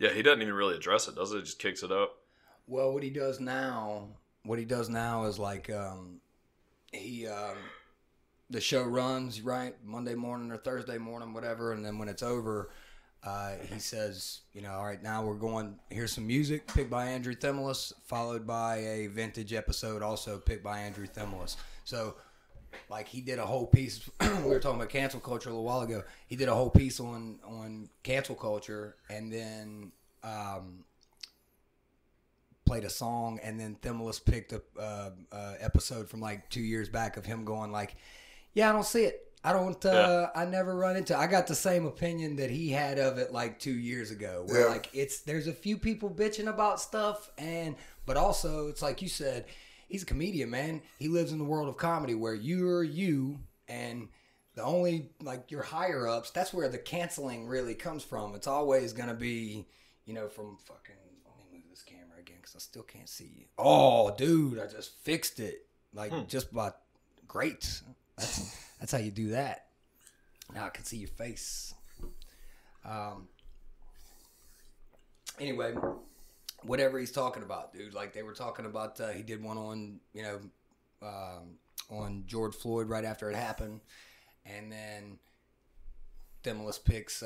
Yeah, he doesn't even really address it, does it? He just kicks it up. Well, what he does now is like the show runs, right, Monday morning or Thursday morning, whatever, and then when it's over, he says, you know, all right, now we're going, here's some music picked by Andrew Themelis, followed by a vintage episode also picked by Andrew Themelis. So, like, he did a whole piece, we were talking about cancel culture a little while ago, he did a whole piece on cancel culture, and then played a song, and then Themelis picked up episode from, like, 2 years back of him going, like, yeah, I don't see it. I don't, I never run into, I got the same opinion that he had of it like 2 years ago where like there's a few people bitching about stuff but also it's like you said, he's a comedian, man. He lives in the world of comedy where you're you and the only like your higher ups, that's where the canceling really comes from. It's always going to be, you know, from fucking, let me move this camera again because I still can't see you. Oh dude, I just fixed it. Like just by great. That's how you do that. Now I can see your face. Anyway, whatever he's talking about, dude. Like they were talking about, he did one on, you know, on George Floyd right after it happened, and then Themelis picks,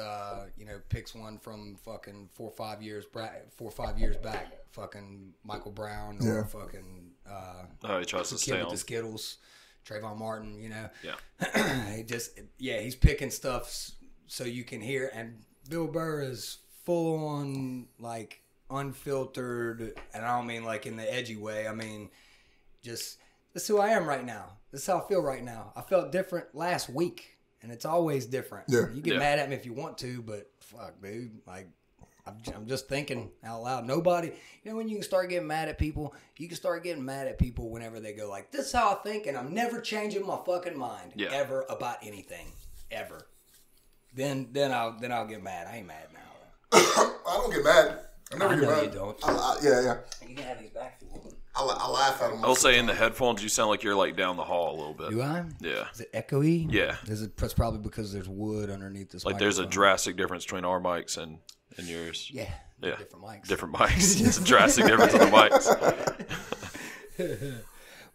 picks one from fucking 4 or 5 years back, fucking Michael Brown or fucking. Oh, he tries to stay on the Skittles. Trayvon Martin, you know. Yeah. He's picking stuff so you can hear. And Bill Burr is full on, like, unfiltered. And I don't mean, like, in the edgy way. I mean, just, this is who I am right now. This is how I feel right now. I felt different last week. And it's always different. Yeah. You get mad at me if you want to, but fuck, dude. Like, I'm just thinking out loud. Nobody, you know, when you can start getting mad at people, you can start getting mad at people whenever they go like, this is how I think, and I'm never changing my fucking mind ever about anything, ever. Then I'll get mad. I ain't mad now. I don't get mad. I never get mad. You don't. I you can have these back for a little bit. I laugh at them. I'll say in the headphones, you sound like you're like down the hall a little bit. Do I? Yeah. Is it echoey? Yeah. That's probably because there's wood underneath this. Like microphone. There's a drastic difference between our mics and. And yours, different mics. It's a drastic difference in the mics.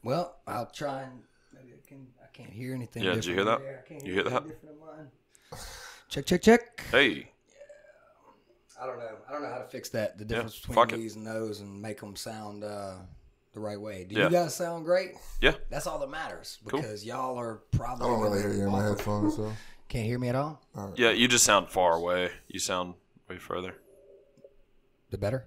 Well, I'll try and maybe I can't hear anything. Yeah, did you hear that? You hear that? Check. Hey. Yeah. I don't know how to fix that. The difference between these and those, and make them sound the right way. Do you guys sound great? Yeah. That's all that matters because y'all are probably. I don't really hear you in my headphones, so can't hear me at all. Right. Yeah, you just sound far away. You sound. Way further. The better?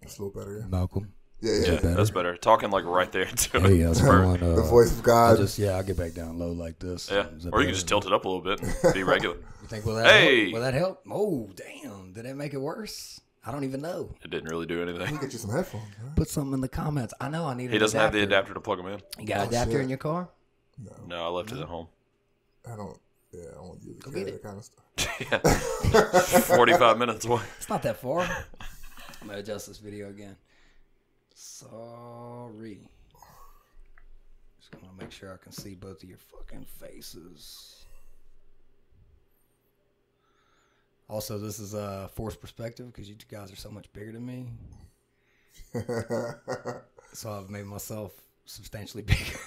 It's a little better, yeah. Malcolm. Yeah, that's better. Talking like right there, too. Hey, going, the voice of God. I'll get back down low like this. Yeah. Or you can just tilt it up a little bit and be regular. You think, will that help? Oh, damn. Did that make it worse? I don't even know. It didn't really do anything. Get you some headphones. Right? Put something in the comments. I know I need an adapter. He doesn't have the adapter to plug them in. You got an adapter in your car? No, I left it at home. I won't use that kind of stuff. Yeah. 45 minutes away. It's not that far. I'm going to adjust this video again. Sorry. Just going to make sure I can see both of your fucking faces. Also, this is a forced perspective because you guys are so much bigger than me. So I've made myself substantially bigger.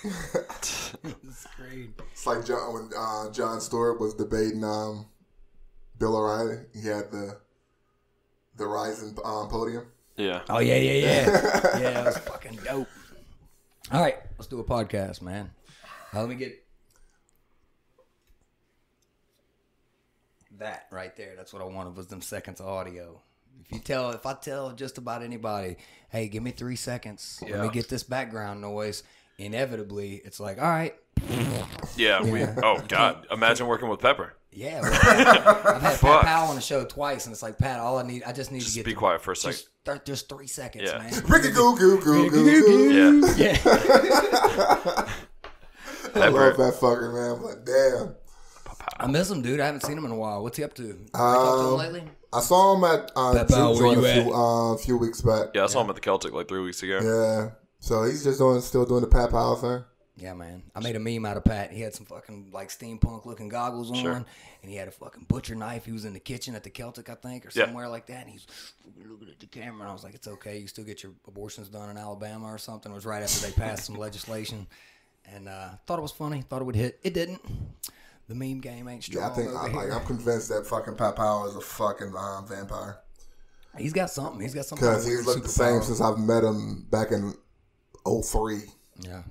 It's great. It's like when John Stewart was debating Bill O'Reilly. He had the Horizon podium. Yeah. Oh yeah. Yeah, it was fucking dope. All right, let's do a podcast, man. Let me get that right there. That's what I wanted was them seconds of audio. If I tell just about anybody, hey, give me 3 seconds, let me get this background noise, inevitably, it's like, all right. Yeah. Oh, God. Imagine working with Pepper. Yeah. I've had Pat Powell on the show twice, and it's like, Pat, I just need to get... Just be quiet for a second. Just 3 seconds, man. Go. Yeah. I love that fucker, man. I'm like, damn. I miss him, dude. I haven't seen him in a while. What's he up to? Talked to him lately? I saw him at a few weeks back. Yeah, I saw him at the Celtic like 3 weeks ago. Yeah. So he's just still doing the Pat Powell thing. Yeah, man. I made a meme out of Pat. He had some fucking like steampunk looking goggles on, sure. and he had a fucking butcher knife. He was in the kitchen at the Celtic, I think, or somewhere like that. And he's looking at the camera, and I was like, "It's okay, you still get your abortions done in Alabama or something." It was right after they passed some legislation, and thought it was funny. Thought it would hit. It didn't. The meme game ain't strong. Yeah, I think I'm convinced that fucking Pat Powell is a fucking vampire. He's got something. He's got something. Because he's looked the same since I've met him back in 03. Yeah.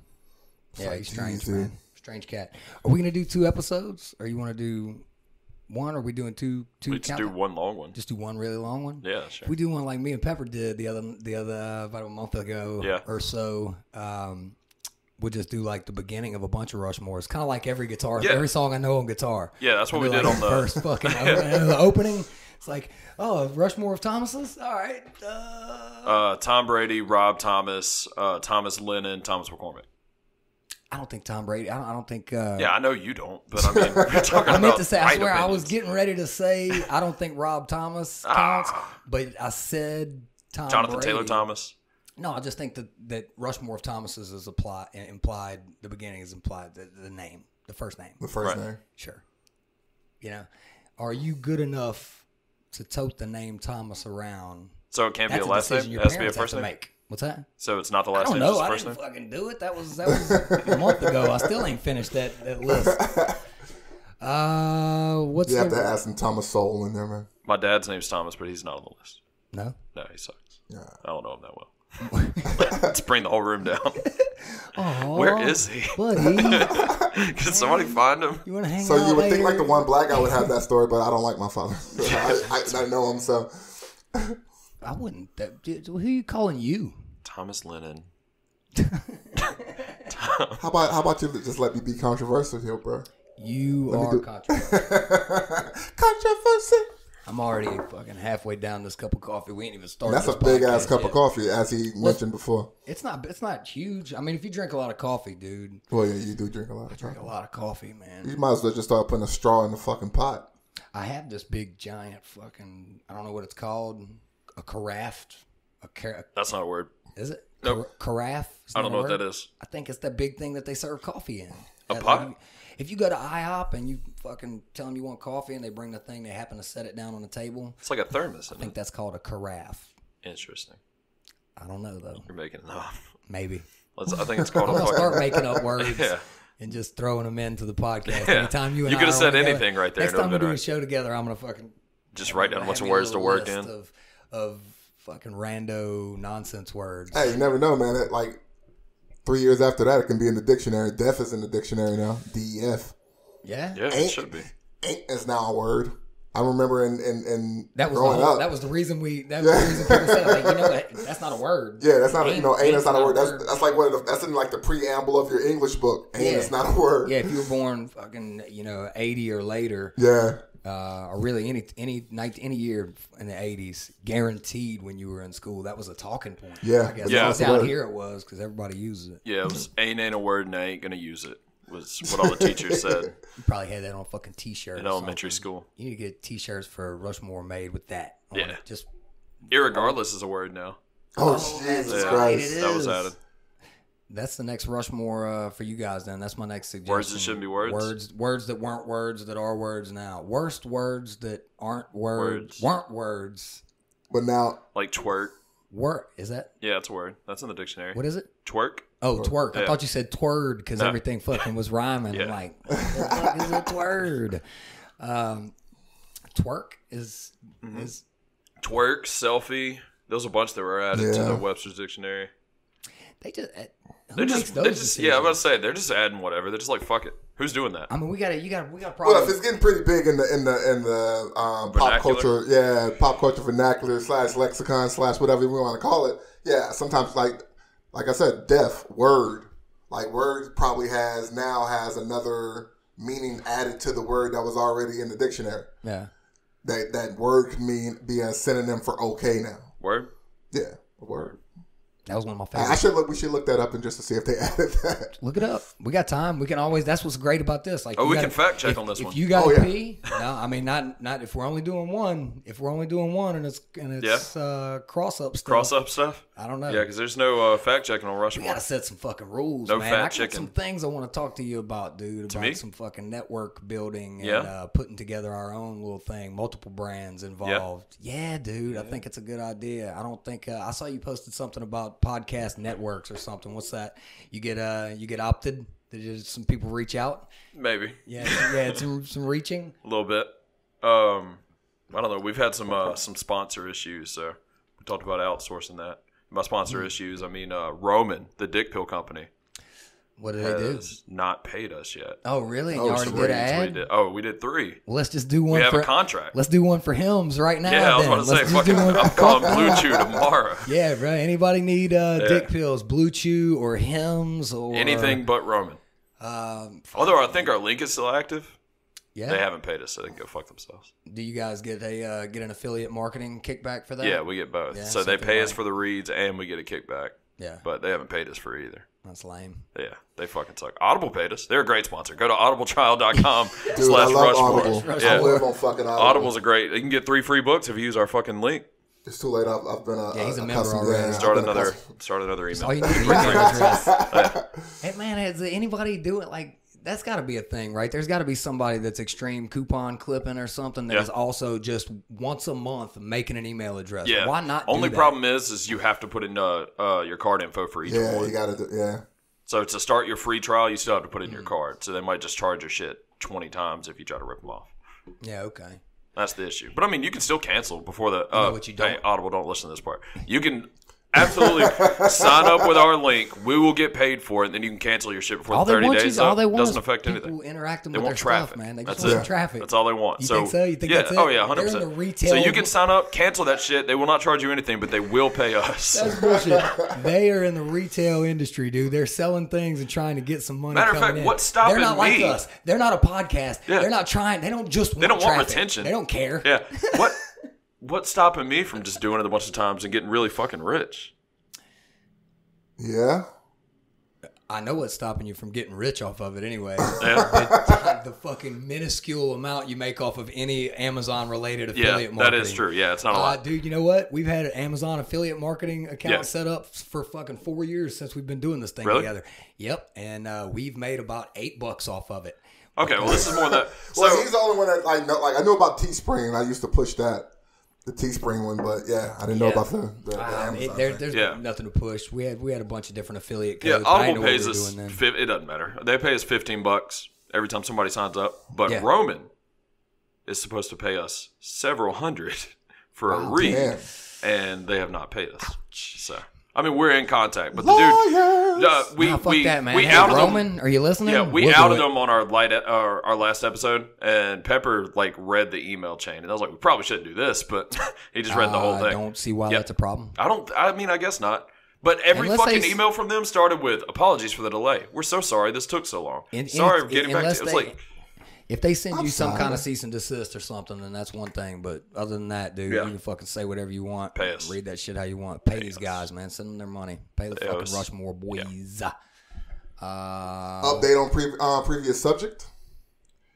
It's like, he's strange, man. Strange cat. Are we going to do two episodes? Or you want to do one? Or are we doing two? Let's do one long one. Just do one really long one? Yeah, sure. If we do one like me and Pepper did the other about a month ago or so. We'll just do like the beginning of a bunch of Rushmore. It's kind of like every guitar, every song I know on guitar. Yeah, that's what we did on the first fucking the opening. It's like, oh, Rushmore of Thomas's? All right. Tom Brady, Rob Thomas, Thomas Lennon, Thomas McCormick. I don't think Tom Brady. I don't think. Yeah, I know you don't, but I mean, we're talking about. I meant to say, I swear, opinions. I was getting ready to say, I don't think Rob Thomas counts, but I said Tom Jonathan Brady. Taylor Thomas. No, I just think that Rushmore of Thomas's is implied, the beginning is implied, the name, the first name. The first name? Sure. You know, are you good enough to tote the name Thomas around? So it can't be a last name? It has to be a first name? What's that? So it's not the last name, it's the first name? I don't know. I didn't fucking do it. That was a month ago. I still ain't finished that list. You have to ask some Thomas Sowell in there, man. My dad's name's Thomas, but he's not on the list. No? No, he sucks. Yeah. I don't know him that well. Let's bring the whole room down. Aww, where is he? Buddy. Can somebody find him? You want to hang out? So you would think like the one black guy would have that story, but I don't like my father. I know him, so I wouldn't. Who are you calling you? Thomas Lennon. How about you just let me be controversial here, bro? You let are controversial. Controversial. I'm already fucking halfway down this cup of coffee. We ain't even started. That's a big ass cup of coffee, as he mentioned before. It's not huge. I mean, if you drink a lot of coffee, dude. Well, yeah, you do drink a lot. I drink a lot of coffee, man. You might as well just start putting a straw in the fucking pot. I have this big giant fucking, I don't know what it's called, a carafe. That's not a word. Is it? No. Carafe? I don't know what that is. I think it's that big thing that they serve coffee in. A pot? Like, if you go to IHOP and you fucking tell them you want coffee and they bring the thing, they happen to set it down on the table. It's like a thermos, isn't it? I think that's called a carafe. Interesting. I don't know, though. You're making it up. Maybe. I think it's called a carafe. I'll start making up words and just throwing them into the podcast. Yeah. Anytime you could have said anything right there. Next time we do a show together, I'm going to fucking... Just write down what's words to work in. Of fucking rando nonsense words. Hey, you never know, man. That, like... 3 years after that, it can be in the dictionary. Def is in the dictionary now. DEF. Yeah? Yeah, it should be. Ain't is now a word. I remember in that was growing up. That was the reason people said, like, you know, that's not a word. Yeah, that's not, ain't, you know, ain't is not a word. That's like that's in like the preamble of your English book. Ain't is not a word. Yeah, if you were born fucking, you know, 80 or later. Yeah. Or really any year in the 80s, guaranteed when you were in school, that was a talking point. Yeah. I guess out here it was because everybody uses it. Yeah, it was ain't a word and I ain't going to use it was what all the teachers said. You probably had that on a fucking T-shirt. In elementary school. You need to get T-shirts for Rushmore made with that. Yeah. Just irregardless is a word now. Oh Jesus Christ. That was added. That's the next Rushmore for you guys then. That's my next suggestion. Words that shouldn't be words? Words that weren't words that are words now. Worst words that aren't words. Weren't words. But now. Like twerk. Word. Is that? Yeah, it's a word. That's in the dictionary. What is it? Twerk. Oh, twerk. I thought you said twerd because everything fucking was rhyming. Yeah. I'm like, what the fuck is a twerd? Twerk is... Twerk, selfie. Those are a bunch that were added to the Webster's Dictionary. I'm about to say they're just adding whatever. They're just like, fuck it. Who's doing that? I mean, we got problems. Well, it's getting pretty big in the pop culture, vernacular /lexicon/ whatever we want to call it. Yeah, sometimes like I said, def word, like word probably has another meaning added to the word that was already in the dictionary. Yeah, that word can be a synonym for okay now. Word. Yeah, word. That was one of my favorites. We should look that up and just to see if they added that. Look it up. We got time. We can always. That's what's great about this. Like, we can fact check on this one. If you got to pee, no, I mean not if we're only doing one. If we're only doing one, and it's cross-up stuff. Cross-up stuff. I don't know. Yeah, because there's no fact checking on Rushmore. We gotta set some fucking rules. No man. Fact checking. I got some things I want to talk to you about, dude. About some fucking network building and putting together our own little thing. Multiple brands involved. Yeah, dude. I think it's a good idea. I don't think I saw you posted something about podcast networks or something. What's that? You get opted? Did some people reach out? Maybe. Yeah. It's some reaching. A little bit. I don't know. We've had some sponsor issues. So we talked about outsourcing that. By sponsor issues, I mean Roman, the dick pill company. What did they do? Has not paid us yet. Oh, really? You already did an ad? We did three. Well, let's just do one. We have a contract. Let's do one for Hims right now. Yeah, I was about to say, fucking, I'm calling Blue Chew tomorrow. Yeah, bro. Anybody need dick pills? Blue Chew or Hims or anything but Roman. Although I think our link is still active. Yeah, they haven't paid us, so they can go fuck themselves. Do you guys get a get an affiliate marketing kickback for that? Yeah, we get both. Yeah, so they pay us for the reads, and we get a kickback. Yeah, but they haven't paid us for either. That's lame. Yeah, they fucking suck. Audible paid us. They're a great sponsor. Go to audibletrial.com/Rushmore. I live on fucking Audible. Audible's a great. You can get 3 free books if you use our fucking link. It's too late. I've been a he's a member already. Start another email. All you need email address. Hey man, has anybody do it? Like, that's got to be a thing, right? There's got to be somebody that's extreme coupon clipping or something that is also just once a month making an email address. Yeah. Why not? Only problem is you have to put in your card info for each one. Yeah, you got to do. Yeah. So to start your free trial, you still have to put in your card. So they might just charge your shit 20 times if you try to rip them off. Yeah. Okay. That's the issue. But I mean, you can still cancel before the. You know what you don't. Hey, Audible, don't listen to this part. You can. Absolutely. Sign up with our link. We will get paid for it, and then you can cancel your shit before all the 30 days. All they want doesn't affect anything. Interacting they with want their traffic, stuff, man. They just want traffic. That's all they want. You think that's it? Oh yeah, 100%. So you can sign up, cancel that shit. They will not charge you anything, but they will pay us. That's bullshit. They are in the retail industry, dude. They're selling things and trying to get some money. Matter of fact, what's stopping me? They're not like us. They're not a podcast. Yeah. They're not trying. They don't just. Want they don't want retention. They don't care. Yeah. What? What's stopping me from just doing it a bunch of times and getting really fucking rich? Yeah. I know what's stopping you from getting rich off of it anyway. Yeah. The fucking minuscule amount you make off of any Amazon-related affiliate marketing. Yeah, that is true. Yeah, it's not a lot. Dude, you know what? We've had an Amazon affiliate marketing account set up for fucking 4 years since we've been doing this thing together. Yep, and we've made about $8 off of it. Okay, well, this is more that. So, well, he's the only one that I know about Teespring, and I used to push that. The Teespring one, but yeah, I didn't know about the Amazon. There's nothing to push. We had a bunch of different affiliate codes. Yeah, Audible pays us. It doesn't matter. They pay us $15 every time somebody signs up. But Roman is supposed to pay us several hundred for a read, and they have not paid us. So I mean, we're in contact, but the dude, we outed Roman. Them. Are you listening? Yeah, we outed him on our last episode, and Pepper read the email chain, and I was like, we probably shouldn't do this, but he just read the whole thing. I don't see why that's a problem. I mean, I guess not. But every fucking email from them started with apologies for the delay. We're so sorry this took so long. Sorry, getting back to you. It's like. If they send you some kind of cease and desist or something, then that's one thing. But other than that, dude, you can fucking say whatever you want. Pay us. Read that shit how you want. Pay these guys, man. Send them their money. Pay the fucking Rushmore boys. Yeah. Update on previous subject.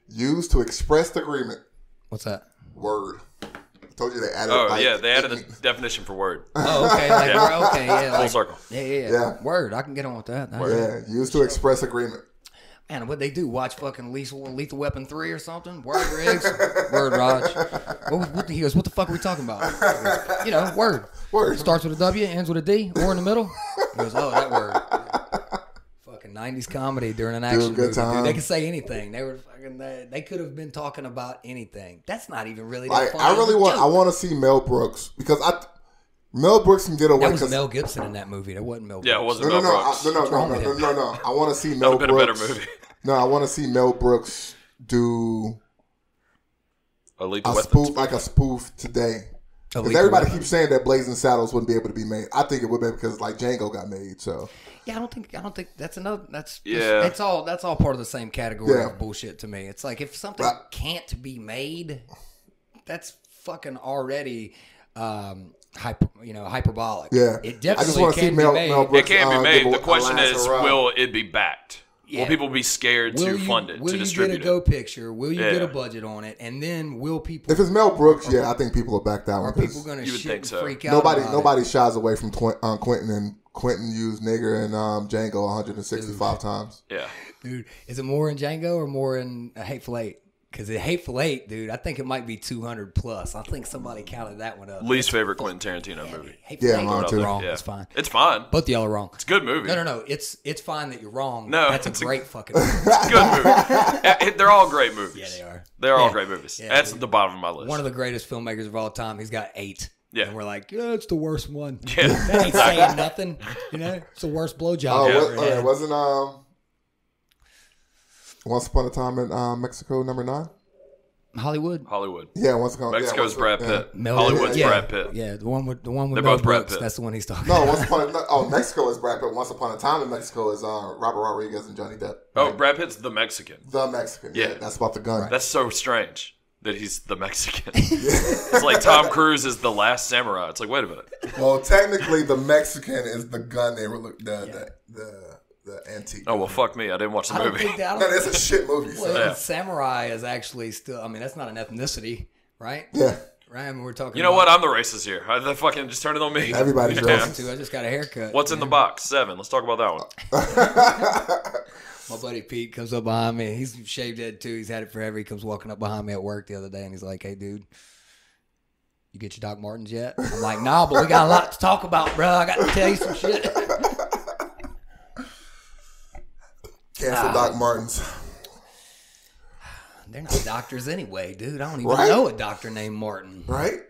Used to express agreement. What's that? Word. I told you they added. Oh yeah, they added a definition for word. Oh okay, full circle. Yeah. Word. I can get on with that. Word. Yeah. Used to express agreement. Man, what'd they do? Watch fucking Lethal Weapon 3 or something? Word, Riggs? Word, Raj. He goes, what the fuck are we talking about? Goes, word. Word. Starts with a W, ends with a D, or in the middle. He goes, oh, that word. Fucking 90s comedy during an action movie. Dude, they could say anything. They were fucking. They could have been talking about anything. That's not even really that funny. I want to see Mel Brooks because Mel Brooks can get away. That was Mel Gibson in that movie. That wasn't Mel Brooks. Yeah, it wasn't Mel Brooks. No. I want to see Mel Brooks. That would have been a better movie. No, I want to see Mel Brooks do a spoof today. Because everybody keeps saying that Blazing Saddles wouldn't be able to be made. I think it would be because Django got made. So yeah, I don't think that's another. That's all part of the same category of bullshit to me. It's like if something can't be made, that's fucking already hyperbolic. Yeah, it definitely I just want to see Mel Brooks. It can be made. The question is, will it be backed? Yeah. Will people be scared to fund it, to distribute it? Will you get a go picture? Will you get a budget on it? And then will people... If it's Mel Brooks, I think people will back that one. Are people going to freak out? Nobody shies away from Quentin, and Quentin used nigger and Django 165 times. Yeah. Dude, is it more in Django or more in Hateful Eight? Because in Hateful Eight, dude, I think it might be 200 plus. I think somebody counted that one up. Least favorite Quentin Tarantino movie. Hateful Eight. Wrong. Yeah. It's fine. It's fine. Both y'all are wrong. It's a good movie. No. It's fine that you're wrong. No. That's a great fucking movie. It's a good movie. They're all great movies. Yeah, they are. They're all great movies. Yeah, that's at the bottom of my list. One of the greatest filmmakers of all time. He's got 8. Yeah. And we're like, it's the worst one. Yeah. That ain't saying nothing. You know? It's the worst blowjob ever. It wasn't... Once Upon a Time in Mexico, number 9? Hollywood. Yeah, Once Upon a Time. Mexico's Brad Pitt. Hollywood's Brad Pitt. Yeah, the one with Mel Brooks. That's the one he's talking about. No, Mexico is Brad Pitt. Once Upon a Time in Mexico is Robert Rodriguez and Johnny Depp. Right? Oh, Brad Pitt's The Mexican. Yeah. That's about the gun. Right. That's so strange that he's The Mexican. It's like Tom Cruise is The Last Samurai. It's like, wait a minute. Well, technically, The Mexican is the gun they were looking at. The antique. Oh, well, fuck me. I didn't watch the movie. No, that's a shit movie. Well, Samurai is actually still... I mean, that's not an ethnicity, right? Yeah. Right? I mean, we're talking... You know what? I'm the racist here. The fucking... Just turn it on me. Everybody's racist. I just got a haircut. What's in the box? 7. Let's talk about that one. My buddy Pete comes up behind me. He's shaved head, too. He's had it forever. He comes walking up behind me at work the other day, and he's like, hey, dude, you get your Doc Martens yet? I'm like, nah, but we got a lot to talk about, bro. I got to tell you some shit. Cancel Doc Martens. They're not doctors anyway, dude. I don't even know a doctor named Martin. Right?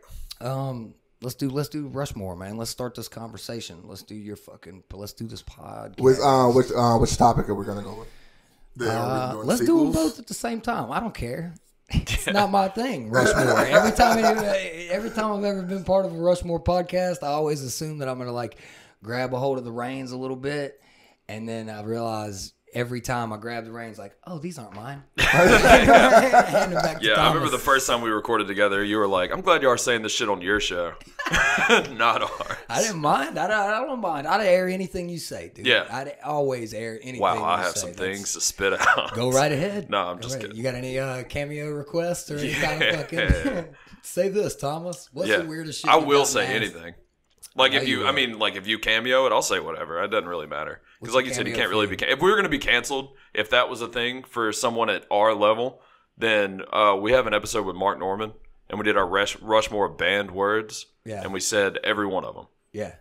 Let's do Rushmore, man. Let's start this conversation. Let's do this podcast. Which topic are we gonna go with? Let's do them both at the same time. I don't care. It's not my thing, Rushmore. Every time I've ever been part of a Rushmore podcast, I always assume that I'm gonna grab a hold of the reins a little bit, and then I realize. Every time I grab the reins, oh, these aren't mine. I remember the first time we recorded together, you were like, I'm glad you are saying this shit on your show, not ours. I didn't mind. I don't mind. I'd air anything you say, dude. Yeah. I'd always air anything you say. Wow, I have some things to spit out. Go right ahead. No, I'm just kidding. You got any cameo requests or any kind of fucking... Say this, Thomas. What's the weirdest shit? I will say anything. If you cameo it, I'll say whatever. It doesn't really matter. Because like you said, you can't really be... If we were going to be canceled, if that was a thing for someone at our level, then we have an episode with Mark Norman, and we did our Rushmore banned words, and we said every one of them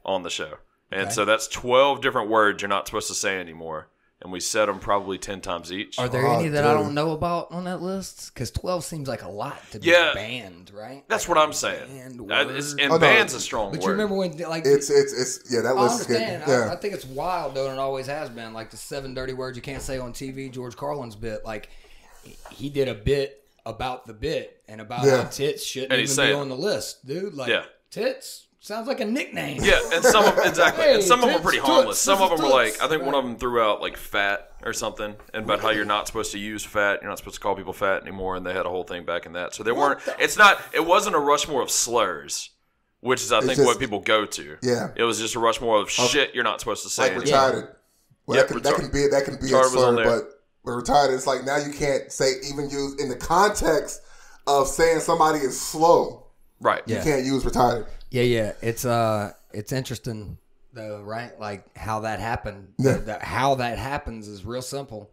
on the show. And so that's 12 different words you're not supposed to say anymore. And we said them probably 10 times each. Are there any that I don't know about on that list? Because 12 seems like a lot to be banned, right? That's what I'm saying. Ban's a strong word. But you remember when... that list is good. I think it's wild, though, and it always has been. Like the 7 dirty words you can't say on TV, George Carlin's bit. Like, he did a bit about the bit and about how tits shouldn't even be on the list, dude. Like, tits... Sounds like a nickname. Yeah, and some of them, exactly. Hey, and some of them were pretty harmless. Some of them were like, I think one of them threw out like fat or something, and about how you're not supposed to use fat, you're not supposed to call people fat anymore, and they had a whole thing back in that. So they weren't. It wasn't a Rushmore of slurs, which is what people go to. Yeah, it was just a Rushmore of shit you're not supposed to say. Like retarded. Well, that can be a slur, but retarded. It's like now you can't say even use in the context of saying somebody is slow. Right. You can't use retarded. Yeah. It's interesting though, right? Like how that happened. Yeah. How that happens is real simple.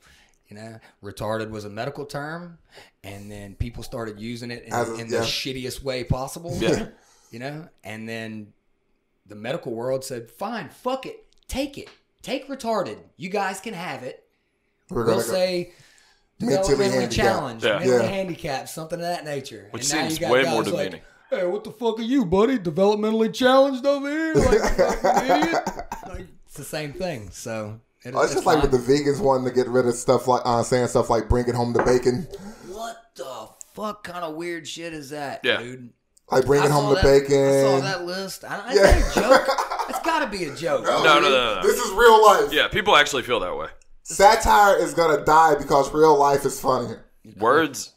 You know, retarded was a medical term, and then people started using it in the shittiest way possible. Yeah. You know, and then the medical world said, "Fine, fuck it, take it, take retarded. You guys can have it. We'll say." Mentally challenged, mentally handicapped, something of that nature. Which seems way more demeaning. Hey, what the fuck are you, buddy? Developmentally challenged over here? Like, idiot. It's the same thing. So it's just like with the vegans wanting to get rid of stuff like saying stuff like "bring it home the bacon." What the fuck kind of weird shit is that, dude? Like bring it home the bacon. I saw that list. Is that a joke? It's got to be a joke. No. This is real life. Yeah, people actually feel that way. Satire is gonna die because real life is funnier. Words.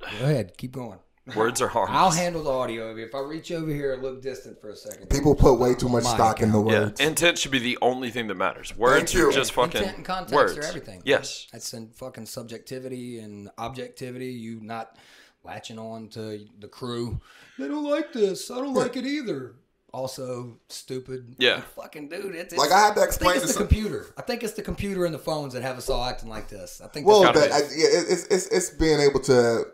Go ahead, keep going. Words are hard. I'll handle the audio. If I reach over here and look distant for a second. People put way too much stock in the words. Yeah. Intent should be the only thing that matters. Words are just fucking intent and context words. Are everything. Yes. That's in fucking subjectivity and objectivity. You not latching on to the crew. They don't like this. I don't like it either. Also stupid. Yeah. Fucking dude. It's, like I have to explain I think it's the computer. I think it's the computer and the phones that have us all acting like this. I think it's being able to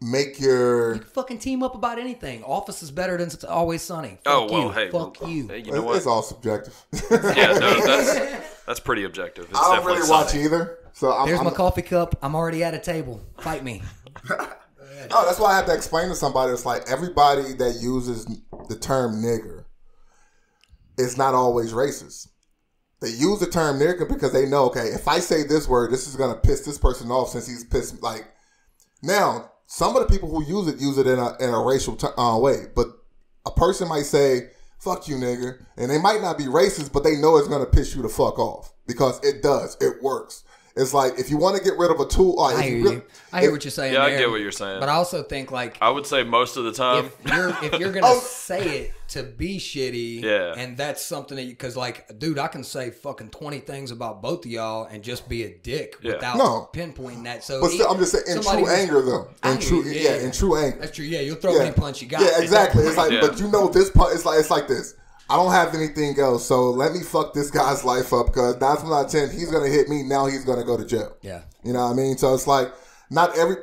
make your... You can fucking team up about anything. Office is better than It's Always Sunny. Fuck hey. Fuck you. Hey, you know what? It's all subjective. Yeah, no, that's pretty objective. It's I don't really watch either. So Here's my coffee cup. I'm already at a table. Fight me. Oh, that's why I have to explain to somebody. It's like everybody that uses the term nigger is not always racist. They use the term nigger because they know, okay, if I say this word, this is going to piss this person off since he's pissed. Like, now... Some of the people who use it in a racial way. But a person might say, fuck you, nigger. And they might not be racist, but they know it's going to piss you the fuck off. Because it does. It works. It's like, if you want to get rid of a tool... I hear what you're saying. Yeah, I get what you're saying. But I also think, like... I would say most of the time... If you're going to say it to be shitty... Yeah. And that's something that you... Because, like, dude, I can say fucking 20 things about both of y'all and just be a dick without pinpointing that. So but still, I'm just saying, in true anger, though. In true anger. That's true. Yeah, you'll throw any punch you got. Yeah, exactly. It's like, but you know this punch... It's like this. I don't have anything else, so let me fuck this guy's life up because 9 from 10, he's going to hit me. Now he's going to go to jail. Yeah. You know what I mean? So it's like, not every...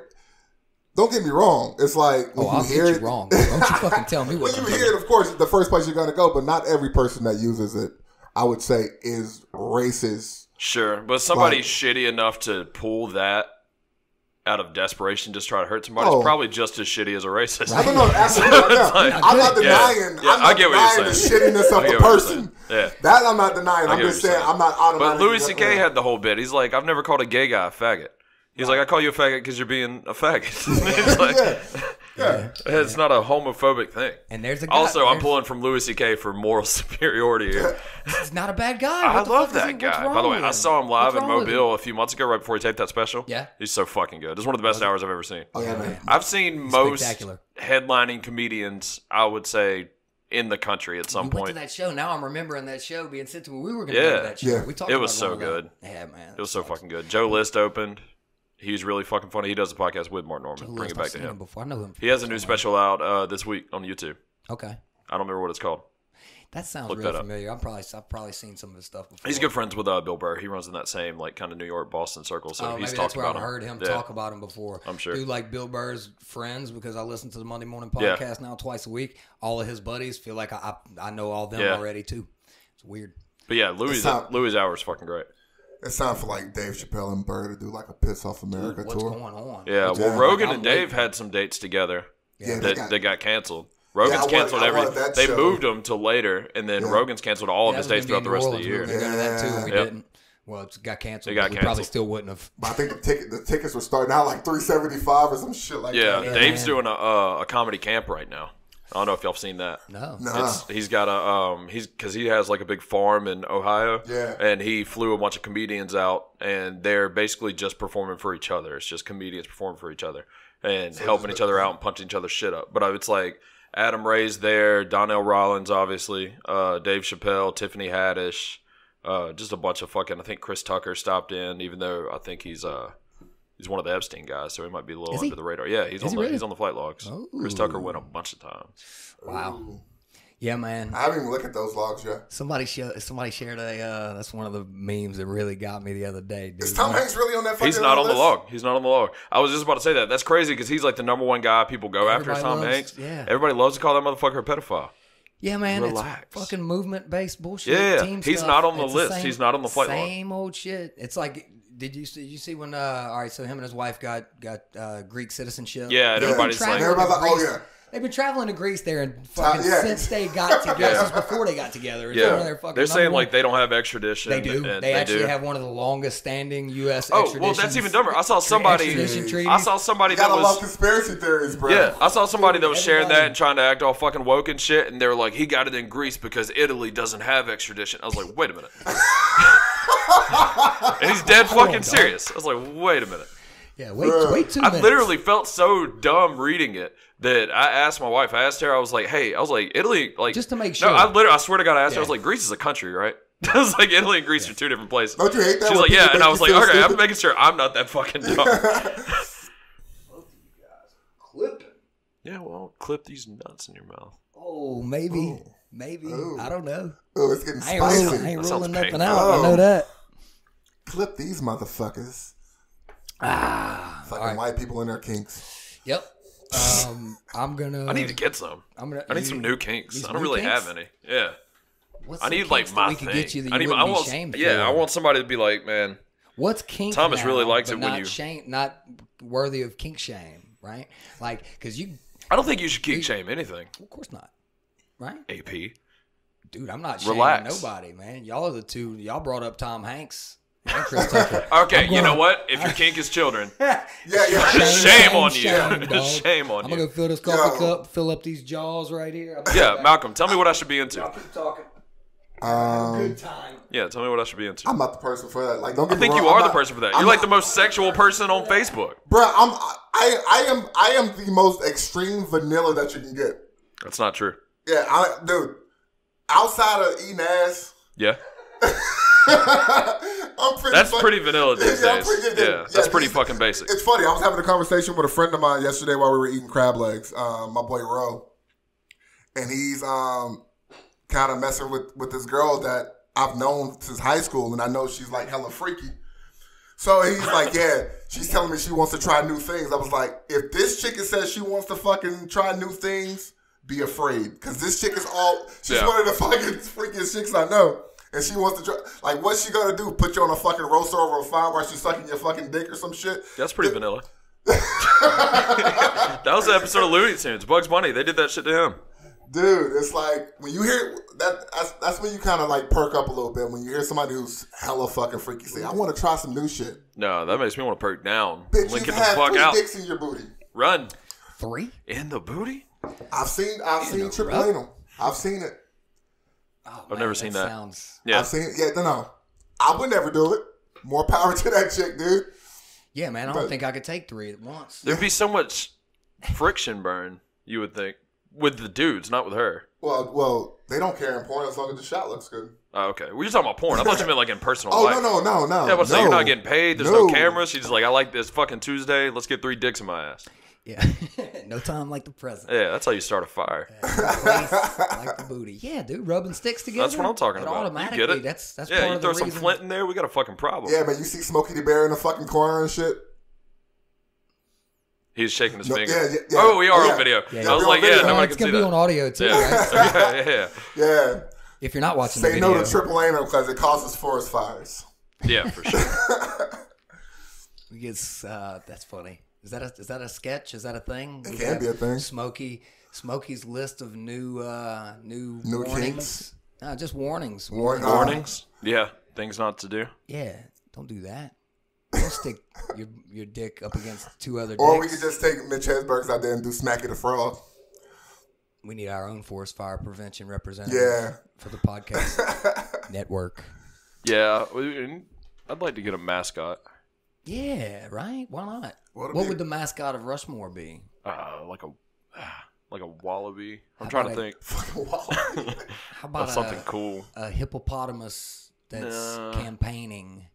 Don't get me wrong. It's like... I'll get you wrong. Don't you fucking tell me what When you hear it, of course, the first place you're going to go, but not every person that uses it, I would say, is racist. Sure. But somebody's shitty enough to pull that out of desperation, just try to hurt somebody. It's probably just as shitty as a racist. I don't know. I'm not denying. Yeah, I get what you're saying. The shittiness of the person. Yeah. That I'm not denying. I'm just saying I'm not automatically. But Louis C.K. had the whole bit. He's like, I've never called a gay guy a faggot. He's like, I call you a faggot because you're being a faggot. It's like, it's not a homophobic thing. And there's a guy, I'm pulling from Louis C.K. for moral superiority here. He's not a bad guy. I love that guy. By the way, I saw him live in Mobile a few months ago, right before he taped that special. Yeah, he's so fucking good. It's one of the best hours I've ever seen. Oh yeah, man. I've seen most headlining comedians, I would say, in the country at some point. Went to that show. Now I'm remembering that show being sent to me. We were going to go to that show. Yeah. We talked. It was so good. Yeah, man. It was so fucking good. Joe List opened. He's really fucking funny. He does a podcast with Mark Norman. Bring it back to him. I know him. He has a new special out this week on YouTube. Okay. I don't remember what it's called. That sounds really familiar. I've probably seen some of his stuff before. He's good friends with Bill Burr. He runs in that same like kind of New York, Boston circle. So he's talked about him. I've heard him talk about him before. I'm sure. Dude, like Bill Burr's friends, because I listen to the Monday Morning Podcast now twice a week. All of his buddies feel like I know all them already too. It's weird. But yeah, Louis Hour's fucking great. It sounds like Dave Chappelle and Burr to do like a Piss Off America tour. What's going on? Yeah, well, Rogan and Dave had some dates together that got canceled. Rogan's canceled everything. They moved them to later, and then Rogan's canceled all of his dates throughout the rest of the year. Yeah, that too. We didn't. Well, it got canceled. It got canceled. We probably still wouldn't have. But I think the tickets were starting out like $375 or some shit like that. Yeah, Dave's doing a comedy camp right now. I don't know if y'all have seen that. No. He's got a, because he has like a big farm in Ohio. Yeah. And he flew a bunch of comedians out, and they're basically just performing for each other. It's just comedians performing for each other and helping each other out and punching each other's shit up. But it's like Adam Ray's there, Donnell Rollins, obviously, Dave Chappelle, Tiffany Haddish, just a bunch of fucking, I think Chris Tucker stopped in, even though I think he's one of the Epstein guys, so he might be a little under the radar. Yeah, he's on the flight logs. Ooh. Chris Tucker went a bunch of times. Wow. Ooh. Yeah, man. I haven't even looked at those logs yet. Somebody shared a, that's one of the memes that really got me the other day, dude. Is Tom Hanks really on that fucking log? He's not on the log. He's not on the log. I was just about to say that. That's crazy because he's like the #1 guy people go after, Tom Hanks. Yeah. Everybody loves to call that motherfucker a pedophile. Yeah, man. Relax. It's fucking movement-based bullshit. Yeah, team he's stuff. Not on the it's list. The same, he's not on the flight log. Same old shit. It's like... Did you see when all right, so him and his wife got Greek citizenship. Yeah, and everybody's like, they've been traveling to Greece there and fucking since they got together since before they got together. It's one of their fucking they're saying like they don't have extradition. They do. They actually have one of the longest standing U.S. extradition. Oh, well, that's even dumber. I saw somebody that was love conspiracy theories, bro. Yeah, I saw somebody that was sharing that and trying to act all fucking woke and shit, and they were like, he got it in Greece because Italy doesn't have extradition. I was like, wait a minute. And he's dead fucking serious. I was like, wait a minute. Yeah, wait 2 minutes. I literally felt so dumb reading it that I asked my wife. I asked her, I was like, hey, I was like, Italy, like, just to make sure. No, I swear to God, I asked her, I was like, Greece is a country, right? I was like, Italy and Greece are two different places. Don't you hate that? She was like, yeah, and I was like, okay, I'm making sure I'm not that fucking dumb. Both of you guys are clipping. Yeah, well, clip these nuts in your mouth. Oh, maybe. Ooh. Maybe. Ooh. I don't know. Oh, it's getting spicy. I ain't rolling nothing out. Oh. I know that. Clip these motherfuckers. Ah. Fucking right. White people in their kinks. Yep. I'm going to... I need to get some. I need some new kinks. I don't really have any. Yeah. What's I need like my thing. Get you that you I need. I want. Yeah, for? I want somebody to be like, man. What's kink? Thomas now, really likes it when you shame, not worthy of kink shame, right? Like, because you. I don't think you should kink shame anything. Well, of course not, right? AP, dude, I'm not shaming nobody, man. Y'all are the two. Y'all brought up Tom Hanks. Okay, you know what? If your kink is children, shame on you. Shame on you. I'm gonna fill this coffee cup, fill up these jaws right here. Malcolm, tell me what I should be into. Y'all keep talking. Good time. Yeah, tell me what I should be into. I'm not the person for that. Like, don't get me wrong. I think you are the person for that. You're like the most sexual person on Facebook, bro. I am the most extreme vanilla that you can get. That's not true. Yeah, dude. Outside of eating ass. Yeah. That's pretty vanilla these days. That's pretty fucking basic. It's funny. I was having a conversation with a friend of mine yesterday while we were eating crab legs. My boy Ro, and he's kind of messing with this girl that I've known since high school, and I know she's like hella freaky. So he's like, yeah, she's telling me she wants to try new things. I was like, if this chicken says she wants to fucking try new things, be afraid, because this chick is she's one of the fucking freakiest chicks I know. And she wants to try, like, what's she gonna do? Put you on a fucking roaster over a fire while she's sucking your fucking dick or some shit? That's pretty vanilla. That was an episode of Looney Tunes. Bugs Bunny, they did that shit to him. Dude, it's like, when you hear that, that's when you kind of like perk up a little bit. When you hear somebody who's hella fucking freaky say, I want to try some new shit. No, that makes me want to perk down. Bitch, you have three dicks in your booty. Run. Three? In the booty? I've seen triple anal. I've seen it. Oh, I've never seen that. Yeah. I've seen it. Yeah, no. I would never do it. More power to that chick, dude. Yeah, man. I don't think I could take three at once. There'd be so much friction burn, you would think, with the dudes, not with her. Well, they don't care in porn as long as the shot looks good. Oh, okay. We're just talking about porn. I thought you meant like in personal life. Oh, no. Yeah, but so you're not getting paid. There's no cameras. She's just like, I like this fucking Tuesday. Let's get three dicks in my ass. Yeah, no time like the present. Yeah, that's how you start a fire. Like the booty. Yeah, dude, rubbing sticks together. That's what I'm talking about. Automatically, you get it. That's yeah, part you throw some Flint in there, we got a fucking problem. Yeah, but you see Smokey the Bear in the fucking corner and shit. He's shaking his finger. Yeah. Oh, we are on video. Yeah. I was like, yeah, nobody can see that. It's going to be on audio, too. Yeah. Right? Yeah. If you're not watching the video. Say no to triple anal because it causes forest fires. Yeah, for sure. That's funny. Is that a sketch? Is that a thing? It can be a thing. Smokey's list of new warnings. No, just warnings. Warnings. Yeah, things not to do. Yeah, don't do that. Don't stick your dick up against two other dicks. Or we could just take Mitch Hedberg's out there and do Smack of the Frog. We need our own forest fire prevention representative. Yeah. For the podcast network. Yeah, I'd like to get a mascot. Yeah, right? Why not? What would the mascot of Rushmore be? Like a wallaby. I'm trying to think. Fucking wallaby. How about something cool? A hippopotamus that's campaigning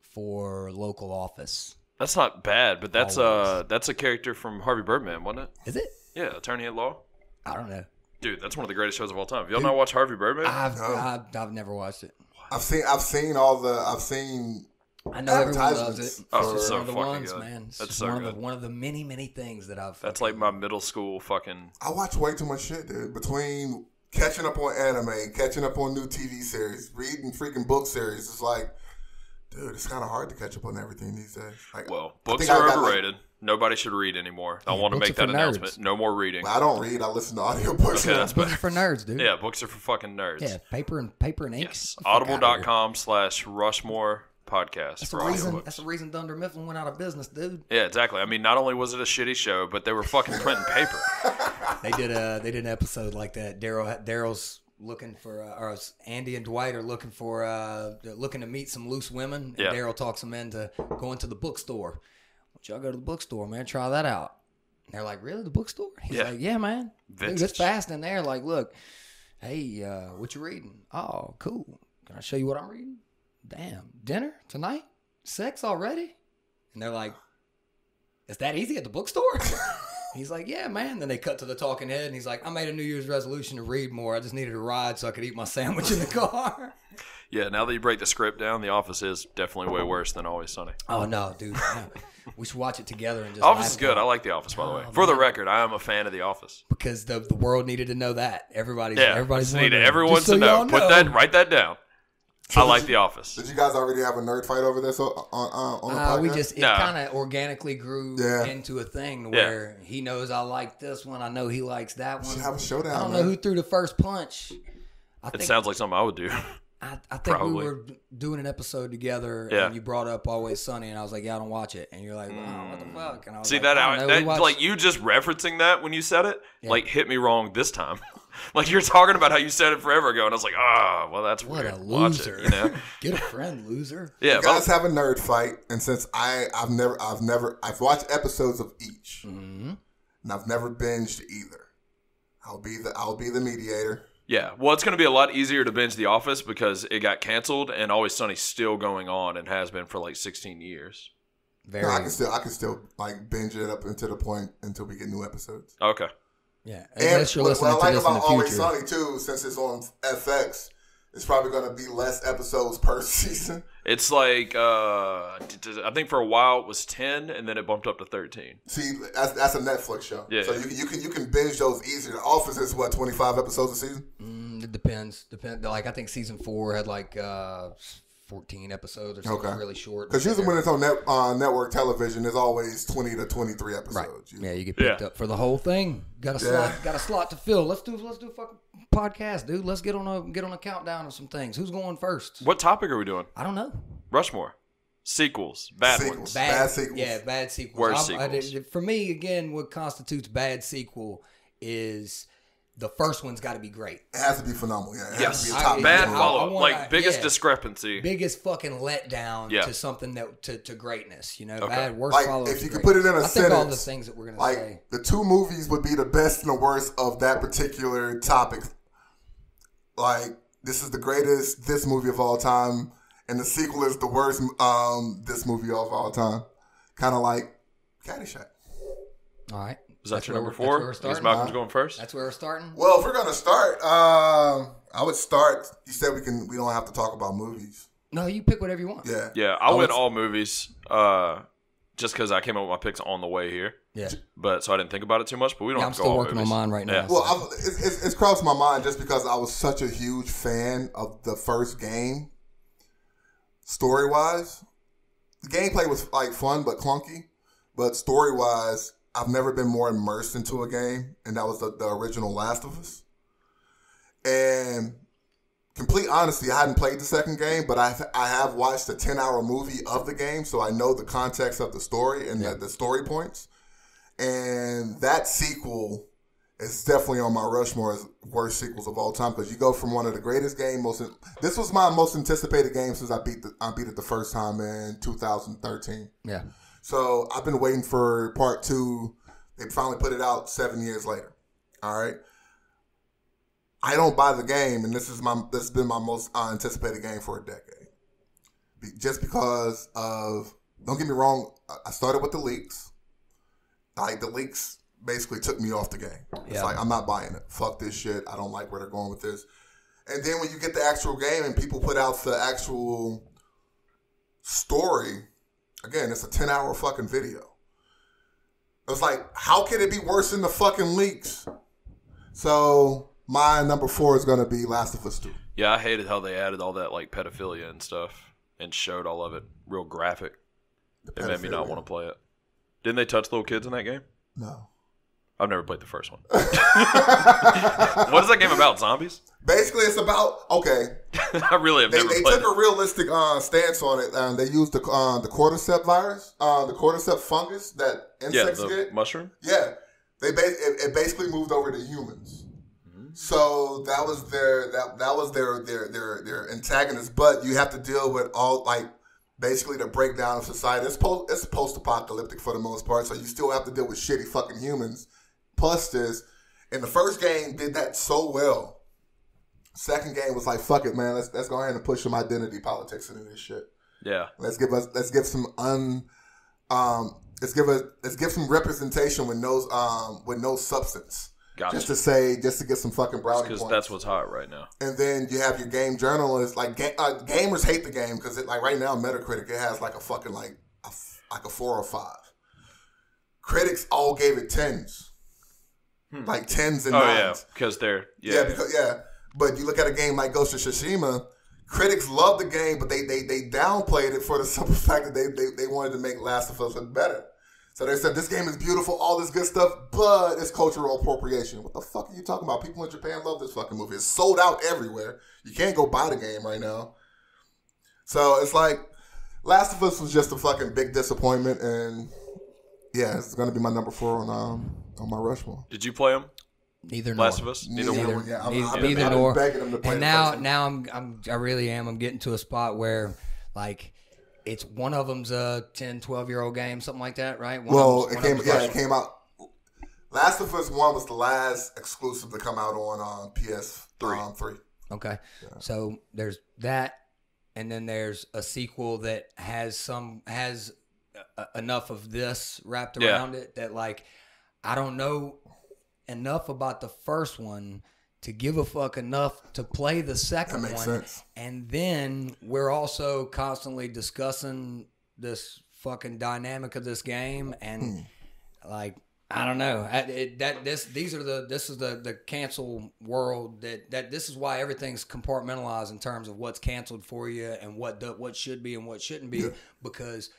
for local office. That's not bad, but that's a character from Harvey Birdman, wasn't it? Is it? Yeah, Attorney at Law. I don't know. Dude, that's one of the greatest shows of all time. Y'all not watch Harvey Birdman? I've never watched it. I've seen. I know everyone loves it. It's so one of the ones, good. Man. It's that's so one, good. One of the many, many things that I've... That's like my middle school fucking... I watch way too much shit, dude. Between catching up on anime, catching up on new TV series, reading freaking book series, it's like, dude, it's kind of hard to catch up on everything these days. Like, books are overrated. Nobody should read anymore. I want to make that announcement. Nerds. No more reading. Well, I don't read. I listen to audiobooks. Okay, books are for nerds, dude. Yeah, books are for fucking nerds. Yeah, paper and ink. Yes. Audible.com/Rushmore. Podcast. That's the reason Dunder Mifflin went out of business, dude. Yeah, exactly. I mean, not only was it a shitty show, but they were fucking printing paper. They did an episode like that. Daryl's looking for, or Andy and Dwight are looking to meet some loose women. And Daryl talks them into going to the bookstore. you all go to the bookstore, man. Try that out. And they're like, really? The bookstore? He's like, yeah, man. It's fast in there. Like, look, hey, what you reading? Oh, cool. Can I show you what I'm reading? Damn. Dinner tonight? Sex already? And they're like, is that easy at the bookstore? He's like, yeah, man. Then they cut to the talking head, and he's like, I made a New Year's resolution to read more. I just needed a ride so I could eat my sandwich in the car. Yeah, now that you break the script down, The Office is definitely way worse than Always Sunny. Oh, no, dude. No. We should watch it together. And just Office is good. I like The Office, by the way. For the record, I am a fan of The Office. Because the world needed to know that. Everybody's needed everyone to know. Write that down. I like The Office. Did you guys already have a nerd fight over this on the podcast? It kind of organically grew into a thing where he knows I like this one. I know he likes that one. We should have a showdown. I don't know who threw the first punch. It sounds like something I would do. I think probably. We were doing an episode together, and you brought up Always Sunny, and I was like, yeah, I don't watch it. And you're like, wow, what the fuck? And I was you just referencing that when you said it, hit me wrong this time. Like, you're talking about how you said it forever ago, and I was like, that's weird. What a loser. Watch it, you know? Get a friend, loser. Yeah, you guys have a nerd fight, and since I've watched episodes of each, and I've never binged either. I'll be the mediator. Yeah, well, it's going to be a lot easier to binge The Office because it got canceled, and Always Sunny's still going on and has been for 16 years. I can still binge it up until the point until we get new episodes. Okay. Yeah, and what I like about Always Sunny too, since it's on FX, it's probably going to be less episodes per season. It's like I think for a while it was 10, and then it bumped up to 13. See, that's a Netflix show. Yeah, so you can binge those easier. The Office is what 25 episodes a season. It depends. Like I think season 4 had 14 episodes or something really short. Because usually when it's on network television, there's always 20 to 23 episodes. Right. Yeah, you get picked up for the whole thing. Got a slot to fill. Let's do a fucking podcast, dude. Let's get on a countdown of some things. Who's going first? What topic are we doing? I don't know. Rushmore. Sequels. Bad ones. Bad sequels. Yeah, bad sequels. Worst sequels. For me, again, what constitutes bad sequel is... the first one's got to be great. It has to be phenomenal. Yeah, it has to be a top bad follow-up. Biggest discrepancy. Biggest fucking letdown to something to greatness. You know, bad worst follow-up. If you could put it in a sentence, I think all the things that we're gonna say. The two movies would be the best and the worst of that particular topic. Like this is the greatest this movie of all time, and the sequel is the worst this movie of all time. Kind of like Caddyshack. All right. Was that your number 4? Is Malcolm's going first? That's where we're starting. Well, if we're gonna start, I would start. You said we don't have to talk about movies. No, you pick whatever you want. Yeah, yeah. I went all movies, just because I came up with my picks on the way here. Yeah, but so I didn't think about it too much. But we don't. I'm still working on mine right now. Yeah. Well, it's crossed my mind just because I was such a huge fan of the first game. Story wise, the gameplay was fun but clunky, but story wise. I've never been more immersed into a game, and that was the original Last of Us. And complete honesty, I hadn't played the second game, but I have watched a 10-hour movie of the game, so I know the context of the story and the story points. And that sequel is definitely on my Rushmore as worst sequels of all time because you go from one of the greatest games. This was my most anticipated game since I beat it the first time in 2013. Yeah. So I've been waiting for part 2. They finally put it out 7 years later. All right. I don't buy the game, and this has been my most anticipated game for a decade. Just because of, don't get me wrong, I started with the leaks. The leaks basically took me off the game. It's I'm not buying it. Fuck this shit. I don't like where they're going with this. And then when you get the actual game and people put out the actual story. Again, it's a 10-hour fucking video. It's like, how can it be worse than the fucking leaks? So, my number 4 is going to be Last of Us 2. Yeah, I hated how they added all that, pedophilia and stuff and showed all of it real graphic. It made me not want to play it. Didn't they touch little kids in that game? No. I've never played the first one. What is that game about? Zombies? Basically, it's about I really have never played. They took a realistic stance on it. They used the cordyceps virus, the cordyceps fungus that insects get. Mushroom. Yeah, it basically moved over to humans. Mm-hmm. So that was their antagonist. But you have to deal with all basically the breakdown of society. It's post-apocalyptic for the most part, so you still have to deal with shitty fucking humans. Plus this, and the first game did that so well. Second game was like, fuck it, man. Let's go ahead and push some identity politics into this shit. Yeah. Let's give some representation with no substance. Gotcha. Just to get some fucking brownie points. Because that's what's hot right now. And then you have your game journalists. Like gamers hate the game because like right now Metacritic it has like a fucking like a 4 or 5. Critics all gave it 10s, like 10s and 9s. Yeah, because they're But you look at a game like Ghost of Tsushima. Critics love the game, but they downplayed it for the simple fact that they wanted to make Last of Us look better. So they said, this game is beautiful, all this good stuff, but it's cultural appropriation. What the fuck are you talking about? People in Japan love this fucking movie. It's sold out everywhere. You can't go buy the game right now. So it's like, Last of Us was just a fucking big disappointment, and yeah, it's going to be my number 4 on my Rushmore. Did you play them? Neither Last of Us. Neither. Yeah, I'm begging them to play. And now I really am. I'm getting to a spot where, like, it's one of them's a 10, 12-year-old game, something like that, right? It came out. Last of Us 1 was the last exclusive to come out on PS3. Okay, yeah. So there's that, and then there's a sequel that has enough of this wrapped around it that like I don't know enough about the first one to give a fuck enough to play the second one. Sense. And then we're also constantly discussing this fucking dynamic of this game and like I don't know. This is the cancel world that this is why everything's compartmentalized in terms of what's canceled for you and what should be and what shouldn't be because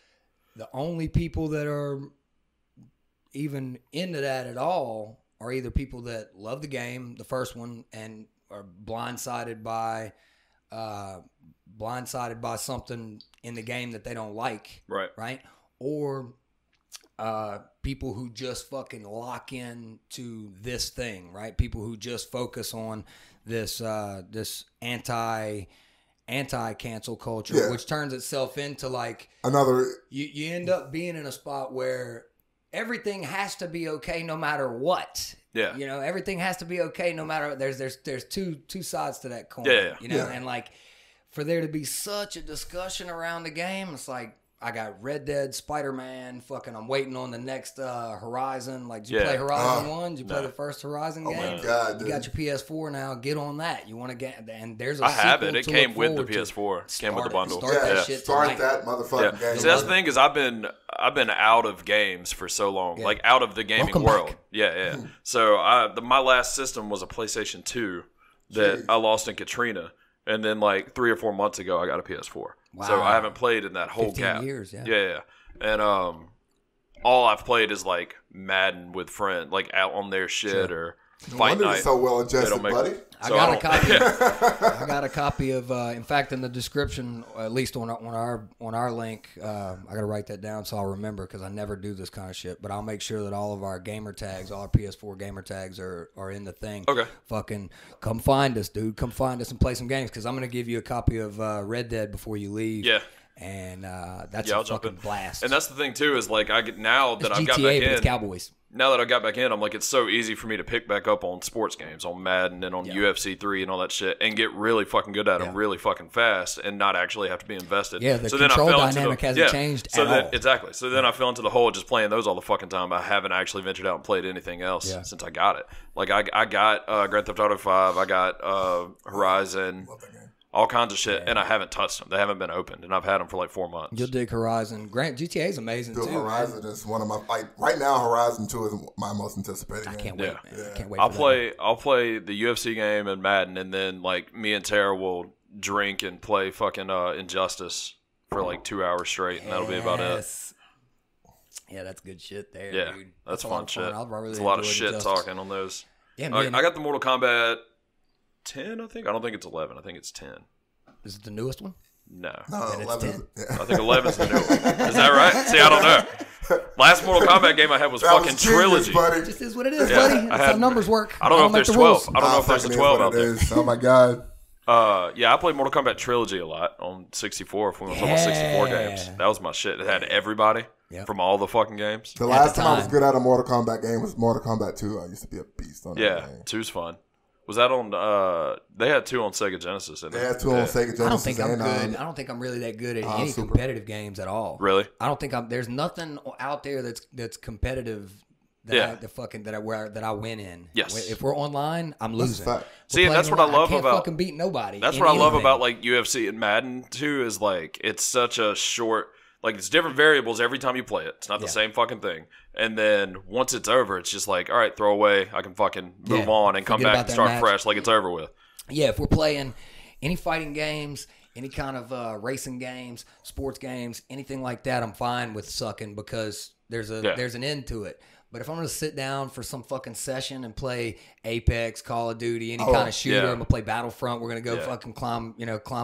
the only people that are even into that at all are either people that love the game, the first one, and are blindsided by something in the game that they don't like, right? Or people who just fucking lock in to this thing, right? People who just focus on this this anti-cancel culture, which turns itself into like another. You end up being in a spot where everything has to be okay no matter what. Yeah. You know, everything has to be okay no matter what. There's two sides to that coin. Yeah. You know, and like for there to be such a discussion around the game, it's like I got Red Dead, Spider-Man, fucking I'm waiting on the next Horizon. Like, did you play Horizon 1? Did you play the first Horizon game? Oh, God, dude. You got your PS4 now. Get on that. You want to get... And there's a sequel have it. It came with the PS4. It came with the bundle. Start that motherfucking game. See, that's the thing is I've been out of games for so long. Yeah. Like, out of the gaming world. Back. Yeah. Mm. So, my last system was a PlayStation 2 that I lost in Katrina. And then, like, 3 or 4 months ago, I got a PS4. Wow. So I haven't played in that whole 15 gap. Years, yeah. And all I've played is like Madden with friends, like out on their shit or Fight Night. So well adjusted, buddy. I got a copy of. In fact, in the description, at least on our link, I got to write that down so I'll remember because I never do this kind of shit. But I'll make sure that all of our gamer tags, all our PS4 gamer tags, are in the thing. Okay. Fucking come find us, dude. Come find us and play some games because I'm gonna give you a copy of Red Dead before you leave. Yeah. And that's a fucking blast. And that's the thing too is like I get now that I've got back in. It's Cowboys. Now that I got back in, I'm like, it's so easy for me to pick back up on sports games, on Madden and on UFC 3 and all that shit, and get really fucking good at them really fucking fast and not actually have to be invested. Yeah, the control dynamic hasn't changed at all. Exactly. So then I fell into the hole just playing those all the fucking time. I haven't actually ventured out and played anything else since I got it. Like, I got Grand Theft Auto 5. I got Horizon. Love that game. All kinds of shit, and I haven't touched them. They haven't been opened, and I've had them for like 4 months. You'll dig Horizon. GTA is amazing, dude, too. Horizon is one of my... Like, right now, Horizon 2 is my most anticipated game. I can't wait, man. I can't wait I'll play the UFC game and Madden, and then like me and Tara will drink and play fucking Injustice for like 2 hours straight, and that'll be about it. Yeah, that's good shit there, dude. That's fun shit. It's a lot of shit talking on those. Yeah, man. I got the Mortal Kombat... 10, I think. I don't think it's 11. I think it's 10. Is it the newest one? No, it's 11. I think 11 is the new one. Is that right? See, I don't know. Last Mortal Kombat game I had was that fucking was Trilogy. It just is what it is, buddy. That's how numbers work. I don't know if there's 12. I don't know if there's a 12 out there. Oh, my God. Yeah, I played Mortal Kombat Trilogy a lot on 64. When we were almost 64 games. That was my shit. It had everybody from all the fucking games. The last time I was good at a Mortal Kombat game was Mortal Kombat 2. I used to be a beast on that game. 2's fun. Was that on they had 2 on Sega Genesis, didn't they? They had 2 on Sega Genesis. I don't think I'm good. I don't think I'm really that good at any competitive games at all. Really? I don't think I'm there's nothing out there that's competitive that I, the fucking that I win in. Yes. If we're online, I'm losing. See, that's what I love about. I can't fucking beat nobody. That's what I love about like UFC and Madden too. Is like it's such a short. Like it's different variables every time you play it. It's not the same fucking thing. And then once it's over, it's just like, all right, throw away. I can fucking move on and come back and start fresh. Like it's over with. Yeah. If we're playing any fighting games, any kind of racing games, sports games, anything like that, I'm fine with sucking because there's a there's an end to it. But if I'm going to sit down for some fucking session and play Apex, Call of Duty, any kind of shooter, I'm going to play Battlefront. We're going to go fucking climb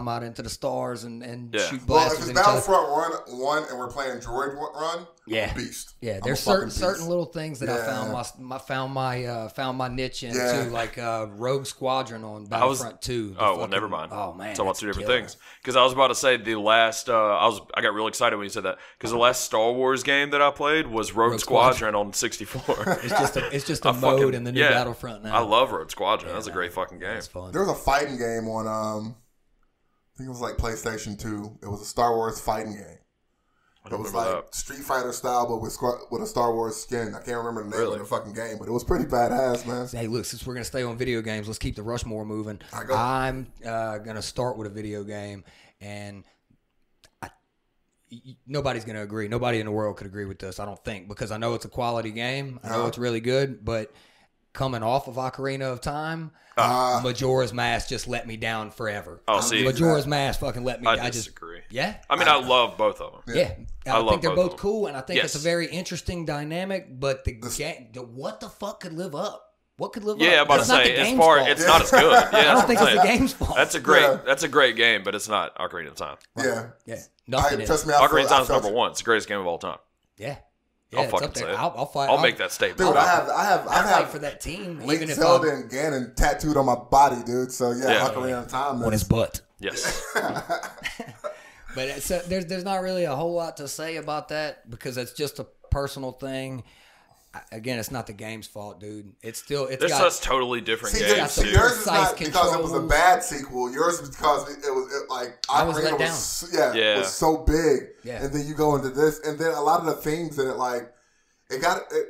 out into the stars and shoot blasters. Well, if it's Battlefront 1 and we're playing Droid Run, I'm a beast. Yeah, there's certain little things that I found my niche in too, like Rogue Squadron on Battlefront 2. Oh, well, never mind. Oh man, so two different things. Because I was about to say the last, I got real excited when you said that because the last Star Wars game that I played was Rogue Squadron on 64. It's just a mode in the new Battlefront now. I love Rogue Squadron. Yeah, that's a great fucking game. There was a fighting game on, I think it was like PlayStation 2. It was a Star Wars fighting game. It was like Street Fighter style, but with a Star Wars skin. I can't remember the name of the fucking game, but it was pretty badass, man. Hey, look, since we're gonna stay on video games, let's keep the Rushmore moving. I'm gonna start with a video game, and nobody's gonna agree. Nobody in the world could agree with this, I don't think, because I know it's a quality game. I know it's really good, but coming off of Ocarina of Time, Majora's Mask just let me down forever. Oh, see, Majora's Mask fucking let me. I disagree. Yeah, I mean, I love both of them. Yeah, I think they're both cool, and I think it's a very interesting dynamic. But what the fuck could live up? What could live up? Yeah, I'm about to say it's not as good. Yeah, I don't think it's the game's fault. That's a great game, but it's not Ocarina of Time. Yeah, yeah. Nothing. Trust me, Ocarina of Time is #1. It's the greatest game of all time. Yeah. Yeah, I'll fucking say it. I'll fight. I'll make that statement. Dude, I have for that team. Link, Zelda, and Ganon tattooed on my body, dude. So yeah, Ocarina of Time on his butt. Yes. But there's not really a whole lot to say about that because it's just a personal thing. Again, it's not the game's fault, dude. It's still it's totally different games. Yours is not because it was a bad sequel. Yours is because it was like I was let down. It was so big. Yeah. And then you go into this, and then a lot of the themes in it, like it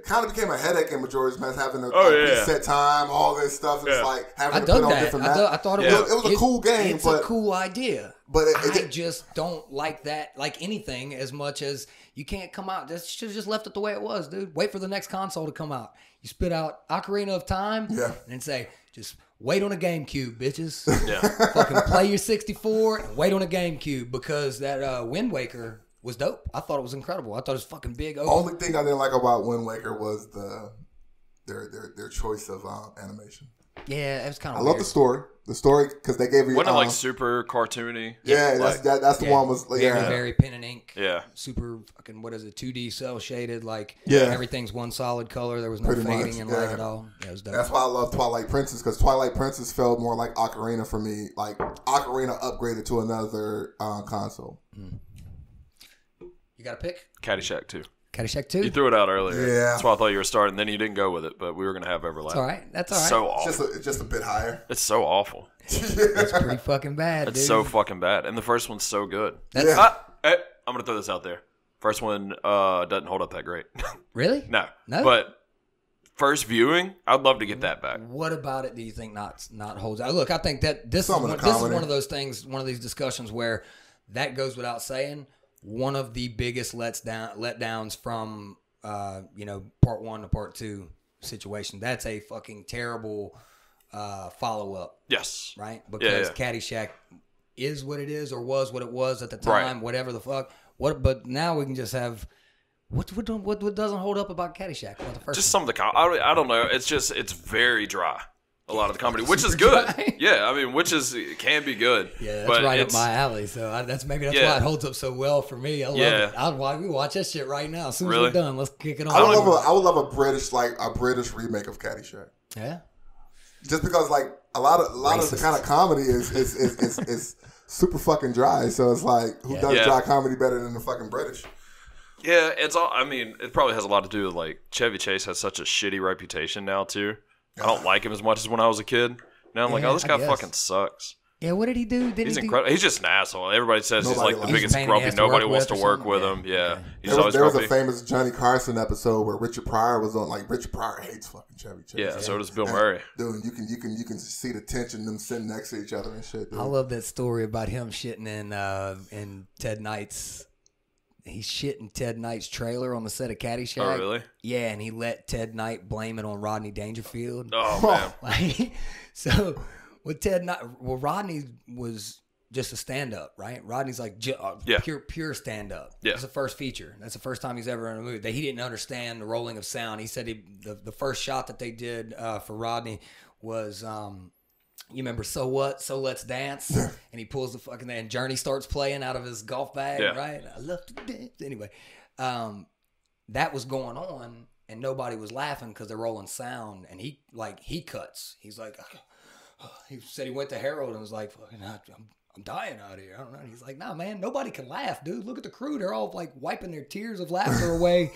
kind of became a headache in Majora's Mask having a set time, all this stuff. It's like having to put on different maps. I thought it was a cool game. It's a cool idea. But I just don't like that, like anything, as much as you can't come out. Just should have just left it the way it was, dude. Wait for the next console to come out. You spit out Ocarina of Time and say, just wait on a GameCube, bitches. Yeah. Fucking play your 64 and wait on a GameCube because that Wind Waker was dope. I thought it was incredible. I thought it was fucking big. Open. Only thing I didn't like about Wind Waker was their choice of animation. Yeah, it was kind of. I love the story. The story because they gave you wasn't it like super cartoony. Yeah, that's the one was like, very pen and ink. Yeah, super fucking 2D cell shaded like everything's one solid color. There was no fading in light at all. Yeah, it was dope. That's why I love Twilight Princess because Twilight Princess felt more like Ocarina for me. Like Ocarina upgraded to another console. Mm. You got a pick? Caddyshack 2. Caddyshack 2? You threw it out earlier. Yeah. That's why I thought you were starting. Then you didn't go with it, but we were going to have Everlast. That's all right. That's all right. So awful. Just a bit higher. It's so awful. It's pretty fucking bad, dude. It's so fucking bad. And the first one's so good. I'm going to throw this out there. First one doesn't hold up that great. Really? No. But first viewing, I'd love to get that back. What about it do you think not holds out? Look, I think that this is one of those things, one of these discussions where that goes without saying. One of the biggest letdowns from part one to part two situation. That's a fucking terrible follow up. Yes, right. Because Caddyshack is what it is, or was what it was at the time. Right. Whatever the fuck. What? But now we can just have what doesn't hold up about Caddyshack? About the first one? Some of the I don't know. It's just it's very dry. A lot of the comedy, which is good. Dry. Yeah, I mean, it can be good. Yeah, that's right up my alley. So that's maybe why it holds up so well for me. I love it. We watch that shit right now. As soon as we're done, let's kick it on. I would love a British remake of Caddyshack. Yeah. Just because, like, a lot of the kind of comedy is super fucking dry. So it's like, who does dry comedy better than the fucking British? Yeah, it's all. I mean, it probably has a lot to do with, like, Chevy Chase has such a shitty reputation now too. I don't like him as much as when I was a kid. Now I'm like, oh, this guy fucking sucks. Yeah, what did he do? He's incredible. He's just an asshole. Everybody says he's like the biggest grumpy. Nobody wants to work with him. Yeah, he's always grumpy. There was a famous Johnny Carson episode where Richard Pryor was on. Like, Richard Pryor hates fucking Chevy Chase. Yeah, so does Bill Murray. Dude, you can see the tension them sitting next to each other and shit. Dude. I love that story about him shitting in Ted Knight's. He shit in Ted Knight's trailer on the set of Caddyshack. Oh, really? Yeah, and he let Ted Knight blame it on Rodney Dangerfield. Oh, man. Like, so, with Ted Knight... Well, Rodney was just a stand-up, right? Rodney's like pure stand-up. Yeah. It's the first feature. That's the first time he's ever in a movie. That he didn't understand the rolling of sound. He said the first shot that they did for Rodney was... you remember So What? So Let's Dance. And he pulls the fucking thing. And Journey starts playing out of his golf bag, right? I love to dance. Anyway, that was going on and nobody was laughing because they're rolling sound. And he cuts. He's like, he said he went to Harold and was like, fucking, I'm dying out here. I don't know. And he's like, nah, man, nobody can laugh, dude. Look at the crew. They're all like wiping their tears of laughter away.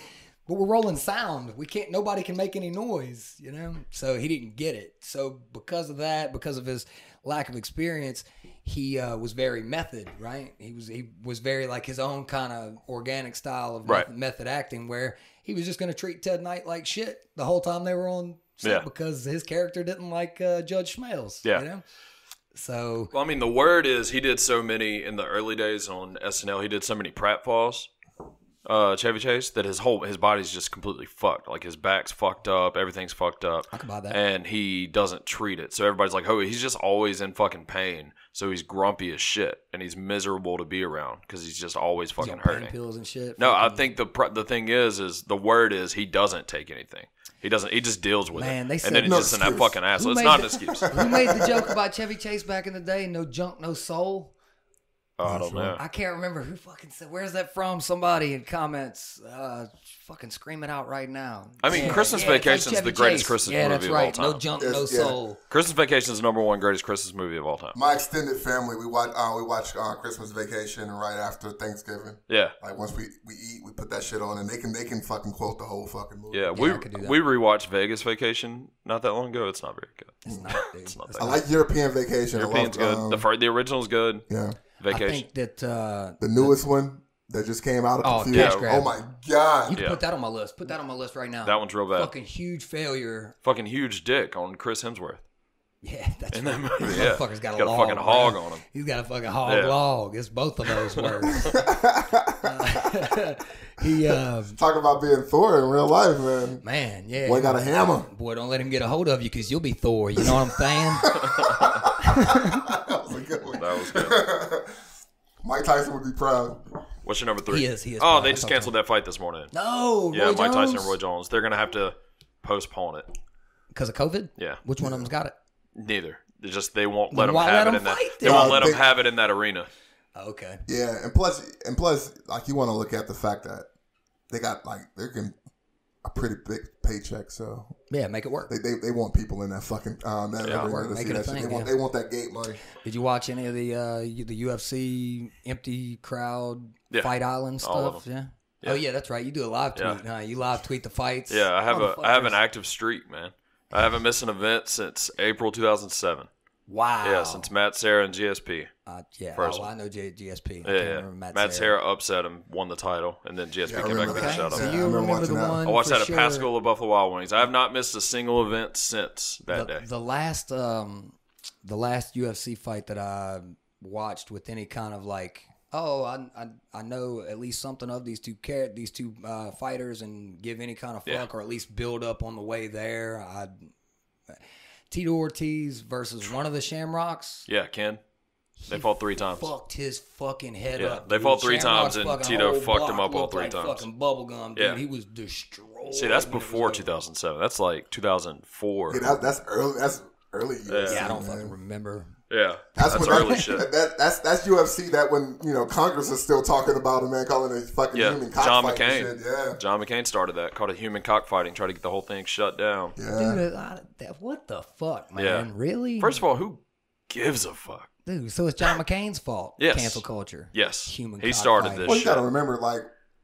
But we're rolling sound. We can't, nobody can make any noise, you know? So he didn't get it. So because of that, because of his lack of experience, he was very method, right? He was very like his own kind of organic style of method acting where he was just going to treat Ted Knight like shit the whole time they were on set because his character didn't like Judge Schmales, you know? So. Well, I mean, the word is he did so many in the early days on SNL, he did so many pratfalls. Chevy Chase, that his body's just completely fucked. Like, his back's fucked up, everything's fucked up. I can buy that. And he doesn't treat it. So everybody's like, oh, he's just always in fucking pain. So he's grumpy as shit, and he's miserable to be around because he's just always fucking hurting. Pain pills and shit. No, I think the thing is the word is he doesn't take anything. He doesn't. He just deals with it. They said, and then he's just in that fucking asshole. It's not an excuse. Who made the joke about Chevy Chase back in the day? No junk, no soul. Oh, I don't know. I can't remember who fucking said. Where's that from? Somebody in comments, fucking scream it out right now. I mean, Christmas Vacation is the greatest Christmas movie of all time. No junk, no soul. Christmas Vacation is the #1 greatest Christmas movie of all time. My extended family, we watch Christmas Vacation right after Thanksgiving. Yeah, like once we eat, we put that shit on, and they can fucking quote the whole fucking movie. Yeah, we rewatched Vegas Vacation not that long ago. It's not very good. It's not. It's not that good. I like European Vacation. European's good. The original's good. Yeah. Vacation. I think that the newest one that just came out of Cash Grab. Oh my god! You can put that on my list. Put that on my list right now. That one's real bad. Fucking huge failure. Fucking huge dick on Chris Hemsworth. Yeah, that's in that movie. That motherfucker's got a fucking hog on him. He's got a fucking log. It's both of those words. Talk about being Thor in real life, man. Man, yeah. Boy got a hammer. Boy, don't let him get a hold of you because you'll be Thor. You know what I'm saying? That was a good one. That was good. Mike Tyson would be proud. What's your #3? He is proud. They just canceled that fight this morning. No, yeah, Mike Tyson and Roy Jones. They're gonna have to postpone it because of COVID. Yeah, which one of them's got it? Neither. They just they won't let them have it in that arena. Okay. Yeah, and plus, like you want to look at the fact that they got like they can. A pretty big paycheck, so yeah, make it work. They want people in that fucking that everywhere to see that shit. They want that gate money. Did you watch any of the UFC empty crowd Fight Island stuff? Yeah. Oh yeah, that's right. You do a live tweet. Huh? You live tweet the fights. Yeah, I have an active streak, man. I haven't missed an event since April 2007. Wow. Yeah, since Matt Serra and GSP. I know GSP. Matt Serra upset him, won the title, and then GSP came back and got shot up. So you remember the one? I watched that at Pascal of Buffalo Wild Wings. I have not missed a single event since that day. The last UFC fight that I watched with any kind of like, I know at least something of these two fighters and give any kind of fuck or at least build up on the way there. Tito Ortiz versus one of the Shamrocks. Yeah, Ken. They fought 3 times. Fucked his fucking head up. They fought 3 times, and Tito fucked him up all 3 times. Fucking bubblegum, dude. Yeah. He was destroyed. See, that's before 2007. That's like 2004. Yeah, that's early. That's early years. Yeah, I don't fucking remember. Yeah, that's when early shit. That's UFC. That when Congress is still talking about him, man, calling it a fucking human cockfight. John McCain started that, called it human cockfighting, tried to get the whole thing shut down. Yeah, dude, what the fuck, man? Yeah. Really? First of all, who gives a fuck? Dude, so it's John McCain's fault. Yes. Cancel culture. Yes. Human cockfighting. He started this shit. Well, you got to remember, like,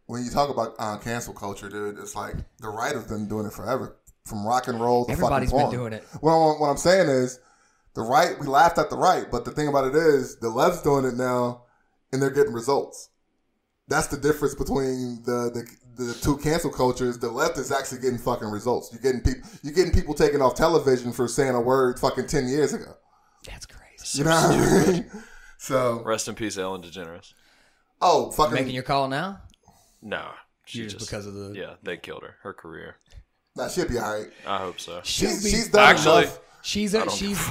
when you talk about cancel culture, dude, it's like the right of them doing it forever. From rock and roll to everybody's been doing it. Well, what I'm saying is the right, we laughed at the right, but the thing about it is the left's doing it now and they're getting results. That's the difference between the two cancel cultures. The left is actually getting fucking results. You're getting people taken off television for saying a word fucking 10 years ago. That's crazy. You know what I mean? So rest in peace, Ellen DeGeneres. Oh, fucking. Making your call now? No. She just because of the. Yeah, they killed her. Her career. Nah, she'll be all right. I hope so. She's done actually. Enough.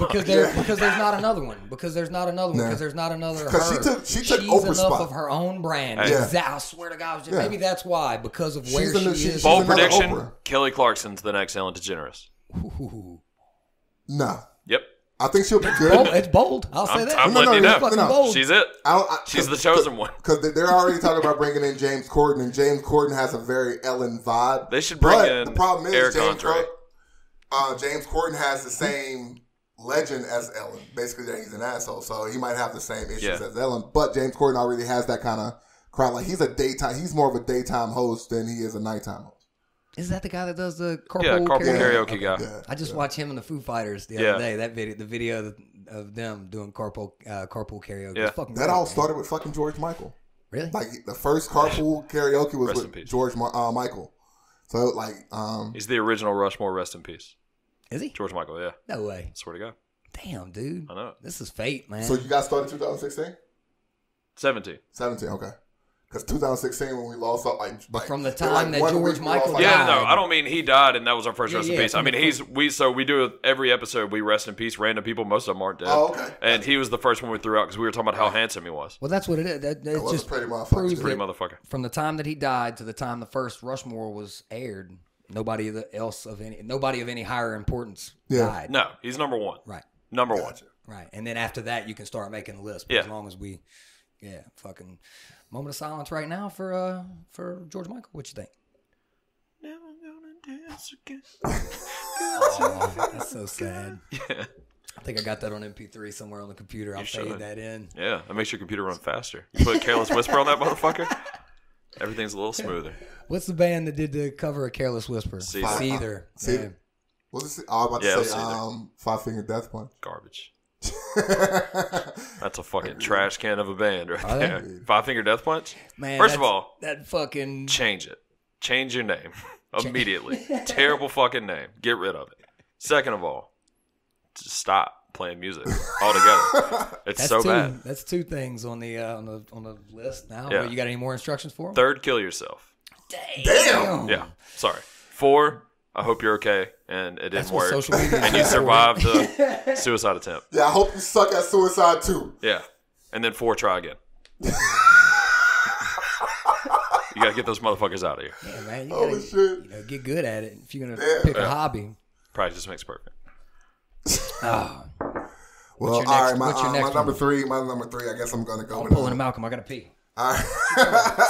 Because there's not another one. Because there's not another one. Because there's not another. Because she took Oprah's spot. She's enough of her own brand. Yeah. Exactly. I swear to God, maybe that's why. Because of where she is. Bold prediction: Oprah. Kelly Clarkson's the next Ellen DeGeneres. Ooh. Nah. Yep. I think she'll be good. It's bold. I'll say that. I'm letting you know. She's it. She's the chosen one. Because they're already talking about bringing in James Corden, and James Corden has a very Ellen vibe. They should bring in the problem is Eric Andre. James Corden has the same legend as Ellen. Basically, that he's an asshole, so he might have the same issues as Ellen. But James Corden already has that kind of crowd. Like he's more of a daytime host than he is a nighttime host. Is that the guy that does the corporal karaoke guy? Yeah, I just watched him and the Foo Fighters the other day. That video, the video of them doing carpool karaoke. Yeah. All started with fucking George Michael. Really? Like the first carpool karaoke was with George Michael. So like, he's the original Rushmore. Rest in peace. Is he? George Michael. Yeah. No way. I swear to God. Damn, dude. I know. This is fate, man. So you guys started 2016? 17. Okay. Because 2016, when we lost out, like from the time that George Michael died. Yeah, no, I don't mean he died and that was our first rest in peace. I mean, we do every episode, we rest in peace, random people, most of them aren't dead. Oh, okay. And he was the first one we threw out because we were talking about how handsome he was. Well, that's what it is. It was just pretty motherfucker. Pretty motherfucker. From the time that he died to the time the first Rushmore was aired, nobody of any higher importance died. No, he's number one. Right. Number one. Right. And then after that, you can start making a list. But as long as we, fucking... Moment of silence right now for George Michael. What you think? Never gonna dance again. That's so sad. Yeah. I think I got that on MP3 somewhere on the computer. I'll fade that in. Yeah, that makes your computer run faster. You put Careless Whisper on that motherfucker. Everything's a little smoother. What's the band that did the cover of Careless Whisper? Seether. Seether. What was it? I was about to say Five Finger Death Punch. Garbage. That's a fucking trash can of a band right there. Five Finger Death Punch. Man, first of all, that fucking change your name immediately. Terrible fucking name. Get rid of it. Second of all, just stop playing music altogether. That's so bad. That's two things on the list now. Yeah. You got any more instructions for them? Third, kill yourself. Damn. Yeah. Sorry. 4. I hope you're okay, and it didn't work, and you survived the suicide attempt. Yeah, I hope you suck at suicide too. Yeah, and then 4, try again. You gotta get those motherfuckers out of here. Yeah, man, you gotta get good at it if you're gonna pick a hobby. Practice makes perfect. Well, all right, my number three. I guess I'm gonna go. I'm pulling a Malcolm. I gotta pee. All right.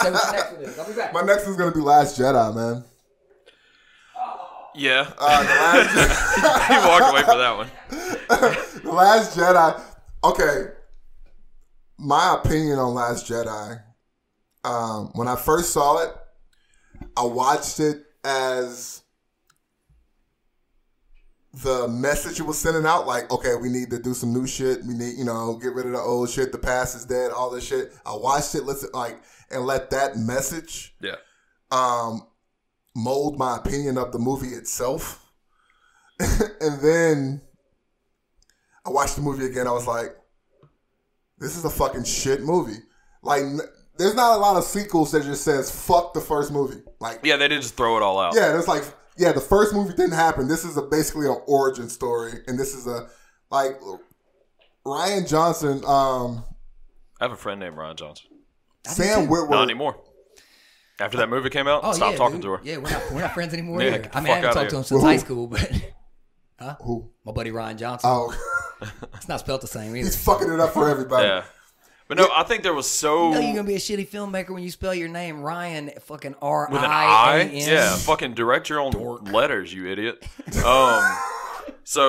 Say what your next one is. I'll be back. My next is gonna be Last Jedi, man. Yeah. He walked away for that one. The Last Jedi. Okay. My opinion on Last Jedi. When I first saw it, I watched it as the message it was sending out. Like, okay, we need to do some new shit. We need, get rid of the old shit. The past is dead. All this shit. I watched it. Let that message. Yeah. Mold my opinion of the movie itself. And then I watched the movie again. I was like, this is a fucking shit movie. Like, there's not a lot of sequels that just says, fuck the first movie. Like, yeah, they didn't just throw it all out. Yeah, it's like, yeah, the first movie didn't happen. This is basically an origin story. And this is Ryan Johnson. I have a friend named Ryan Johnson. Sam Witwer. Not anymore. After that movie came out, stopped talking to her. Yeah, we're not friends anymore. I mean, I haven't talked to him since high school, but Huh? Who? My buddy Ryan Johnson. Oh. It's not spelled the same either. He's fucking it up for everybody. Yeah. But no, I think there was so... You know you're going to be a shitty filmmaker when you spell your name Ryan fucking R-I-A-N. With an I? Yeah, fucking direct your own letters, you idiot.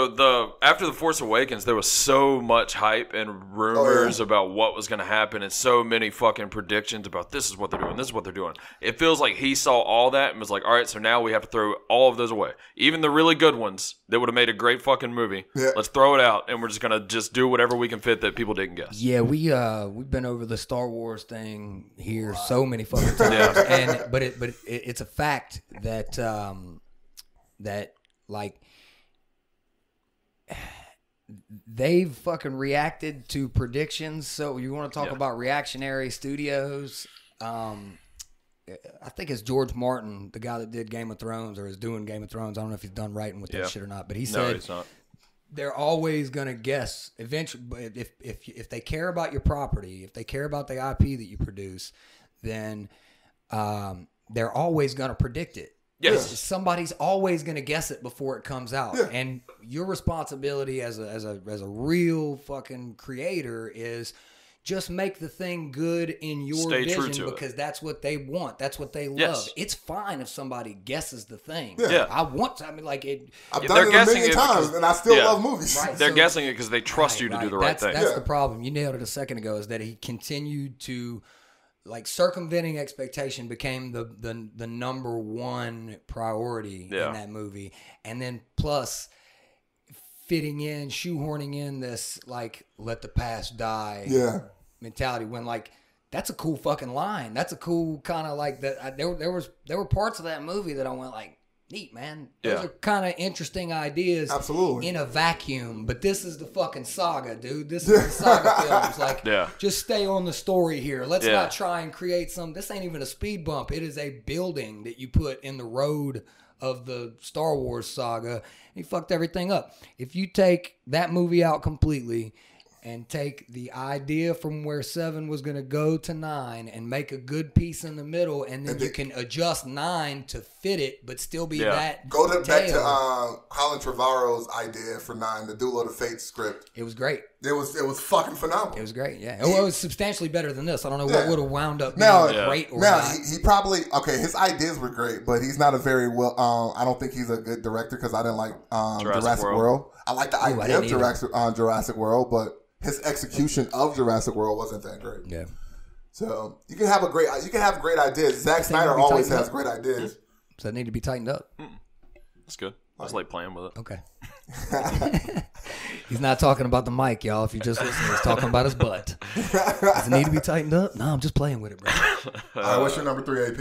So after The Force Awakens, there was so much hype and rumors about what was going to happen and so many fucking predictions about this is what they're doing, this is what they're doing. It feels like he saw all that and was like, all right, so now we have to throw all of those away. Even the really good ones that would have made a great fucking movie, let's throw it out and we're just going to just do whatever we can fit that people didn't guess. Yeah, we've been over the Star Wars thing here so many fucking times. And, but it's a fact that, they've fucking reacted to predictions. So you want to talk about reactionary studios? I think it's George Martin, the guy that did Game of Thrones or is doing Game of Thrones. I don't know if he's done writing with that shit or not, but he said it's not. They're always going to guess. Eventually, if they care about your property, if they care about the IP that you produce, then they're always going to predict it. Yes. Somebody's always going to guess it before it comes out. Yeah. And your responsibility as a real fucking creator is just make the thing good in your vision because that's what they want. That's what they love. Yes. It's fine if somebody guesses the thing. Yeah. I've done it a million times and I still love movies. Right, they're guessing it because they trust you to do the right thing. That's the problem. You nailed it a second ago is that he continued to... Like circumventing expectation became the number one priority in that movie, and then plus fitting in, shoehorning in this like let the past die mentality. When like that's a cool fucking line. That's a cool kind of like that. There were parts of that movie that I went like neat, man. Those are kind of interesting ideas. Absolutely. In a vacuum, but this is the fucking saga, dude. This is the saga films. Like, just stay on the story here. Let's not try and create some. This ain't even a speed bump. It is a building that you put in the road of the Star Wars saga. He fucked everything up. If you take that movie out completely and take the idea from where 7 was going to go to 9 and make a good piece in the middle, and then you can adjust 9 to fit it, but still be that. Back to Colin Trevorrow's idea for 9, the Duel of the Fates script. It was great. It was fucking phenomenal. It was great, yeah. It was substantially better than this. I don't know what would have wound up being great or not. He probably, his ideas were great, but he's not a very well, I don't think he's a good director because I didn't like Jurassic World. I like the idea of Jurassic World, but his execution of Jurassic World wasn't that great. Yeah. So you can have great ideas. Zack Snyder always has great ideas. Does that need to be tightened up? Mm-mm. That's good. I was like playing with it. Okay. He's not talking about the mic, y'all. If you just listen, he's talking about his butt. Does it need to be tightened up? No, I'm just playing with it, bro. What's your number 3, AP?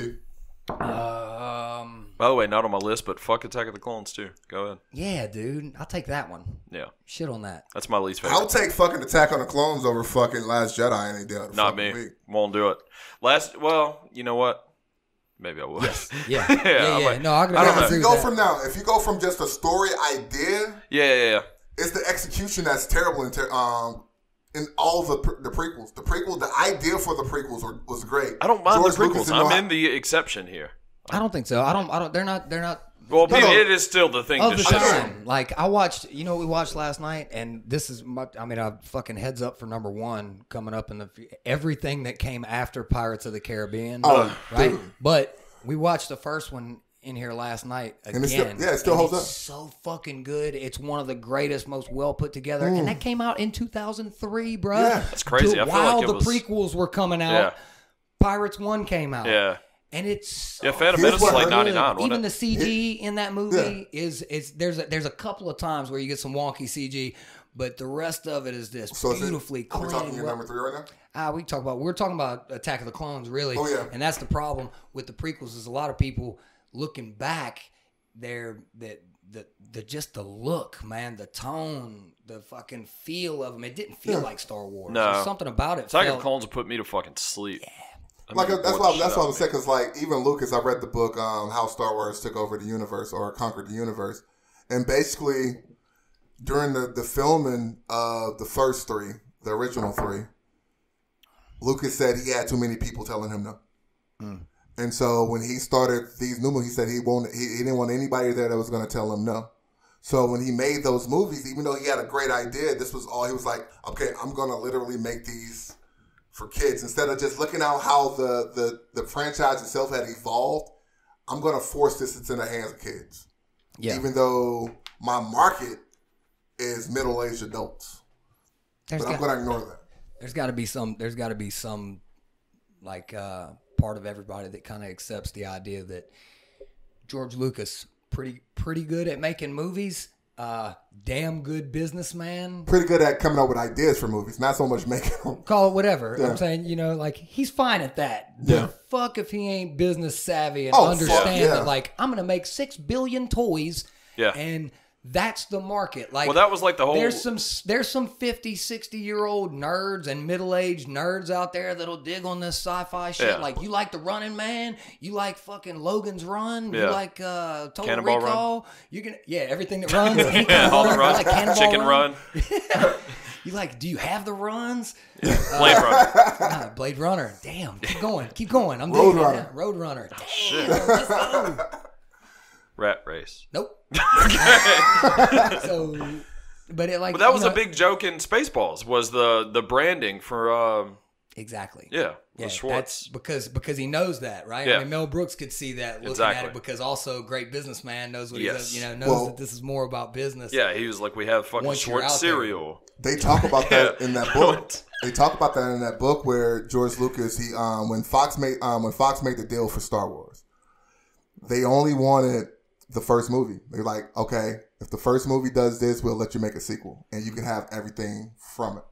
By the way, not on my list, but fuck Attack of the Clones too. Go ahead. Yeah, dude. I'll take that one. Yeah. Shit on that. That's my least favorite. I'll take fucking Attack on the Clones over fucking Last Jedi any day of the fucking week. Not me. Won't do it. You know what? Maybe I will. Yes. Yeah. If you go from just a story idea. Yeah. It's the execution that's terrible in all the prequels. The idea for the prequels was great. I don't mind the prequels. I'm in the exception here. I don't think so. They're not. Well, it is still the thing of the time. Like I watched, we watched last night, and this is my. I mean, I fucking heads up for number one coming up in everything that came after Pirates of the Caribbean. Oh, right. Dude. But we watched the first one in here last night again. And it still holds up. So fucking good. It's one of the greatest, most well put together, and that came out in 2003, bro. Yeah, that's crazy. Dude, while the prequels were coming out, Pirates 1 came out. Yeah. And it's Phantom Menace is like 99. Even the CG in that movie is there's a couple of times where you get some wonky CG, but the rest of it is this beautifully clean. Are we talking number 3 right now? We're talking about Attack of the Clones, really. Oh yeah. And that's the problem with the prequels is a lot of people looking back, just the look, man, the tone, the fucking feel of them. It didn't feel like Star Wars. No, there's something about it. Attack of the Clones put me to fucking sleep. Yeah. That's why I'm saying, because even Lucas, I read the book How Star Wars Took Over the Universe or Conquered the Universe, and basically during the filming of the first 3, the original 3, Lucas said he had too many people telling him no, and so when he started these new ones, he said he didn't want anybody there that was going to tell him no. So when he made those movies, even though he had a great idea, this was all, he was like, okay, I'm going to literally make these for kids. Instead of just looking at how the franchise itself had evolved, I'm going to force this into the hands of kids. Yeah. Even though my market is middle-aged adults. But I'm going to ignore that. There's got to be some like part of everybody that kind of accepts the idea that George Lucas, pretty good at making movies, damn good businessman, pretty good at coming up with ideas for movies, not so much making them. Call it whatever. Yeah. I'm saying, you know, like, he's fine at that. Yeah. The fuck if he ain't business savvy and understand that, like, I'm gonna make 6 billion toys. Yeah. And that's the market. Like, well, that was like the whole. There's some 50, 60-year-old nerds and middle-aged nerds out there that'll dig on this sci-fi shit. Yeah. Like, you like The Running Man, you like fucking Logan's Run, you like Total Cannonball Recall, Run. You can everything that runs. All the runs, like Chicken Run. You like? Do you have the runs? Yeah. Blade Runner. God, Blade Runner. Damn, keep going. I'm Road Runner. Now. Road Runner. Damn, shit. Let's go. Rat Race. Nope. So, but it like. But that was a big joke in Spaceballs. Was the branding for exactly. Yeah. Yeah. Schwartz. Because he knows that, right? Yeah. I mean, Mel Brooks could see that looking at it, because also great businessman knows what he does. You know, knows that this is more about business. Yeah. He was like, we have fucking Schwartz cereal. They talk about that in that book. They talk about that in that book where George Lucas, he when Fox made the deal for Star Wars, they only wanted the first movie. They're like, okay, if the first movie does this, we'll let you make a sequel, and you can have everything from it.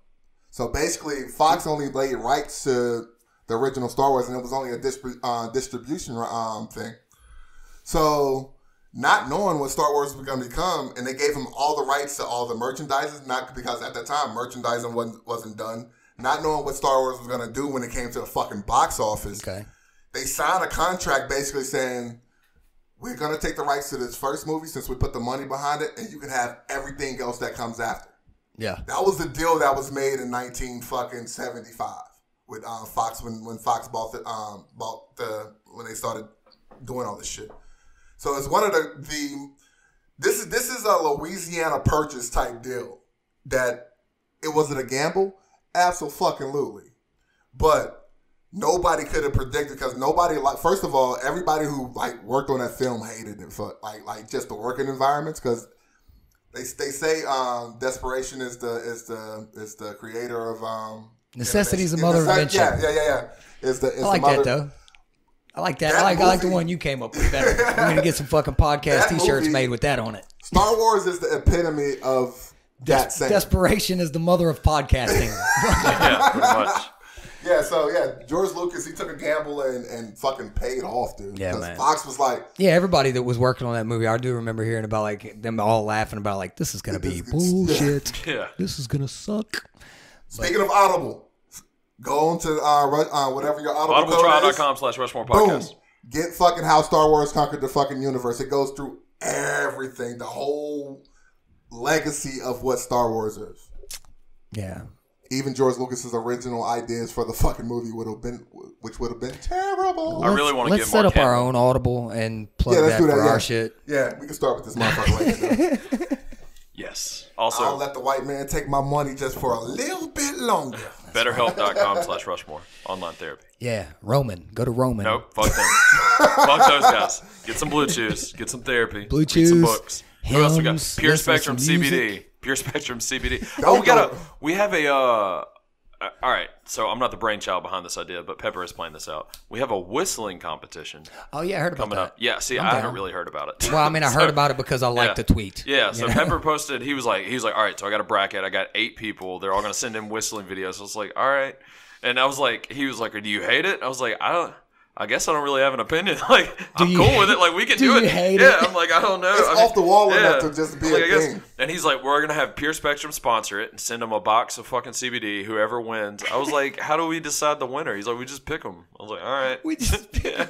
So basically, Fox only laid rights to the original Star Wars, and it was only a distribution thing. So, not knowing what Star Wars was going to become, and they gave him all the rights to all the merchandising, not because at that time merchandising wasn't done. Not knowing what Star Wars was going to do when it came to the fucking box office, they signed a contract basically saying, we're going to take the rights to this first movie since we put the money behind it, and you can have everything else that comes after. Yeah. That was the deal that was made in 1975 with Fox when Fox bought when they started doing all this shit. So it's one of this is a Louisiana Purchase type deal that it wasn't a gamble. Absolutely. But nobody could have predicted, because nobody, like, first of all, everybody who like worked on that film hated it for like just the working environments, because they say desperation is the creator of necessity's the mother of invention. Yeah. I like that. I like the one you came up with better. We're gonna get some fucking podcast t-shirts made with that on it. Star Wars is the epitome of that. Desperation is the mother of podcasting. Yeah, pretty much. Yeah, so yeah, George Lucas, he took a gamble and fucking paid off, dude. Yeah, man. Fox was like, yeah, everybody that was working on that movie, I do remember hearing about like them all laughing about like, this is gonna be bullshit. Yeah, this is gonna suck. Speaking of Audible, go on to whatever your Audible code is. audibletrial.com/Rushmore podcast. Get fucking How Star Wars Conquered the Fucking Universe. It goes through everything, the whole legacy of what Star Wars is. Yeah. Even George Lucas's original ideas for the fucking movie would have been terrible. I really want to get more. Let's set up our own Audible and plug that for our shit. Yeah, we can start with this motherfucker later. Yes. Also, I'll let the white man take my money just for a little bit longer. BetterHelp.com/Rushmore online therapy. Yeah, Roman. Go to Roman. Nope. Fuck them. Fuck those guys. Get some Blue Chews. Get some therapy. Blue Chews. Get some books. Who else we got? Pure Spectrum CBD. Pure Spectrum CBD. Oh, we have a. All right, so I'm not the brainchild behind this idea, but Pepper is playing this out. We have a whistling competition. Oh yeah, I heard about coming up. Yeah, see, I haven't really heard about it. Well, I mean, I heard about it because I liked the tweet. Yeah, so Pepper posted. He was like, all right, so I got a bracket. I got 8 people. They're all gonna send in whistling videos. So I was like, all right, and I was like, he was like, do you hate it? I was like, I guess I don't really have an opinion. Like, I'm cool with it. Like, we can do it. Yeah, I'm like, I don't know. It's off the wall enough to just be a thing. And he's like, we're going to have Pure Spectrum sponsor it and send him a box of fucking CBD, whoever wins. I was like, how do we decide the winner? He's like, we just pick them. I was like, all right. We just pick them.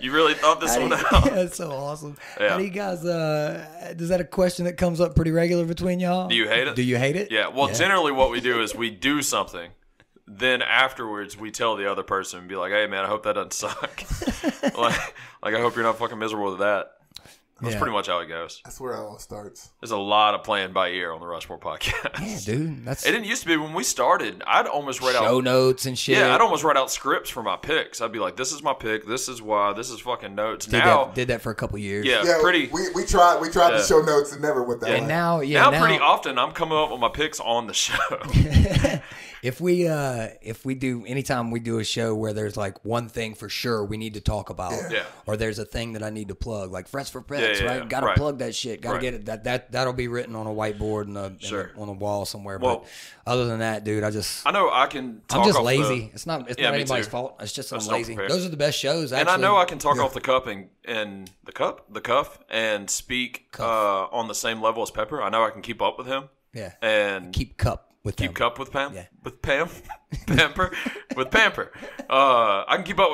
You really thought this one out? Yeah, it's so awesome. Yeah. How do you guys, is that a question that comes up pretty regular between y'all? Do you hate it? Do you hate it? Yeah. Well, generally what we do is we do something. Then afterwards, we tell the other person and be like, hey, man, I hope that doesn't suck. like, I hope you're not fucking miserable with that. That's pretty much how it goes. That's where it all starts. There's a lot of playing by ear on the Rushmore podcast. Yeah, dude. It didn't used to be. When we started, I'd almost write out show notes and shit. Yeah, I'd almost write out scripts for my picks. I'd be like, this is my pick. This is why. This is fucking notes. Did that for a couple years. Yeah, pretty. We tried the show notes and never went that way. Now, pretty often, I'm coming up with my picks on the show. Anytime we do a show where there's like one thing for sure we need to talk about, or there's a thing that I need to plug, like Fresh for Pets, right? Got to plug that shit. Got to get it. That'll be written on a whiteboard and on a wall somewhere. Well, but other than that, dude, I know I can. I'm just lazy. It's not anybody's fault. It's just I'm lazy. Those are the best shows, actually. And I know I can talk off the cuff and speak on the same level as Pepper. I know I can keep up with him. Yeah, and keep cup. With Pamper. I can keep up with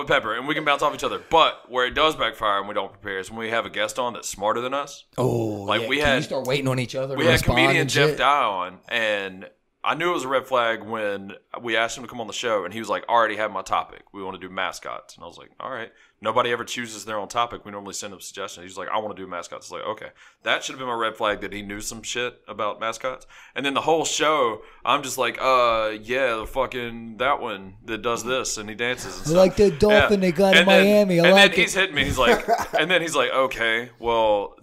Pepper, and we can bounce off each other. But where it does backfire and we don't prepare is when we have a guest on that's smarter than us. Oh, like we start waiting on each other. We had comedian Jeff Dye on, and I knew it was a red flag when we asked him to come on the show, and he was like, "I already have my topic. We want to do mascots." And I was like, "All right." Nobody ever chooses their own topic. We normally send them suggestions. He's like, I want to do mascots. It's like, okay. That should have been my red flag that he knew some shit about mascots. And then the whole show, I'm just like, the fucking that one that does this and he dances and stuff. Like the dolphin they got in Miami. He's hitting me. He's like, and then he's like, okay, well,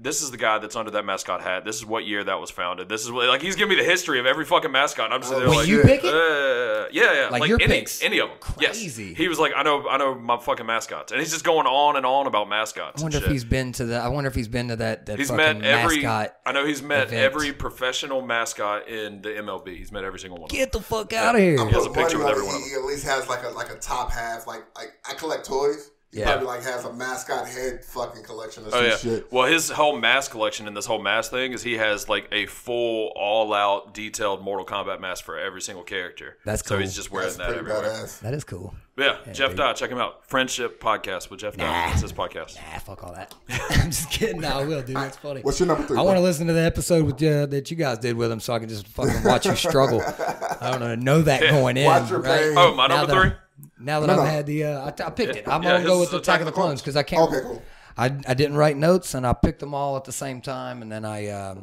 this is the guy that's under that mascot hat. This is what year that was founded. This is what, like, he's giving me the history of every fucking mascot. And I'm just there like, you pick it? Yeah. Like your picks. Any of them. Crazy. Yes. He was like, I know my fucking mascot. And he's just going on and on about mascots. I wonder if he's been to that. He's met every. I know he's met every professional mascot in the MLB. He's met every single one. Get the fuck out of here! He has a picture with every one of them. He at least has like a top half. Like I collect toys. He probably has a mascot head fucking collection or some shit. Well, his whole mask collection and this whole mask thing is he has like a full, all-out, detailed Mortal Kombat mask for every single character. That's cool. So he's just wearing that everywhere. Badass. That is cool. Yeah, Jeff Dye, check him out. Friendship Podcast with Jeff Dye. It's his podcast. Nah, fuck all that. I'm just kidding. No, I will, dude. That's funny. What's your number 3? I want to listen to the episode with that you guys did with him, so I can just fucking watch you struggle. I don't know that going in. Watch your pain. Oh, my number 3. Now that I've had the, I picked it. I'm gonna go with the Attack of the Clones because I can't. Okay, cool. I didn't write notes and I picked them all at the same time, and then I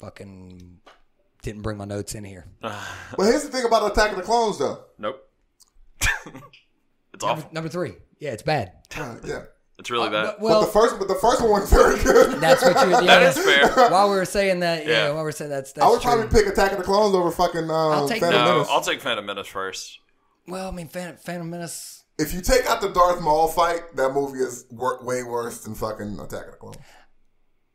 fucking didn't bring my notes in here. But here's the thing about Attack of the Clones, though. Nope. It's awful. Number 3. Yeah, it's bad. Yeah. It's really bad. Well, but the first one was very good. That's what you. Yeah, that is fair. While we were saying that, while we were saying that's I would probably pick Attack of the Clones over fucking. Menace. I'll take Phantom Menace first. Well, I mean, Phantom Menace. If you take out the Darth Maul fight, that movie is way worse than fucking Attack of the Clones.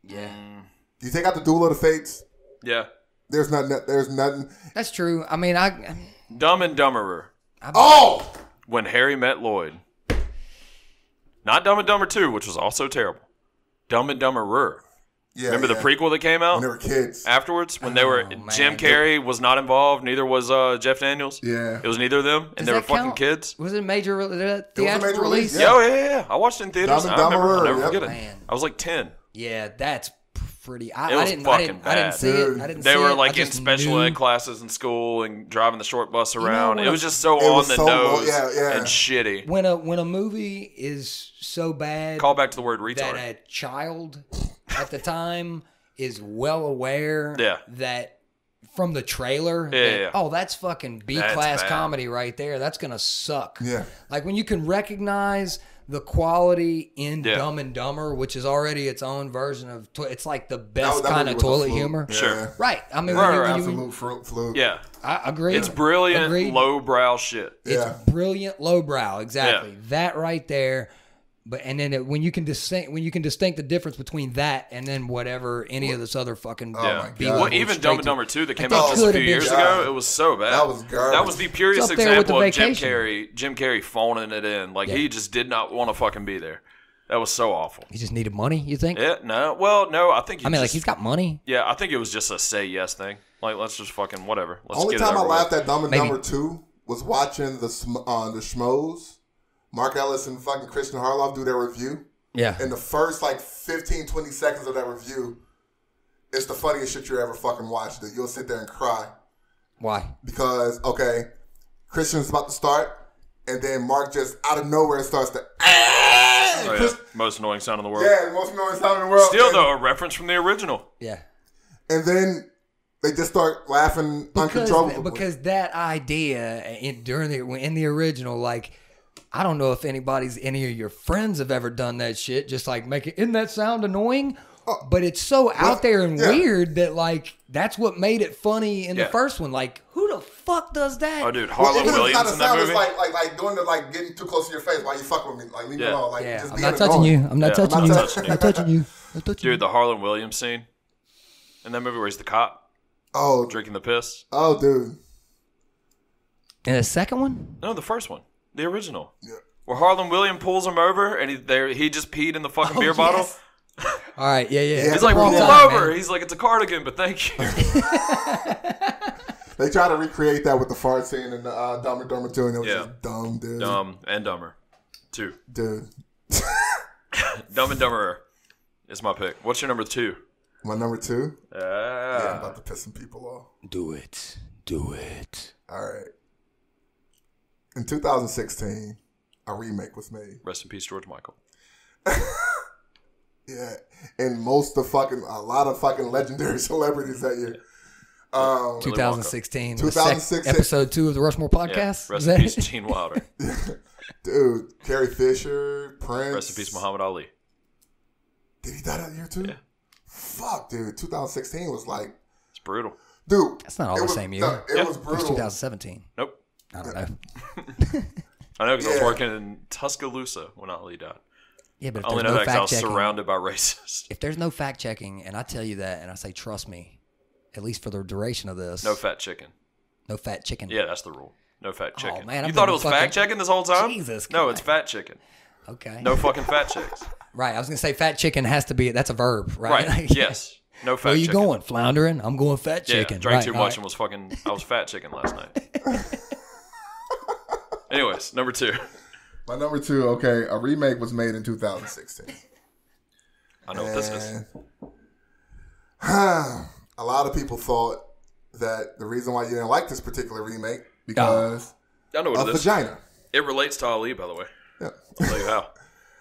Yeah. You take out the Duel of the Fates. Yeah. There's nothing. That's true. I mean, Dumb and Dumberer. When Harry Met Lloyd. Not Dumb and Dumber 2, which was also terrible. Dumb and Dumberer. Yeah, remember the prequel that came out? When they were kids. Afterwards, when Jim Carrey was not involved, neither was Jeff Daniels. Yeah. It was neither of them, and they were fucking kids. Was it a major release? Yeah. Yeah. I watched it in theaters. I'll never forget it. Man. I was like 10. Yeah, that's pretty. I didn't see it. They were like in special ed classes in school and driving the short bus around. It was just so on the nose and shitty. When a movie is so bad, call back to the word retard, that a child at the time is well aware that from the trailer, that's fucking B-class comedy right there. That's going to suck. Yeah. Like when you can recognize the quality in Dumb and Dumber, which is already its own version of... it's like the best kind of toilet humor. Yeah. Sure. Right. I mean, absolute fluke. Yeah. I agree. It's brilliant, lowbrow shit. It's brilliant, lowbrow. Exactly. Yeah. That right there... But and then when you can distinct the difference between that and then whatever any of this other fucking well, even Dumb and Dumber 2 that came out just a few years ago, it was so bad. That was garbage. That was the purest example of Jim Carrey phoning it in. Like he just did not want to fucking be there. That was so awful. He just needed money, you think? Yeah, no. Well, no, I think. I mean, he's got money. Yeah, I think it was just a say yes thing. Like let's just fucking whatever. Let's Only time I laughed at Dumb and Dumber 2 was watching the Schmoes. Mark Ellis and fucking Christian Harloff do their review. Yeah. And the first, 15, 20 seconds of that review, it's the funniest shit you ever fucking watched. That you'll sit there and cry. Why? Because, Christian's about to start, and then Mark just, out of nowhere, starts to, Oh, yeah. Most annoying sound in the world. Yeah, most annoying sound in the world. Still, though, a reference from the original. Yeah. And then they just start laughing uncontrollably. Because that idea in the original, like, I don't know if any of your friends have ever done that shit. Just like make it, isn't that sound annoying? But it's so out there and weird that, like, that's what made it funny in the first one. Like, who the fuck does that? Oh, dude, Harlan Williams in that movie. Like doing the, like, getting too close to your face while you fuck with me. Like, leave me alone. Like, just I'm not touching you. I'm not touching you. I'm not touching you. Dude, the Harlan Williams scene in that movie where he's the cop. Oh. Drinking the piss. Oh, dude. In the second one? No, the first one. The original. Yeah. Where Harlan Williams pulls him over and he just peed in the fucking beer bottle. Yes. All right, yeah. He's like, roll over. Man. He's like, it's a cardigan, but thank you. They try to recreate that with the fart scene in Dumb and Dumber 2, and it was just dumb, dude. Dumb and Dumber 2. Dude. Dumb and Dumber is my pick. What's your number 2? My number 2? Yeah, I'm about to piss some people off. Do it. All right. In 2016, a remake was made. Rest in peace, George Michael. Yeah, and a lot of fucking legendary celebrities that year. 2016, episode 2 of the Rushmore podcast. Yeah. Rest in peace, Gene Wilder. Dude, Carrie Fisher, Prince. Rest in peace, Muhammad Ali. Did he die that year too? Yeah. Fuck, dude. 2016 was like, it's brutal, dude. That's not all the same year. No, it was brutal. It was 2017. Nope. I don't know. I know because I was working in Tuscaloosa when Ali died. Yeah, but if there's no fact checking, surrounded by racists. If there's no fact checking, and I tell you that, and I say, trust me, at least for the duration of this, no fat chicken. Yeah, that's the rule. No fat chicken. Oh, man, you thought it was fact checking this whole time? Jesus. No, it's fat chicken. Okay. No fucking fat chicks. Right. I was gonna say fat chicken has to be. That's a verb, right? Right. Yes. No fat. Where you going? Floundering? I'm going fat chicken. Yeah, drank too much and was fucking. I was fat chicken last night. Anyways, number 2. My number 2, okay, a remake was made in 2016. I know what this is. A lot of people thought that the reason why you didn't like this particular remake because of vagina. It relates to Ali, by the way. Yeah. I'll tell you how.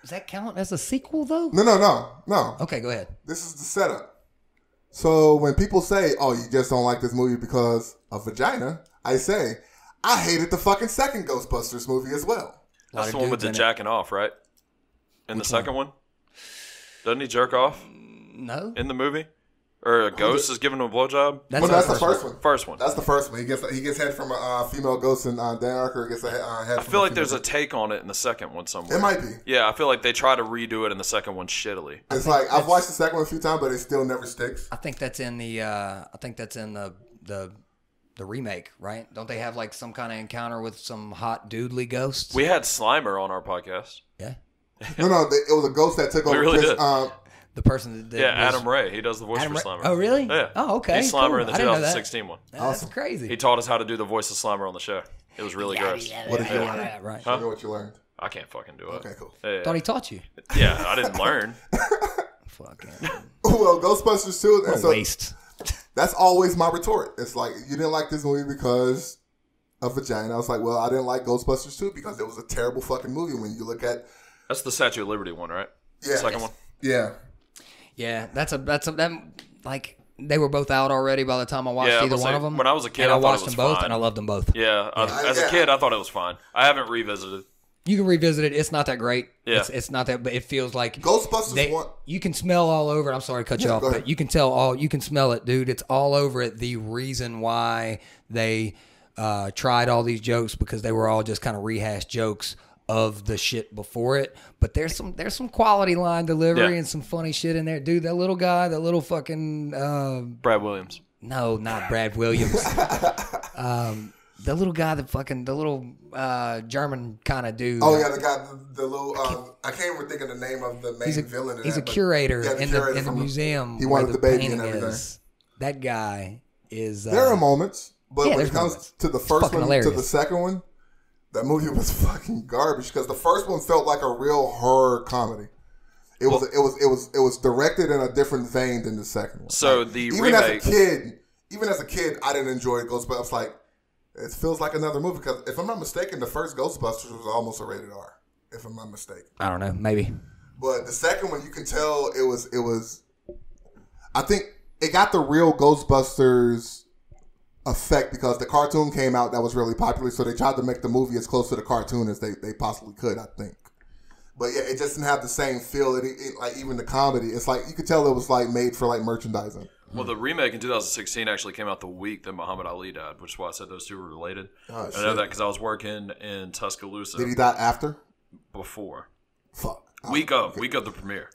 Does that count as a sequel, though? No. Okay, go ahead. This is the setup. So when people say, oh, you just don't like this movie because of vagina, I say, I hated the fucking second Ghostbusters movie as well. That's the one with the jacking off, right? In the second one? Doesn't he jerk off? No. In the movie? Or a ghost is giving him a blowjob? That's the first one. First one. That's the first one. He gets head from a female ghost, and Dan Archer gets a head from a female ghost. I feel like there's a take on it in the second one somewhere. It might be. Yeah, I feel like they try to redo it in the second one shittily. It's like, I've watched the second one a few times, but it still never sticks. I think that's in the the remake, right? Don't they have like some kind of encounter with some hot doodly ghosts? We had Slimer on our podcast. Yeah. It was a ghost that took over. We really did. The person that did. Yeah, Adam Ray. He does the voice for Slimer. Oh, really? Yeah. Oh, okay. He's Slimer in the 2016 one. Awesome. That's crazy. He taught us how to do the voice of Slimer on the show. It was really gross. What did you learn? Right. Huh? You know what you learned? I can't fucking do it. Okay, cool. Yeah. Thought he taught you. Yeah, I didn't learn. Fucking. Well, Ghostbusters 2. What a waste. That's always my retort. It's like, you didn't like this movie because of vagina. I was like, well, I didn't like Ghostbusters 2 because it was a terrible fucking movie when you look at... That's the Statue of Liberty one, right? Yeah. Second one? Yeah. Yeah, like, they were both out already by the time I watched either one of them. When I was a kid, I thought it was fine. I watched them both, and I loved them both. Yeah, as a kid, I thought it was fine. I haven't revisited. You can revisit it. It's not that great. Yeah. It's not that, but it feels like Ghostbusters. You can smell all over. I'm sorry to cut you off, but you can tell you can smell it, dude. It's all over it. The reason why they tried all these jokes because they were all just kind of rehashed jokes of the shit before it. But there's some quality line delivery and some funny shit in there, dude. That little guy, that little fucking Brad Williams. No, not Brad Williams. The little guy, the little German kind of dude. Oh yeah, the little. I can't even think of the name of the main villain. He's a curator in the museum. He wanted the baby and everything. That guy is. There are moments, but when it comes to the first one to the second one, that movie was fucking garbage because the first one felt like a real horror comedy. It was directed in a different vein than the second one. So like, even as a kid, I didn't enjoy Ghostbusters. But I was like. It feels like another movie because, if I'm not mistaken, the first Ghostbusters was almost a rated R. if I'm not mistaken. I don't know, maybe. But the second one, you could tell it was. I think it got the real Ghostbusters effect because the cartoon came out that was really popular, so they tried to make the movie as close to the cartoon as they possibly could, I think. But yeah, it just didn't have the same feel. It like even the comedy, it's like you could tell it was like made for like merchandising. Well, the remake in 2016 actually came out the week that Muhammad Ali died, which is why I said those two were related. Oh, I know that because I was working in Tuscaloosa. Did he die after? Before. Fuck. Week of the premiere.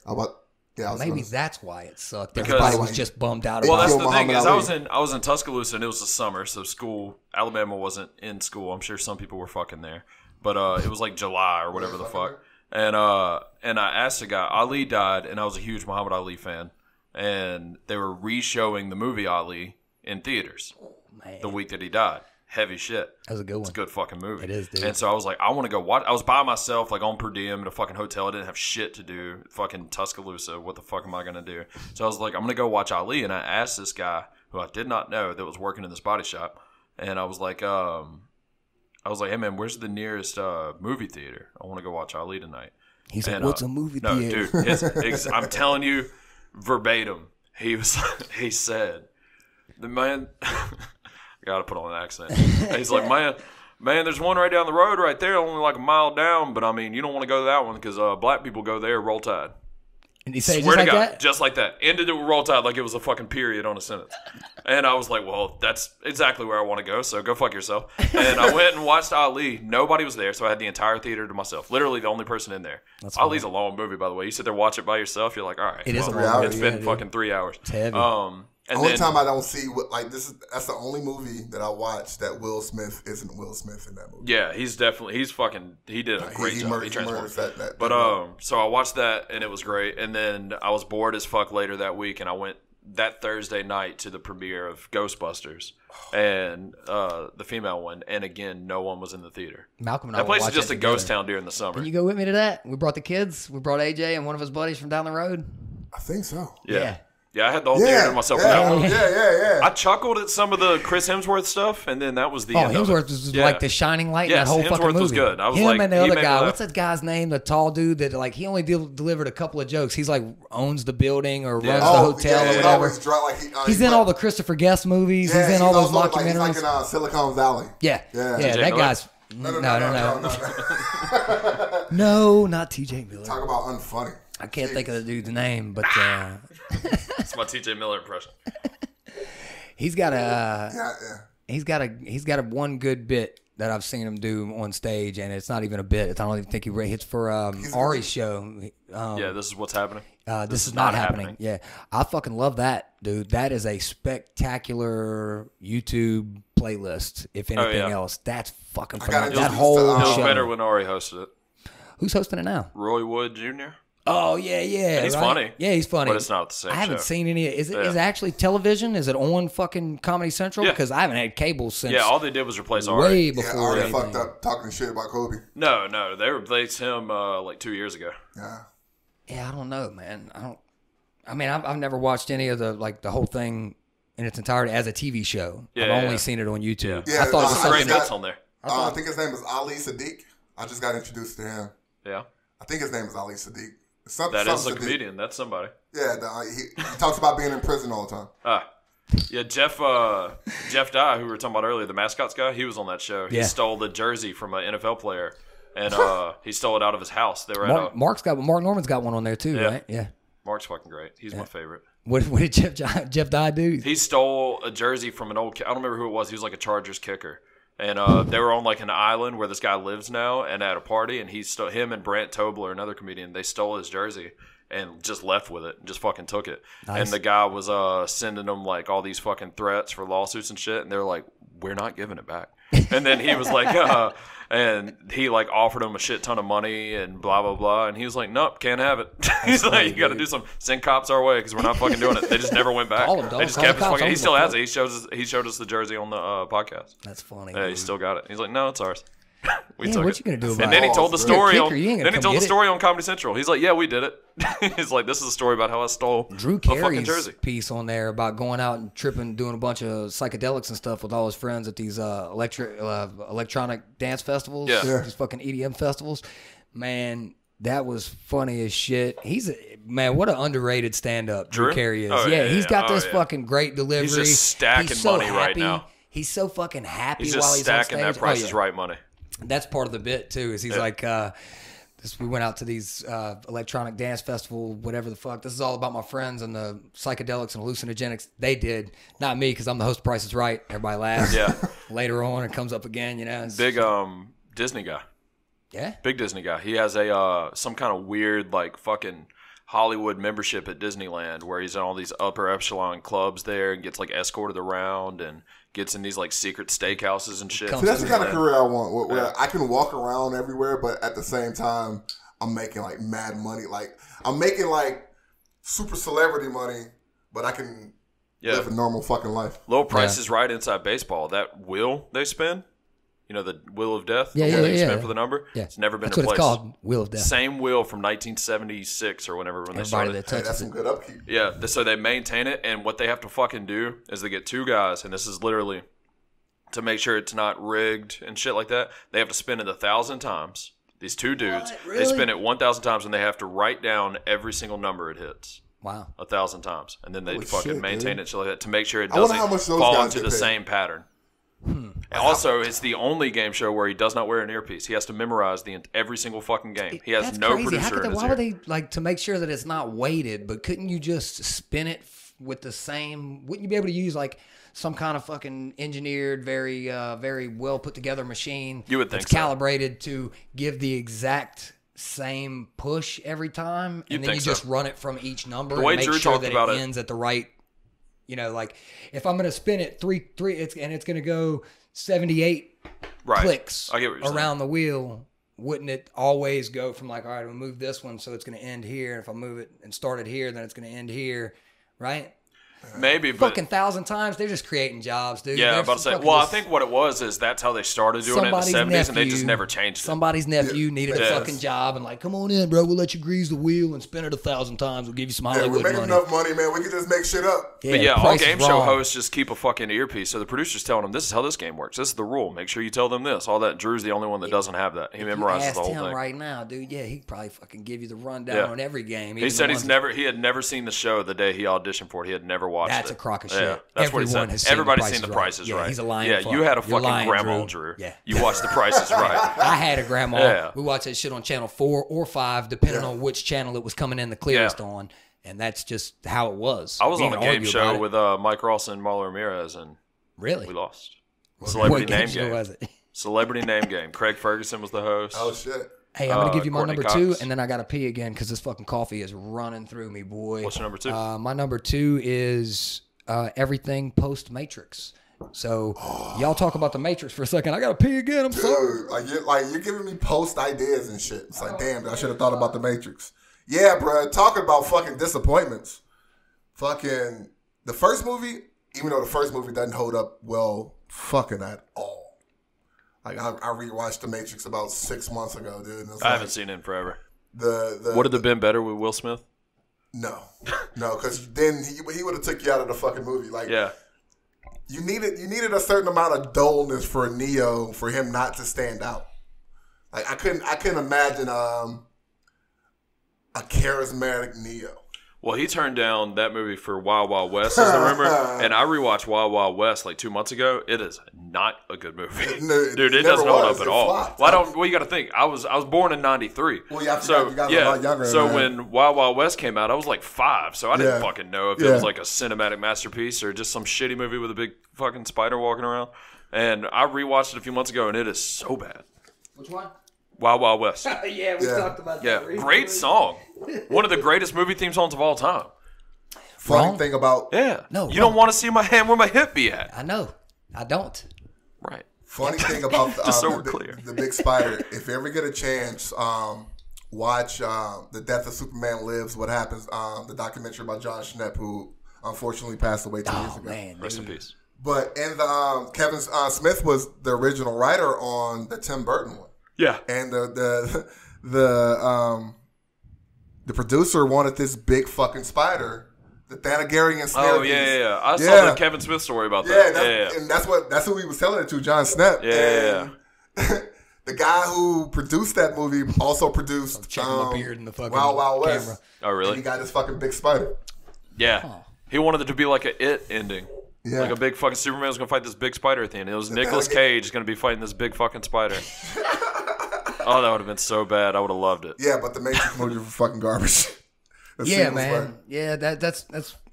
Yeah, maybe that's why it sucked. Everybody was just bummed out. Well, that's the thing is, I was in Tuscaloosa and it was the summer, so school Alabama wasn't in school. I'm sure some people were fucking there, but it was like July or whatever the fuck. And I asked a guy. Ali died, and I was a huge Muhammad Ali fan. And they were re-showing the movie Ali in theaters the week that he died. Heavy shit. That was a good one. It's a good fucking movie. It is, dude. And so I was like, I want to go watch. I was by myself, like on per diem at a fucking hotel. I didn't have shit to do. Fucking Tuscaloosa. What the fuck am I going to do? So I was like, I'm going to go watch Ali. And I asked this guy who I did not know that was working in this body shop. And I was like, hey, man, where's the nearest movie theater? I want to go watch Ali tonight. He's like, what's a movie theater? No, dude. I'm telling you. Verbatim, he said, "The man, I gotta put on an accent." He's like, "Man, there's one right down the road, right there, only like a mile down. But I mean, you don't want to go to that one because black people go there. Roll Tide." And he said, "Swear to God, just like that." Ended it with Roll Tide like it was a fucking period on a sentence. And I was like, "Well, that's exactly where I want to go. So go fuck yourself." And I went and watched Ali. Nobody was there, so I had the entire theater to myself. Literally, the only person in there. That's Ali's funny. A long movie, by the way. You sit there, watch it by yourself. You're like, "All right, it's been fucking 3 hours." It's heavy. And only time I don't see what like this is. That's the only movie that I watch that Will Smith isn't Will Smith in that movie. Yeah, he did a great job. He transformed that. But so I watched that and it was great. And then I was bored as fuck later that week, and I went that Thursday night to the premiere of Ghostbusters and the female one. And again, no one was in the theater. Malcolm and I. That place is just a ghost town during the summer. Can you go with me to that? We brought the kids. We brought AJ and one of his buddies from down the road. I think so. Yeah. Yeah, I had the whole theater to myself. Yeah. I chuckled at some of the Chris Hemsworth stuff, and then that was the end. Hemsworth was like the shining light in that whole fucking movie. Hemsworth was good. I was him like, and the other guy. What's that guy's name? The tall dude that like he only delivered a couple of jokes. He's like owns the building or runs the hotel or whatever. He's in all the Christopher Guest movies. Yeah, he's in all those documentaries. He's like in Silicon Valley. Yeah. That guy's. No. No, not T.J. Miller. Talk about unfunny. I can't think of the dude's name, but that's my T.J. Miller impression. He's got a one good bit that I've seen him do on stage, and it's not even a bit. I don't even think he hits for Ari's show. This is what's happening. This is not happening. Yeah, I fucking love that, dude. That is a spectacular YouTube playlist. If anything else, that's fucking phenomenal. That whole show. It was better when Ari hosted it. Who's hosting it now? Roy Wood Jr. Oh, yeah. And he's funny. Yeah, he's funny. But it's not the same I haven't seen any. Is it actually television? Is it on fucking Comedy Central? Because I haven't had cable since. Yeah, all they did was replace Ari. Way before Ari fucked up talking shit about Kobe. No. They replaced him like 2 years ago. Yeah. Yeah, I don't know, man. I've never watched any of the, like, the whole thing in its entirety as a TV show. Yeah, I've only seen it on YouTube. Yeah, I thought it was something that's on there. I think his name is Ali Sadiq. I just got introduced to him. Yeah. I think his name is Ali Sadiq. That is a comedian. That's somebody. Yeah, he talks about being in prison all the time. Yeah, Jeff Dye, who we were talking about earlier, the mascots guy, he was on that show. He stole the jersey from an NFL player, and he stole it out of his house. They were Mark Norman's got one on there too, right? Yeah. Mark's fucking great. He's my favorite. What did Jeff Dye do? He stole a jersey from an old – I don't remember who it was. He was like a Chargers kicker. And they were on like an island where this guy lives now, and at a party, and him and Brant Tobler, another comedian, they stole his jersey and just left with it, and just fucking took it. Nice. And the guy was sending them like all these fucking threats for lawsuits and shit, and they're like, "We're not giving it back." And then he was like, and he like offered him a shit ton of money and blah blah blah, and he was like, "Nope, can't have it." He's like, "You got to do something. Send cops our way because we're not fucking doing it." They just never went back. They just kept his fucking. He still has it. He showed us the jersey on the podcast. That's funny. Yeah, he still got it. He's like, "No, it's ours." What you gonna do about it? And then he told the story. Then he told the story on Comedy Central. He's like, "Yeah, we did it." He's like, "This is a story about how I stole Drew Carey's piece on there about going out and tripping, doing a bunch of psychedelics and stuff with all his friends at these electronic dance festivals, these fucking EDM festivals." Man, that was funny as shit. He's a, man, what an underrated stand-up Drew Carey is. Oh, yeah, he's got this fucking great delivery. He's just stacking money right now. He's so fucking happy while he's on stage. He's just stacking that Price is Right money. That's part of the bit, too, is he's like... we went out to these electronic dance festival, whatever the fuck. This is all about my friends and the psychedelics and hallucinogenics they did. Not me, because I'm the host of Price is Right. Everybody laughs. Yeah. Later on, it comes up again, you know. Big Disney guy. Yeah? Big Disney guy. He has a some kind of weird, like, fucking Hollywood membership at Disneyland where he's in all these upper echelon clubs there and gets, like, escorted around and gets in these, like, secret steakhouses and shit. See, that's the kind of career I want, where I can walk around everywhere, but at the same time, I'm making, like, mad money. Like, I'm making, like, super celebrity money, but I can live a normal fucking life. Low Price is Right inside baseball. That wheel they spin, you know, the wheel of death? Yeah, spin for the number? Yeah. It's never been replaced. That's what it's called, wheel of death. Same wheel from 1976 or whenever when they started. Hey, that's some good upkeep. Yeah, so they maintain it, and what they have to fucking do is they get two guys, and this is literally to make sure it's not rigged and shit like that. They have to spin it 1,000 times. These two dudes, really? They spin it 1,000 times, and they have to write down every single number it hits. Wow. 1,000 times. And then they maintain it, shit like that, to make sure it doesn't fall into the same pattern. Hmm. And also, it's the only game show where he does not wear an earpiece. He has to memorize every single fucking game. He has no producer. Why would they, like, to make sure that it's not weighted? But couldn't you just spin it with the same? Wouldn't you be able to use like some kind of fucking engineered, very well put together machine? You would think that's calibrated to give the exact same push every time, and then you just run it from each number and make sure that it ends at the right. You know, like if I'm gonna spin it three, and it's gonna go 78 clicks around the wheel. Wouldn't it always go from like, all right, we'll move this one, so it's gonna end here. If I move it and start it here, then it's gonna end here, right? Maybe, but fucking 1,000 times, they're just creating jobs, dude. Yeah, about to say. Well, I think what it was is that's how they started doing it in the 70s, and they just never changed it. Somebody's nephew needed a fucking job, and like, come on in, bro, we'll let you grease the wheel and spin it 1,000 times. We'll give you some Hollywood money. We made enough money, man. We can just make shit up. Yeah, but yeah, all game show hosts just keep a fucking earpiece, so the producer's telling them this is how this game works. This is the rule. Make sure you tell them this. All that. Drew's the only one that doesn't have that. He memorizes the whole thing. Right now, dude. Yeah, he'd probably fucking give you the rundown on every game. He said he had never seen the show the day he auditioned for it. He had never watched it. That's a crock of shit. Yeah, that's what he said. Everybody's seen The Price is Right. He's a lying fuck. You had a fucking grandma, Drew. Yeah. You watched The Price is Right. I had a grandma. Yeah. We watched that shit on channel 4 or 5, depending on which channel it was coming in the clearest on. And that's just how it was. I was on a game show with Mike Ross and Marla Ramirez, and we lost. Celebrity Name Game. Was it? Celebrity Name Game. Craig Ferguson was the host. Oh, shit. Hey, I'm going to give you my Courtney number Cox. 2, and then I got to pee again because this fucking coffee is running through me, boy. What's your number 2? My number 2 is everything post-Matrix. So y'all talk about The Matrix for a second. I got to pee again. I'm sorry. Like, you're giving me post-ideas and shit. It's like, damn, I should have thought about The Matrix. Yeah, bro. Talking about fucking disappointments. Fucking the first movie, even though the first movie doesn't hold up well fucking at all. Like I rewatched The Matrix about 6 months ago, dude. I haven't seen it in forever. Would it have been better with Will Smith? No, because then he would have took you out of the fucking movie. Like, you needed a certain amount of dullness for Neo for him not to stand out. Like I couldn't imagine a charismatic Neo. Well, he turned down that movie for Wild Wild West, as the rumor. And I rewatched Wild Wild West like 2 months ago. It is not a good movie, dude. It doesn't hold up at all. Well, you got to think. I was born in '93. Well, yeah, you got a lot younger. So when Wild Wild West came out, I was like 5. So I didn't fucking know if it was like a cinematic masterpiece or just some shitty movie with a big fucking spider walking around. And I rewatched it a few months ago, and it is so bad. Which one? Wild Wild West. Yeah, we talked about that recently. Great song. One of the greatest movie theme songs of all time. Funny thing about... Yeah. No, you don't want to see my hand where my hip be at. I know. I don't. Right. Funny thing about the Big Spider, if you ever get a chance, watch The Death of Superman Lives, What Happens, the documentary about John Schnepp, who unfortunately passed away 2 years ago. Man, rest in peace. But Kevin Smith was the original writer on the Tim Burton one. Yeah, and the producer wanted this big fucking spider, the Thanagarian snake. Oh yeah. I saw the Kevin Smith story about that. And that's who he was selling it to, John Schnepp. Yeah. The guy who produced that movie also produced my beard in the fucking Wild Wild West. Camera. Oh, really? And he got his fucking big spider. Yeah. Huh. He wanted it to be like an It ending. Yeah. Like a big fucking Superman was going to fight this big spider at the end. It was Nicolas Cage going to be fighting this big fucking spider. Oh, that would have been so bad. I would have loved it. Yeah, but the Matrix movie was fucking garbage. Yeah, man. Part. Yeah, that's...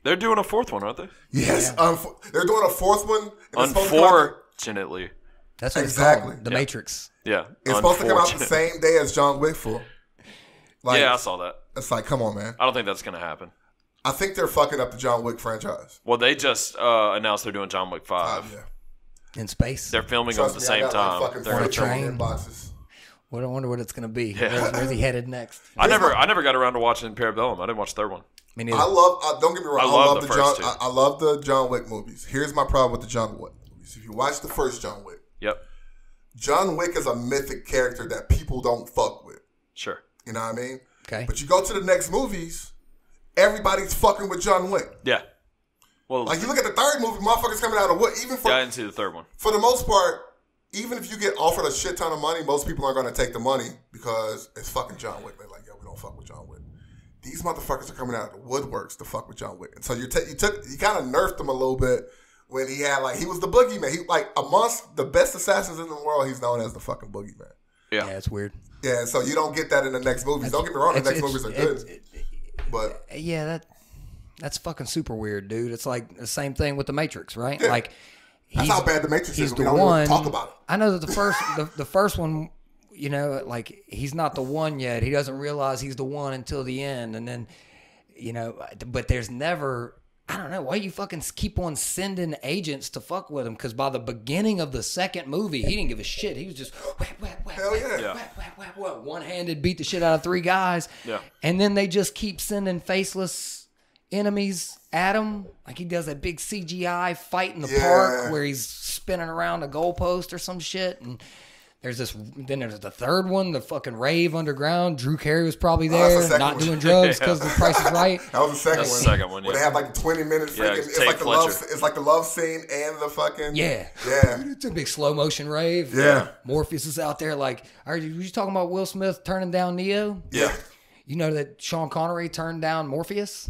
They're doing a fourth one, aren't they? Yes. Yeah. They're doing a fourth one. Unfortunately. That's what exactly. The Matrix. Yeah. It's supposed to come out the same day as John Wick 4. Like, yeah, I saw that. It's like, come on, man. I don't think that's going to happen. I think they're fucking up the John Wick franchise. Well, they just announced they're doing John Wick 5. Yeah. In space. They're filming them at the same time. Like, they're going to train boxes. Well, I wonder what it's going to be. Yeah. Where's he headed next? I never got around to watching Parabellum. I didn't watch the third one. Me neither. Don't get me wrong. I love the John Wick movies. Here's my problem with the John Wick movies. If you watch the first John Wick. Yep. John Wick is a mythic character that people don't fuck with. Sure. You know what I mean? Okay. But you go to the next movies, everybody's fucking with John Wick. Yeah. Well, like, you look at the third movie, motherfuckers coming out of what? I didn't see the third one. For the most part, even if you get offered a shit ton of money, most people aren't going to take the money because it's fucking John Wick. They're like, yo, we don't fuck with John Wick. These motherfuckers are coming out of the woodworks to fuck with John Wick. And so you kind of nerfed him a little bit when he was the boogeyman. He, like, amongst the best assassins in the world, he's known as the fucking boogeyman. Yeah. Yeah, it's weird. Yeah, so you don't get that in the next movies. Don't get me wrong, the next movies are good. But yeah, that's fucking super weird, dude. It's like the same thing with The Matrix, right? Yeah. Like, that's how bad The Matrix is. We don't want to talk about it. I know that the first one, you know, like, he's not the one yet. He doesn't realize he's the one until the end. And then, you know, but there's never... I don't know. Why you fucking keep on sending agents to fuck with him? Because by the beginning of the second movie, he didn't give a shit. He was just one-handed, beat the shit out of three guys. Yeah. And then they just keep sending faceless enemies at him. Like, he does that big CGI fight in the park where he's spinning around a goalpost or some shit. And there's the third one, the fucking rave underground. Drew Carey was probably there, doing drugs because the price is right. That was the second one. Where they have like 20 minutes. Yeah, it's like the love. It's like the love scene and the fucking yeah. It's a big slow motion rave. Yeah, Morpheus is out there. Like, are you talking about Will Smith turning down Neo? Yeah, you know that Sean Connery turned down Morpheus.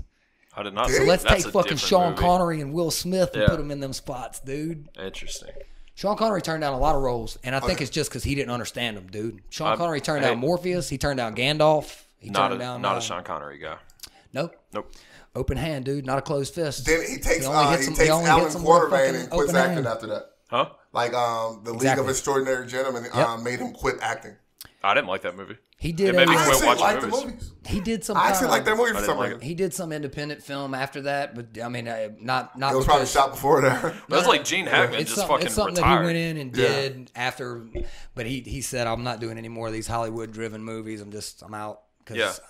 I did not. So let's take fucking Sean Connery and Will Smith and put them in them spots, dude. Interesting. Sean Connery turned down a lot of roles, and I think it's just because he didn't understand them, dude. Sean Connery turned down Morpheus. He turned down Gandalf. He turned down... Not a Sean Connery guy. Nope. Open hand, dude. Not a closed fist. Then he takes Alan Quartermain and quits acting after that. Huh? Like, the League of Extraordinary Gentlemen made him quit acting. I didn't like that movie. He did. It made me quit watching movies. He did some. I actually liked that movie for some reason. He did some independent film after that, but I mean, not. It was probably shot before that. That's like Gene Hackman just fucking retired. It's something that he went in and did after, but he said, "I'm not doing any more of these Hollywood-driven movies. I'm out because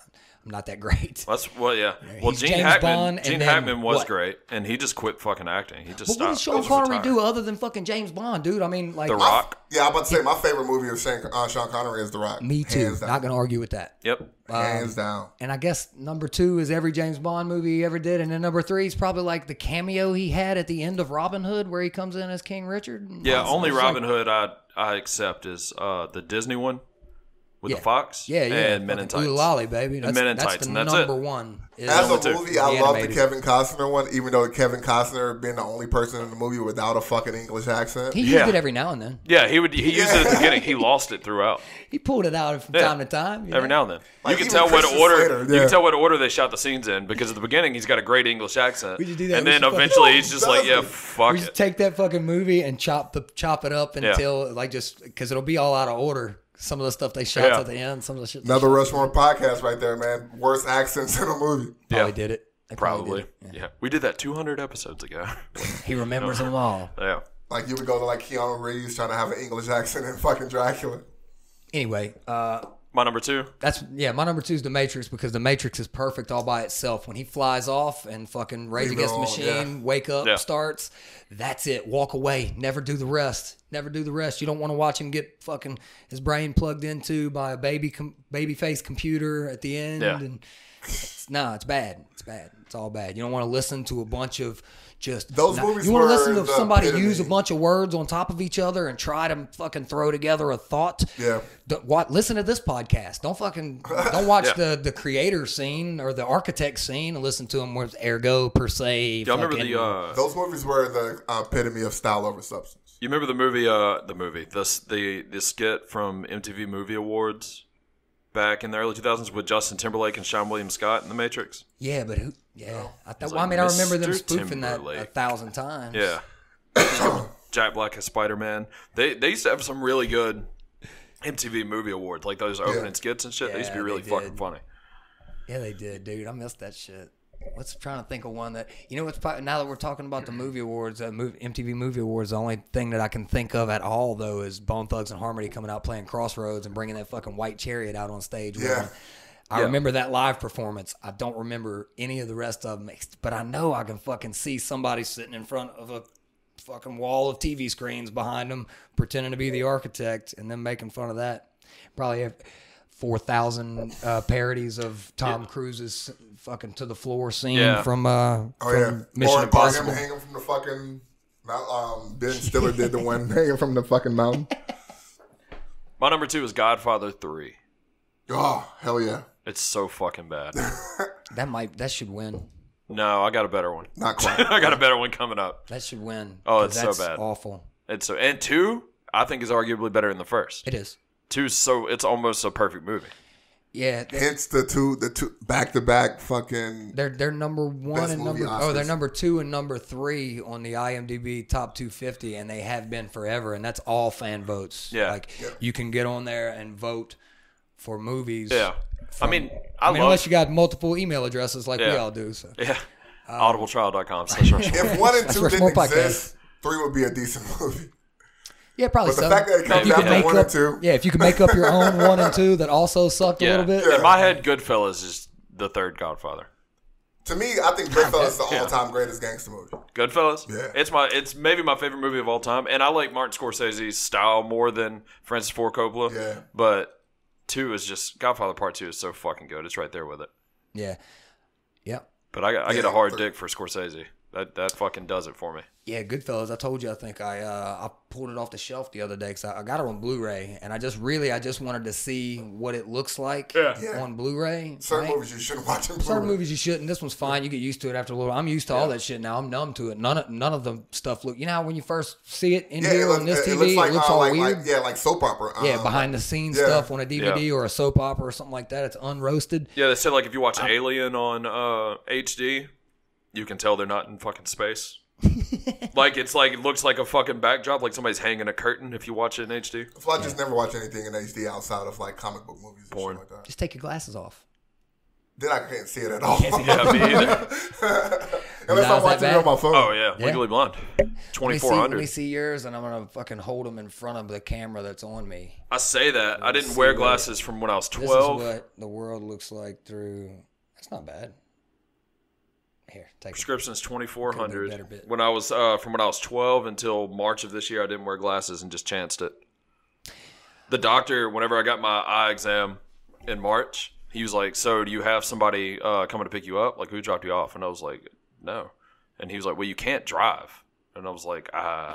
I'm not that great." That's yeah. Well, Gene Hackman was great, and he just quit fucking acting. He just stopped. What did Sean Connery do other than fucking James Bond, dude? I mean, like, The Rock. Yeah, I'm about to say my favorite movie of Sean Connery is The Rock. Me too. Not going to argue with that. Yep. Hands down. And I guess number 2 is every James Bond movie he ever did. And then number 3 is probably like the cameo he had at the end of Robin Hood where he comes in as King Richard. Yeah, only Robin Hood I accept is the Disney one with the fox. Yeah, yeah. And Men in Tights. Oolali, baby. That's, Men in Tights. And that's number 1. As a movie, I love the Kevin Costner one, even though Kevin Costner being the only person in the movie without a fucking English accent. He used it every now and then. Yeah, he used it at the beginning. He lost it throughout. He pulled it out from time to time. Every now and then. Like, you can tell what order they shot the scenes in, because at the beginning he's got a great English accent. We should do that. And then eventually he's just like, yeah, fuck it. We should take that fucking movie and chop it up until, like, just because it'll be all out of order. Some of the stuff they shot at the end. Some of the shit. Another Rushmore podcast right there, man. Worst accents in a movie. Probably did it. Probably did it. Yeah. We did that 200 episodes ago. He remembers them all. Yeah. Like, you would go to like Keanu Reeves trying to have an English accent in fucking Dracula. Anyway. My number 2? My number 2 is The Matrix, because The Matrix is perfect all by itself. When he flies off and fucking Rage Against the Machine, Wake Up starts, that's it. Walk away. Never do the rest. Never do the rest. You don't want to watch him get fucking his brain plugged into by a baby face computer at the end. Yeah. And it's bad. It's bad. It's all bad. You don't want to listen to a bunch of just those movies. You want to listen to somebody use a bunch of words on top of each other and try to fucking throw together a thought. Yeah. Listen to this podcast. Don't watch the creator scene or the architect scene and listen to them with ergo per se. Y'all remember those movies were the epitome of style over substance. You remember the movie, the skit from MTV Movie Awards back in the early 2000s with Justin Timberlake and Sean William Scott in The Matrix? Yeah, but who? Yeah, I remember them spoofing that 1,000 times. Yeah, Jack Black as Spider-Man. They used to have some really good MTV Movie Awards, like those opening skits and shit. Yeah, they used to be really fucking funny. Yeah, they did, dude. I missed that shit. I'm trying to think of one that, you know, what's probably, now that we're talking about the movie awards, MTV Movie Awards, the only thing that I can think of at all, though, is Bone Thugs and Harmony coming out playing Crossroads and bringing that fucking white chariot out on stage. Yeah. I remember that live performance. I don't remember any of the rest of them, but I know I can fucking see somebody sitting in front of a fucking wall of TV screens behind them pretending to be the architect and then making fun of that. Probably have 4,000 parodies of Tom Cruise's fucking to the floor scene from Mission Impossible. Hanging from the fucking Ben Stiller did the one hanging from the fucking mountain. My number 2 is Godfather 3. Oh, hell yeah. It's so fucking bad. That should win. No, I got a better one. Not quite. I got a better one coming up. That should win. Oh, it's so bad. Awful. It's so, and 2 I think is arguably better than the first. It is. 2's so it's almost a perfect movie. Yeah, hence the two back-to-back fucking. They're number 1 and number Oscars. Oh, they're number 2 and number 3 on the IMDb top 250, and they have been forever. And that's all fan votes. Yeah, you can get on there and vote for movies. Yeah, I mean, unless you got multiple email addresses like we all do. So yeah, audibletrial.com/Rushmore. If 1 and 2 didn't exist, 3 would be a decent movie. Yeah, probably so. But the fact that it comes out from 1 and 2. Yeah, if you can make up your own 1 and 2 that also sucked a little bit. Yeah. In my head, Goodfellas is the third Godfather. To me, I think Goodfellas is the all-time greatest gangster movie. Goodfellas? Yeah. It's maybe my favorite movie of all time, and I like Martin Scorsese's style more than Francis Ford Coppola. Yeah. But 2 is just Godfather Part 2 is so fucking good. It's right there with it. Yeah. Yeah. But I get a hard dick for Scorsese. That fucking does it for me. Yeah, Goodfellas. I told you, I think I pulled it off the shelf the other day because I got it on Blu-ray, and I just wanted to see what it looks like on Blu-ray. Certain movies you shouldn't watch on Blu-ray. Certain movies you shouldn't. This one's fine. You get used to it after a little. I'm used to all that shit now. I'm numb to it. None of the stuff look. You know how when you first see it in here on this TV, it looks all weird. Like soap opera. Behind the scenes stuff on a DVD or a soap opera or something like that. It's unroasted. Yeah, they said like if you watch Alien on HD. You can tell they're not in fucking space. It looks like a fucking backdrop, like somebody's hanging a curtain if you watch it in HD. So I just never watch anything in HD outside of like comic book movies and shit like that. Just take your glasses off. Then I can't see it at all. Yeah, me either. Unless I'm watching it on my phone. Oh, yeah. Legally Blonde. 2400. Let me see yours, and I'm going to fucking hold them in front of the camera that's on me. I say that. I didn't wear glasses from when I was 12. This is what the world looks like through... That's not bad. Here, take prescriptions 2400. When I was from when I was 12 until March of this year, I didn't wear glasses and just chanced it. The doctor, whenever I got my eye exam in March, he was like, "So do you have somebody coming to pick you up? Like who dropped you off?" And I was like, "No." And he was like, "Well, you can't drive." And I was like, I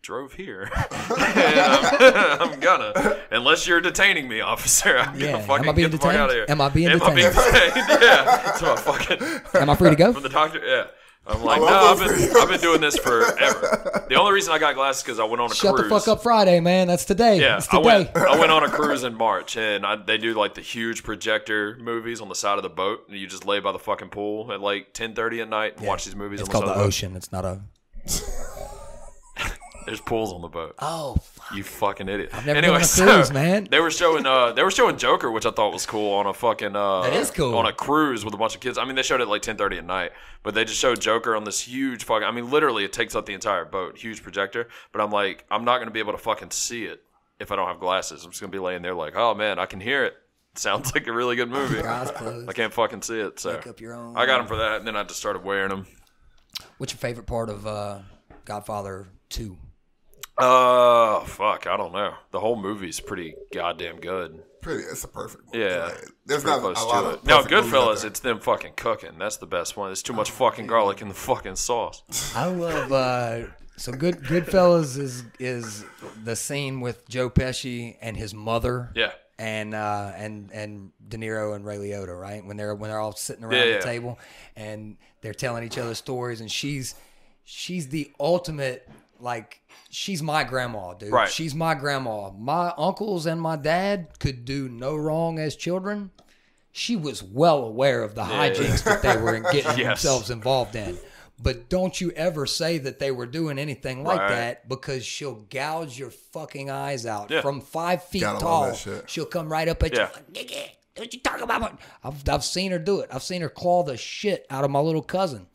drove here. I'm gonna. Unless you're detaining me, officer. I'm gonna fucking get the fuck out of here. Am I being detained? Yeah. So I fucking... Am I free to go? From the doctor, yeah. I'm like, no, I've been doing this forever. The only reason I got glasses is because I went on a cruise. Shut the fuck up Friday, man. That's today. Yeah, it's today. I went on a cruise in March, and they do like the huge projector movies on the side of the boat, and you just lay by the fucking pool at like 10:30 at night and watch these movies on the side of the boat. It's called The Ocean. It's not a... There's pools on the boat. Oh, fuck. You fucking idiot. I've never been on a cruise, man. They were showing Joker, which I thought was cool on a fucking that is cool. On a cruise with a bunch of kids. I mean, they showed it at like 10:30 at night, but they just showed Joker on this huge fucking... I mean, literally, it takes up the entire boat, huge projector. But I'm like, I'm not gonna be able to fucking see it if I don't have glasses. I'm just gonna be laying there like, oh man, I can hear it. Sounds like a really good movie. I can't fucking see it. So pick up your own. I got them for that, and then I just started wearing them. What's your favorite part of Godfather 2? Fuck, I don't know. The whole movie's pretty goddamn good. It's a perfect one. Yeah. There's not a lot of. No, Goodfellas, it's them fucking cooking. That's the best one. There's too much fucking garlic in the fucking sauce. I love. So Goodfellas is the scene with Joe Pesci and his mother. Yeah. And De Niro and Ray Liotta, right? When they're all sitting around the table and they're telling each other stories, and she's the ultimate, like, she's my grandma, dude. Right. She's my grandma. My uncles and my dad could do no wrong as children. She was well aware of the hijinks that they were getting themselves involved in. But don't you ever say that they were doing anything like that, because she'll gouge your fucking eyes out from 5 feet tall. She'll come right up at you. What you talking about? I've seen her do it. I've seen her claw the shit out of my little cousin.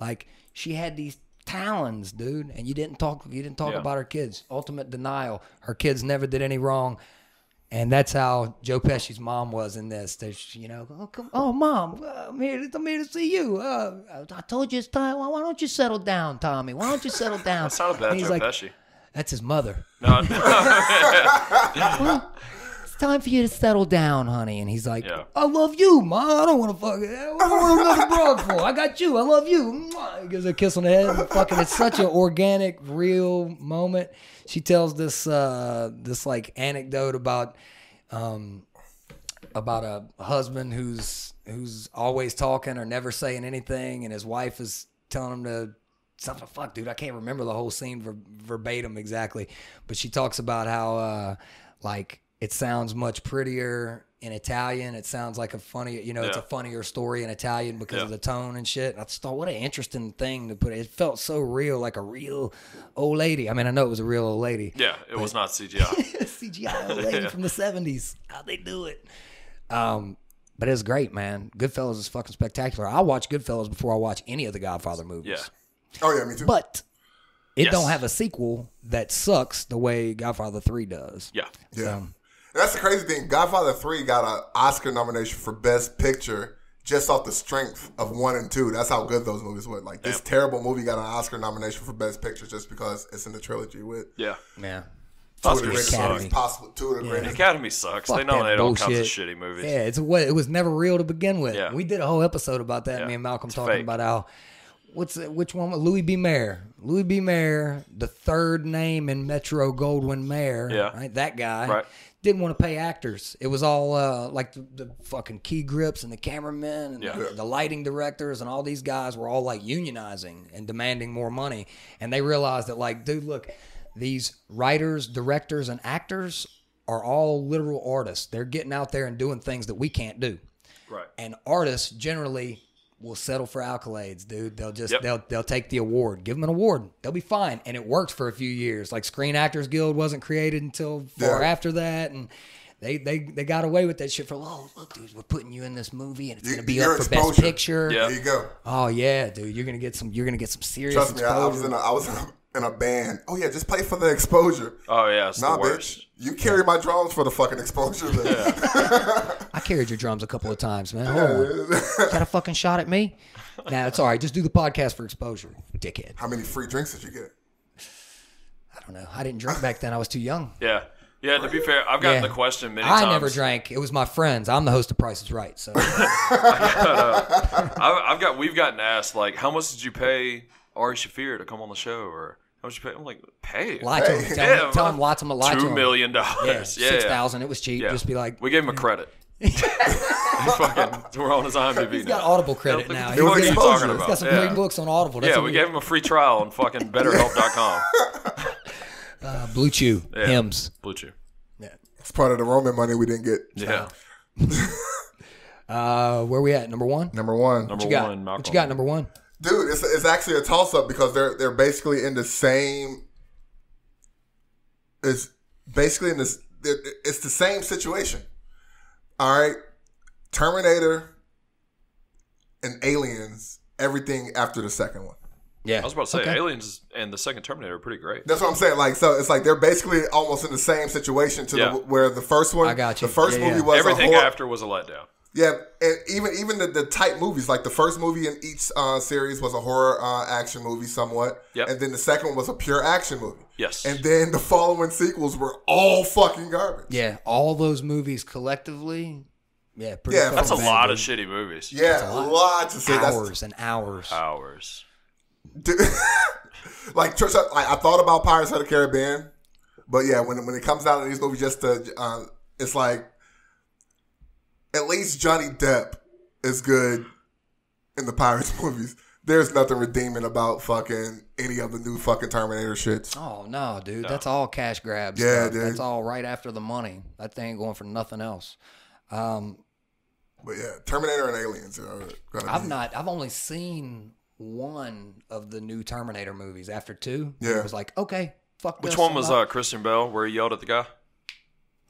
Like, she had these talons, dude, and you didn't talk about her kids. Ultimate denial. Her kids never did any wrong. And that's how Joe Pesci's mom was in this. There's, you know, Mom, I'm here to see you. I told you it's time. Why don't you settle down, Tommy? Why don't you settle down? That's not a bad Joe Pesci. That's his mother. No. Well, it's time for you to settle down, honey. And he's like, I love you, Mom. I don't want to fuck. What do I want another broad for? I got you. I love you. He gives her a kiss on the head. And fucking, it's such an organic, real moment. She tells this this like anecdote about a husband who's always talking or never saying anything, and his wife is telling him to something. Fuck, dude, I can't remember the whole scene verbatim exactly, but she talks about how like it sounds much prettier in Italian. It sounds like a funny, it's a funnier story in Italian because of the tone and shit. And I just thought, what an interesting thing to put it. It felt so real, like a real old lady. I mean, I know it was a real old lady. Yeah, it was not CGI. CGI old lady from the 70s. How'd they do it? But it's great, man. Goodfellas is fucking spectacular. I watch Goodfellas before I watch any of the Godfather movies. Yeah. Oh, yeah, me too. But it don't have a sequel that sucks the way Godfather 3 does. Yeah. Yeah. So, that's the crazy thing. Godfather 3 got an Oscar nomination for Best Picture just off the strength of 1 and 2. That's how good those movies were. Like, this terrible movie got an Oscar nomination for Best Picture just because it's in the trilogy with. Yeah. Yeah. Oscar sucks. Possible, two of the greatest. The Academy sucks. Fuck, they nominate all kinds of shitty movies. Yeah, it was never real to begin with. Yeah. We did a whole episode about that. Yeah. Me and Malcolm talking about how. Which one? Louis B. Mayer. Louis B. Mayer, the third name in Metro-Goldwyn-Mayer. Yeah. Right? That guy. Right. Didn't want to pay actors. It was all like the fucking key grips and the cameramen and the lighting directors and all these guys were all like unionizing and demanding more money. And they realized that, like, dude, look, these writers, directors, and actors are all literal artists. They're getting out there and doing things that we can't do. Right. And artists generally will settle for accolades, dude. They'll just they'll take the award. Give them an award. They'll be fine. And it worked for a few years. Like, Screen Actors Guild wasn't created until far after that, and they got away with that shit for, oh, look, dude, we're putting you in this movie and it's gonna be up for Best Picture. Yeah. There you go. Oh yeah, dude, you're gonna get some serious. Trust me, exposure. I was in a band. Oh yeah, just play for the exposure. Oh yeah, it's the worst. Bitch, you carry my drums for the fucking exposure. Yeah. I carried your drums a couple of times, man. Oh, got a fucking shot at me? Nah, it's all right. Just do the podcast for exposure, dickhead. How many free drinks did you get? I don't know. I didn't drink back then. I was too young. Yeah. Yeah, to be fair, I've gotten the question many times. I never drank. It was my friends. I'm the host of Price is Right. So we've gotten asked, like, how much did you pay Ari Shaffir to come on the show, or how much you pay? I'm like, pay. Tell him lots of them. $2 million. Yeah, 6,000. It was cheap. Yeah. Just be like, we gave him a credit. Fucking, we're on his IMDb. He's got Audible credit now. What are you talking about? He's got some great books on Audible. That's we gave him a free trial on fucking BetterHelp.com. Blue Chew hymns. Blue Chew. Yeah, it's part of the Roman money we didn't get. Yeah. Where we at? Number one. What you got? Number one. Dude, it's actually a toss up because they're basically in the same. It's basically in this. It's the same situation. All right, Terminator and Aliens. Everything after the second one. Yeah, I was about to say Aliens and the second Terminator are pretty great. That's what I'm saying. Like, so it's like they're basically almost in the same situation to where the first one. I got you. The first movie was everything after was a letdown. Yeah, and even the type movies, like the first movie in each series was a horror action movie somewhat. Yep. And then the second one was a pure action movie. Yes. And then the following sequels were all fucking garbage. Yeah, all those movies collectively. Yeah, pretty yeah, that's a lot of shitty movies. Yeah, that's a lot of shitty movies. Hours and hours. Hours. Dude, like, I thought about Pirates of the Caribbean, but yeah, when it comes down to these movies, just to, it's like, at least Johnny Depp is good in the Pirates movies. There's nothing redeeming about fucking any of the new fucking Terminator shits. Oh, no, dude. No. That's all cash grabs. Yeah, dude. That's all right after the money. That thing ain't going for nothing else. But yeah, Terminator and Aliens. I've only seen one of the new Terminator movies after 2. Yeah. It was like, okay, fuck this. Which one was Christian Bale where he yelled at the guy?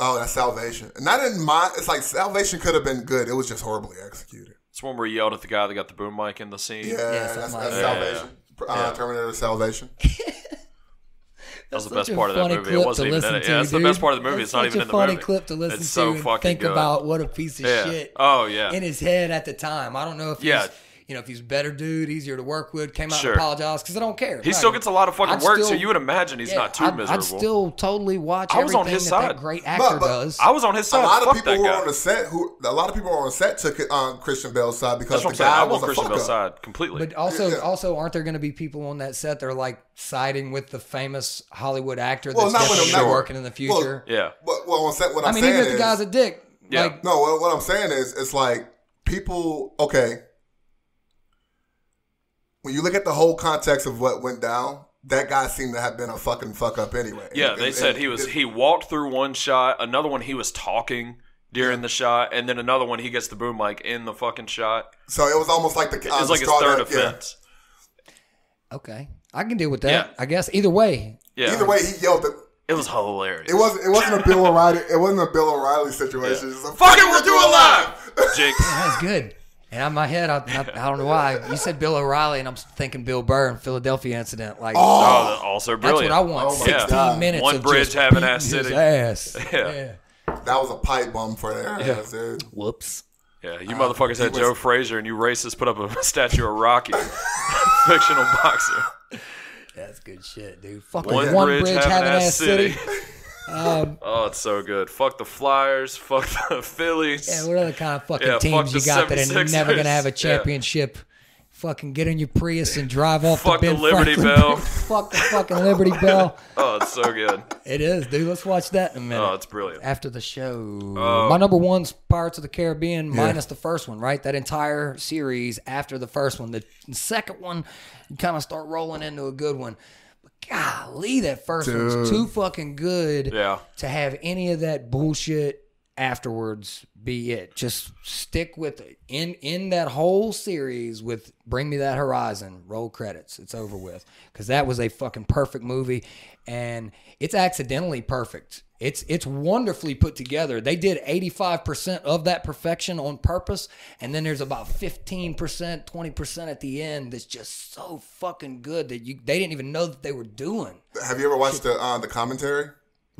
Oh, that's Salvation. Not in my... It's like Salvation could have been good. It was just horribly executed. It's one where he yelled at the guy that got the boom mic in the scene. Yeah, that's Salvation. Yeah. Terminator Salvation. That's the best part of that movie. It wasn't even in it. Yeah, that's the best part of the movie. It's not even in the movie. It's a funny clip to listen to. It's so fucking good. Think about what a piece of shit. Oh yeah. In his head at the time. I don't know if he's, you know, if he's a better dude, easier to work with, came out and apologized because I don't care. He still gets a lot of fucking work, so you would imagine he's not too miserable. I'd still totally watch everything that great actor does. I was on his side. A lot of people who were on the set, took it on Christian Bale's side because the guy was a fucker. I was on Christian Bale's side completely. But also, aren't there going to be people on that set that are like siding with the famous Hollywood actor that's definitely working in the future? Yeah. Well, on set, what I'm saying is, I mean, even if the guy's a dick. Yeah. No, what I'm saying is, it's like people. Okay. When you look at the whole context of what went down, that guy seemed to have been a fucking fuck up anyway. Yeah, they said he walked through one shot, another one he was talking during the shot, and then another one he gets the boom mic in the fucking shot. So it was almost like it was like his third offense. Yeah. Okay, I can deal with that. Yeah. I guess either way. Yeah. Either way, he yelled at... It was hilarious. It wasn't a Bill O'Reilly. It wasn't a Bill O'Reilly situation. Yeah. It was like, fuck it, we're doing live. Jake, that was good. And in my head, I don't know why. You said Bill O'Reilly, and I'm thinking Bill Burr and Philadelphia incident. Like, also brilliant. That's what I want. Oh 16 God. Minutes One of bridge just having ass city. Ass. Yeah. That was a pipe bomb for their ass, dude. Whoops. Yeah, you motherfuckers had Joe Frazier, and you racists put up a statue of Rocky, fictional boxer. That's good shit, dude. Fucking One bridge having ass city. Oh, it's so good. Fuck the Flyers. Fuck the Phillies. Yeah, what other kind of fucking teams you got that are never going to have a championship? Yeah. Fucking get in your Prius and drive off to Ben Franklin. Fuck the Liberty Bell. Fuck the fucking Liberty Bell. Oh, it's so good. It is, dude. Let's watch that in a minute. Oh, it's brilliant. After the show. My number one's Pirates of the Caribbean minus the first one, right? That entire series after the first one. The second one, you kind of start rolling into a good one. Golly, that first one's too fucking good to have any of that bullshit afterwards be it. Just stick with it. In that whole series with Bring Me That Horizon, roll credits. It's over with. Because that was a fucking perfect movie. And it's accidentally perfect. It's wonderfully put together. They did 85% of that perfection on purpose. And then there's about 15%, 20% at the end that's just so fucking good that they didn't even know that they were doing. Have you ever watched the commentary?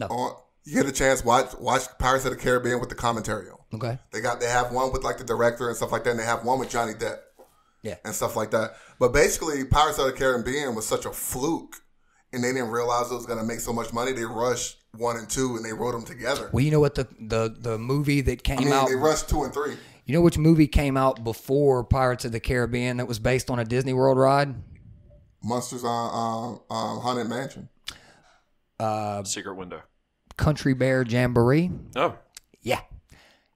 No. You get a chance, watch Pirates of the Caribbean with the commentary on. Okay. They have one with like the director and stuff like that, and they have one with Johnny Depp. Yeah. And stuff like that. But basically, Pirates of the Caribbean was such a fluke, and they didn't realize it was going to make so much money, they rushed 1 and 2, and they wrote them together. Well, you know what the movie that came out... they rushed 2 and 3. You know which movie came out before Pirates of the Caribbean that was based on a Disney World ride? Monsters on Haunted Mansion. Secret Window. Country Bear Jamboree. Oh. Yeah.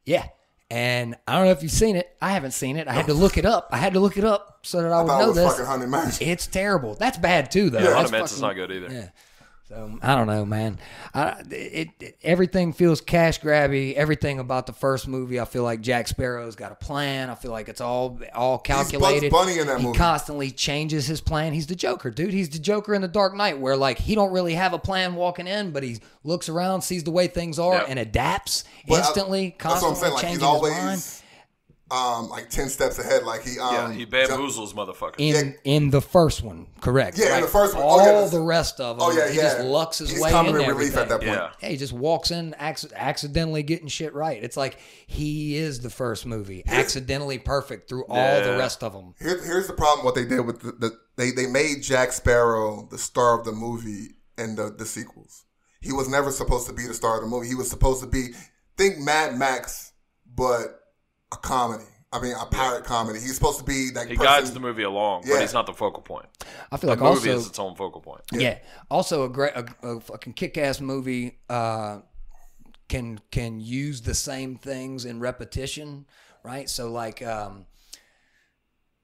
Yeah. And I don't know if you've seen it. I haven't seen it. I had to look it up. I had to look it up so that I would know this. Fucking Haunted Mansion. It's terrible. That's bad too, though. Yeah, Haunted Mansion's not good either. Yeah. So I don't know, man. Everything feels cash grabby. Everything about the first movie, I feel like Jack Sparrow's got a plan. I feel like it's all calculated. He's Bugs Bunny in that movie. He constantly changes his plan. He's the Joker, dude. He's the Joker in The Dark Knight, where like he don't really have a plan walking in, but he looks around, sees the way things are, and adapts instantly. Constantly, that's what I'm saying. Like, he's always changing his mind. like 10 steps ahead. Like he bamboozles motherfuckers. In the first one, correct? Yeah, like in the first one. All the rest of them. Oh yeah, he just lucks his way in relief at that point. Yeah. Yeah, he just walks in, accidentally getting shit right. It's like he is the first movie, accidentally perfect through all the rest of them. Here's the problem. What they did with they made Jack Sparrow the star of the movie and the sequels. He was never supposed to be the star of the movie. He was supposed to be, think Mad Max, but a comedy. I mean, a pirate comedy. He's supposed to be that. He guides the movie along, but he's not the focal point. I feel like the movie is its own focal point. Yeah. Also, a fucking kick-ass movie can use the same things in repetition, right? So, like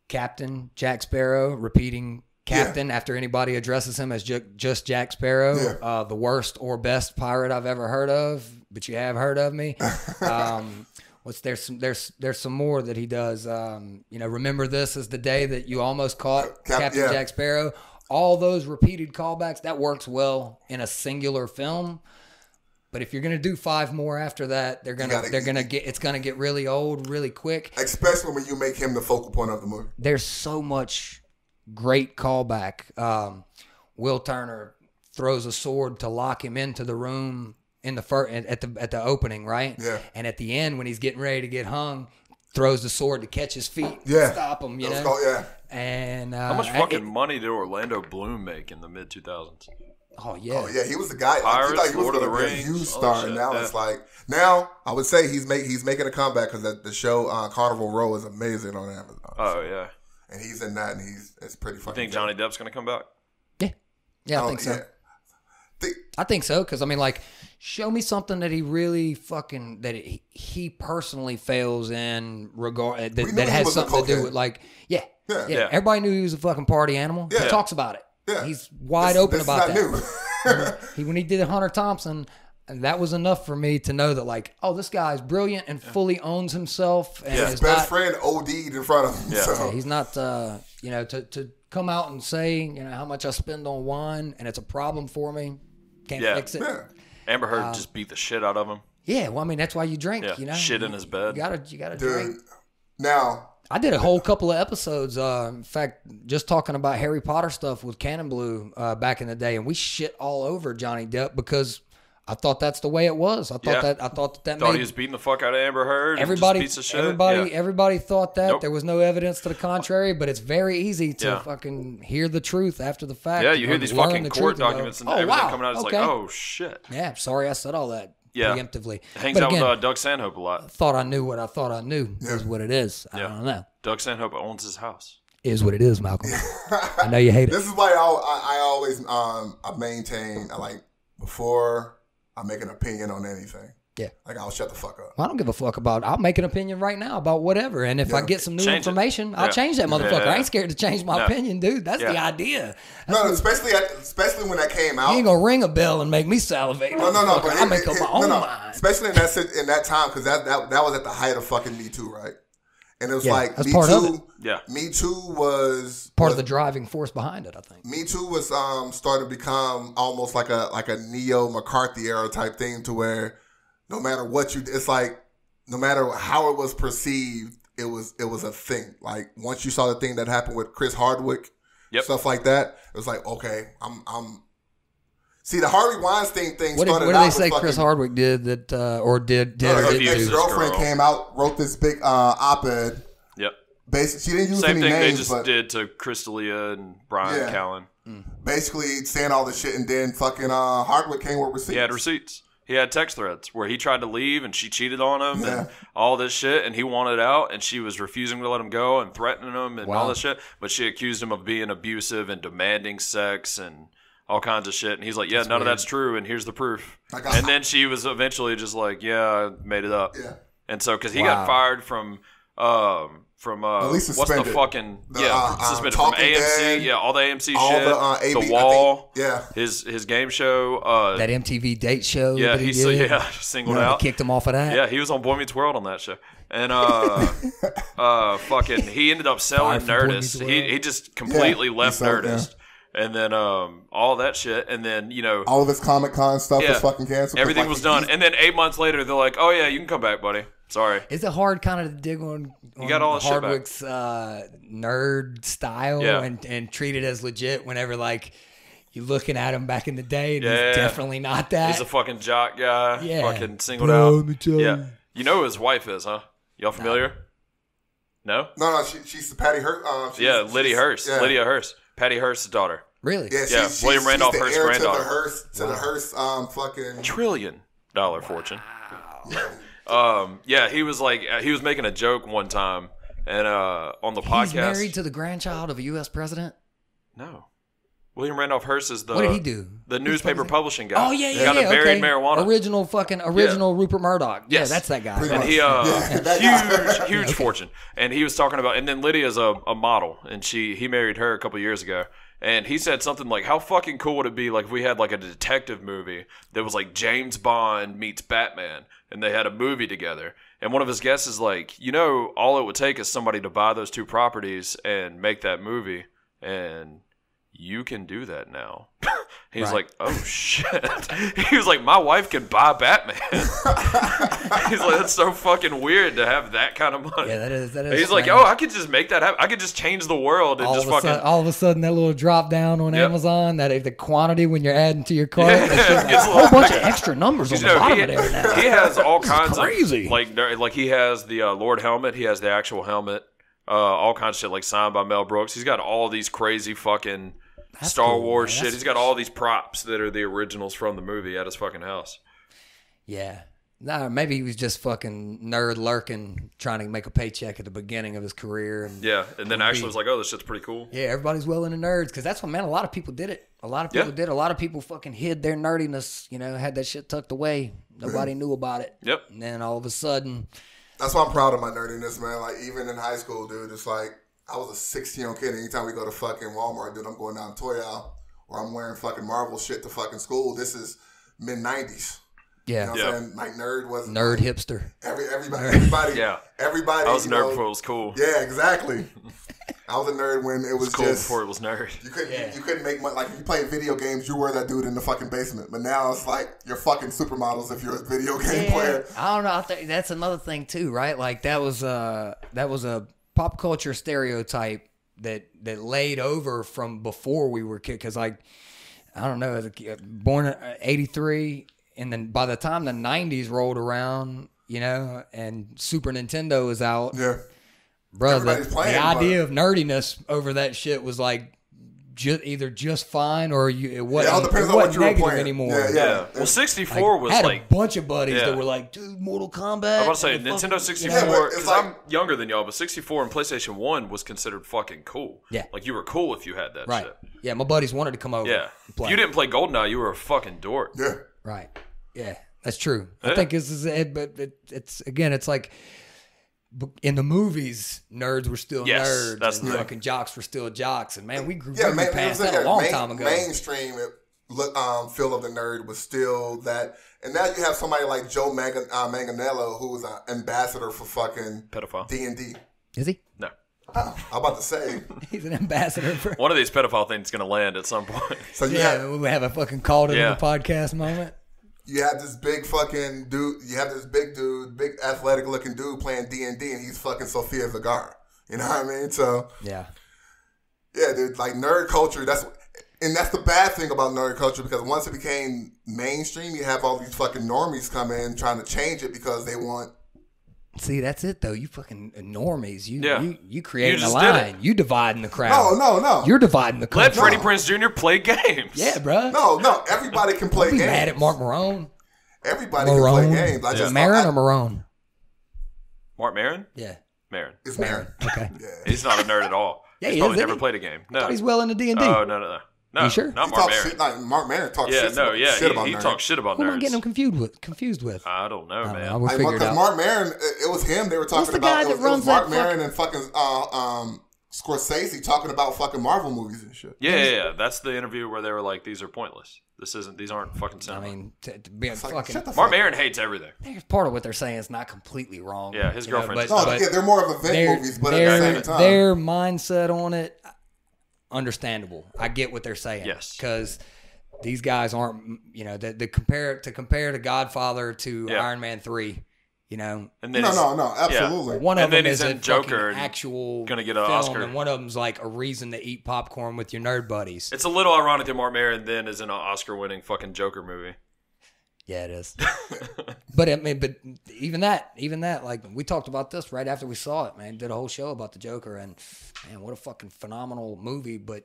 Captain Jack Sparrow repeating Captain after anybody addresses him as just Jack Sparrow, the worst or best pirate I've ever heard of, but you have heard of me. There's some more that he does. You know, remember this is the day that you almost caught Captain Jack Sparrow. All those repeated callbacks, that works well in a singular film. But if you're gonna do 5 more after that, it's gonna get really old really quick. Especially when you make him the focal point of the movie. There's so much great callback. Will Turner throws a sword to lock him into the room in the at the opening, right? Yeah. And at the end, when he's getting ready to get hung, throws the sword to catch his feet. Yeah. And stop him. You know. Called, And how much fucking money did Orlando Bloom make in the mid-2000s? Oh yeah. Oh yeah. He was the guy. Pirates, like, he was Lord of the Rings. Huge star. And now it's like I would say he's making a comeback because the show Carnival Row is amazing on Amazon. Oh yeah. And he's in that, and it's pretty funny. You think Johnny Depp's going to come back? Yeah. Yeah, I think so. I think so, because, I mean, like, show me something that he really fucking, that he personally fails in regard, that has something to do with, like, yeah. Everybody knew he was a fucking party animal. Yeah. He talks about it. Yeah. He's wide open about that. When he did Hunter Thompson, and that was enough for me to know that, like, oh, this guy's brilliant and fully owns himself. And his best friend OD'd in front of him. Yeah. So. He's not, you know, to come out and say, you know, how much I spend on wine and it's a problem for me. Can't fix it. Yeah. Amber Heard just beat the shit out of him. Yeah, well, I mean, that's why you drink, you know. Shit in his bed. You gotta drink. Now, I did a whole couple of episodes, in fact, just talking about Harry Potter stuff with Canon Blue back in the day, and we shit all over Johnny Depp because I thought that's the way it was. I thought he was beating the fuck out of Amber Heard. Everybody, and just piece of shit. Everybody thought that. Nope. There was no evidence to the contrary, but it's very easy to fucking hear the truth after the fact. Yeah, you hear these fucking court documents and everything coming out. It's like, oh shit. Yeah, sorry I said all that preemptively. It hangs out with Doug Stanhope a lot. Thought I knew what I thought I knew is what it is. I don't know. Doug Stanhope owns his house. Is what it is, Malcolm. I know you hate it. This is why I always I maintain before I make an opinion on anything. Yeah. Like, I'll shut the fuck up. Well, I don't give a fuck about it. I'll make an opinion right now about whatever. And if I get some new information, I'll change that motherfucker. I ain't scared to change my opinion, dude. That's the idea. Especially when that came out. You ain't going to ring a bell and make me salivate. No. But I make up my own mind. Especially in that time, because that was at the height of fucking Me Too, right? And it was Me Too. Yeah. Me Too was part of the driving force behind it, I think. Me Too was starting to become almost like a neo-McCarthy era type thing, to where no matter what you, it's like no matter how it was perceived, it was a thing. Like, once you saw the thing that happened with Chris Hardwick, stuff like that, it was like, okay, I'm. See, the Harvey Weinstein thing started out. What did they say Chris Hardwick did that, or did or didn't do? His girlfriend came out, wrote this big op-ed. Yep. Basically, she didn't use any names. Same thing they just did to Chris D'Elia and Brian Callen. Mm. Basically, saying all this shit, and then fucking Hardwick came with receipts. He had receipts. He had text threads where he tried to leave and she cheated on him and all this shit, and he wanted out and she was refusing to let him go and threatening him and all this shit. But she accused him of being abusive and demanding sex and all kinds of shit, and he's like, yeah, that's none of that's true, and here's the proof. And then she was eventually just like, yeah, I made it up. Yeah. And so, because he got fired from what's the fucking, suspended from AMC, all the AMC all shit, the Wall, his game show, that MTV date show, singled out, kicked him off of that, he was on Boy Meets World on that show. And fucking, he ended up selling Nerdist. He just completely left Nerdist. And then all that shit. And then, you know, all of his Comic Con stuff was fucking canceled. Everything was done. And then 8 months later, they're like, oh, yeah, you can come back, buddy. Sorry. It's a hard kind of dig on Hardwick's nerd style and treat it as legit whenever, like, you're looking at him back in the day, and he's definitely not that. He's a fucking jock guy. Yeah. Fucking singled out. You know who his wife is, huh? Y'all familiar? No? No, she's the Patty Hearst. Lydia Hearst. Yeah. Lydia Hearst. Patty Hearst's daughter. Really? Yeah, she's William Randolph Hearst's granddaughter. To the Hearst fucking... $1 trillion fortune. Wow. He was like, he was making a joke one time, and on the podcast, he's married to the grandchild of a U.S. president. No, William Randolph Hearst is the. What did he do? The newspaper publishing guy. Oh yeah, got a buried marijuana. Original Rupert Murdoch. Yes. Yeah, that's that guy. And he huge fortune. And he was talking about, and then Lydia's a model, and he married her a couple years ago. And he said something like, how fucking cool would it be like if we had like a detective movie that was like James Bond meets Batman, and they had a movie together. And one of his guests is like, you know, all it would take is somebody to buy those two properties and make that movie. And you can do that now. He's like, oh, shit. He was like, my wife can buy Batman. He's like, that's so fucking weird to have that kind of money. Yeah, that is. He's strange. Like, oh, I could just make that happen. I could just change the world and all just fucking. All of a sudden, that little drop down on Amazon, that the quantity when you're adding to your cart, it's a whole bunch of extra numbers on the bottom of there now. He has all kinds of, like he has the Lord helmet. He has the actual helmet. All kinds of shit, like signed by Mel Brooks. He's got all these crazy fucking... That's Star Wars shit. He's got all these props that are the originals from the movie at his fucking house. Yeah. Nah, maybe he was just fucking nerd lurking, trying to make a paycheck at the beginning of his career. And and then actually was like, oh, this shit's pretty cool. Yeah, everybody's well into nerds, because that's when, man, a lot of people did it. A lot of people did. A lot of people fucking hid their nerdiness, you know, had that shit tucked away. Nobody knew about it. Yep. And then all of a sudden. That's why I'm proud of my nerdiness, man. Like, even in high school, dude, it's like. I was a 16-year-old kid. Anytime we go to fucking Walmart, dude, I'm going down toy aisle, or I'm wearing fucking Marvel shit to fucking school. This is mid-90s. Yeah, you know what I'm saying? Like, nerd wasn't nerd hipster. Everybody. Yeah, everybody. I was nerd before it was cool. Yeah, exactly. I was a nerd when it was cool before it was nerd. You couldn't. Yeah. You couldn't make money. Like, if you played video games, you were that dude in the fucking basement. But now it's like you're fucking supermodels if you're a video game player. I don't know. I think that's another thing too, right? Like, that was a pop culture stereotype that laid over from before we were kids. Because, like, I don't know, as a kid, born in 83, and then by the time the 90s rolled around, you know, and Super Nintendo was out, brother, the idea of nerdiness over that shit was like either just fine or it wasn't. It all depends on what you were playing anymore. Yeah. Well, 64 was like I had a bunch of buddies that were like, dude, Mortal Kombat. I was about to say Nintendo 64. Because I'm younger than y'all, but 64 and PlayStation 1 was considered fucking cool. Yeah, like you were cool if you had that shit. Yeah, my buddies wanted to come over. Yeah, if you didn't play GoldenEye, you were a fucking dork. Yeah, right. Yeah, that's true. I think this is it, but it's again, it's like. In the movies, nerds were still nerds. That's and fucking jocks were still jocks. And man, we grew past that a long time ago. Mainstream feel of the nerd was still that. And now you have somebody like Joe Manganiello, who was an ambassador for fucking pedophile D&D. Is he? No. Oh, I'm about to say. He's an ambassador for... One of these pedophile things is going to land at some point. So we have a fucking call to the podcast moment. You have this big fucking dude. You have this big dude, big athletic looking dude playing D&D, and he's fucking Sofia Vergara. You know what I mean? So yeah, dude. Like nerd culture. That's the bad thing about nerd culture, because once it became mainstream, you have all these fucking normies come in trying to change it because they want. See, that's it though. You fucking normies. You creating a line. You dividing the crowd. No. You're dividing the crowd. Let Freddie Prinze Jr. play games. Yeah, bro. No. Everybody can play games. Mad at Mark Maron. Everybody can play games. Maron or Marone? Mark Maron? Yeah. Maron. It's Maron. Okay. He's not a nerd at all. He's probably never played a game. No. I thought he's well into D&D. Oh, no. You sure? Not Mark Maron. Mark Maron talks shit about nerds. He talks shit about nerds. Who am I getting him confused with? I don't know, man. We'll figure it out. Mark Maron, it was him they were talking about. It was Mark Maron and fucking Scorsese talking about fucking Marvel movies and shit. Yeah. That's the interview where they were like, these are pointless. These aren't fucking sound. I mean, Mark Maron hates everything. There's part of what they're saying is not completely wrong. Yeah, his girlfriend. They're more of event movies, but at the same time. Their mindset on it... Understandable. I get what they're saying. Yes. Because these guys aren't, you know, to compare The Godfather to Iron Man 3, You know, and then no, absolutely. Yeah. One of them is a Joker actual gonna get an film, Oscar, and one of them's like a reason to eat popcorn with your nerd buddies. It's a little ironic that Marc Maron then is in an Oscar-winning fucking Joker movie. Yeah, it is. But I mean, but even that, like we talked about this right after we saw it, man. Did a whole show about the Joker, and man, what a fucking phenomenal movie, but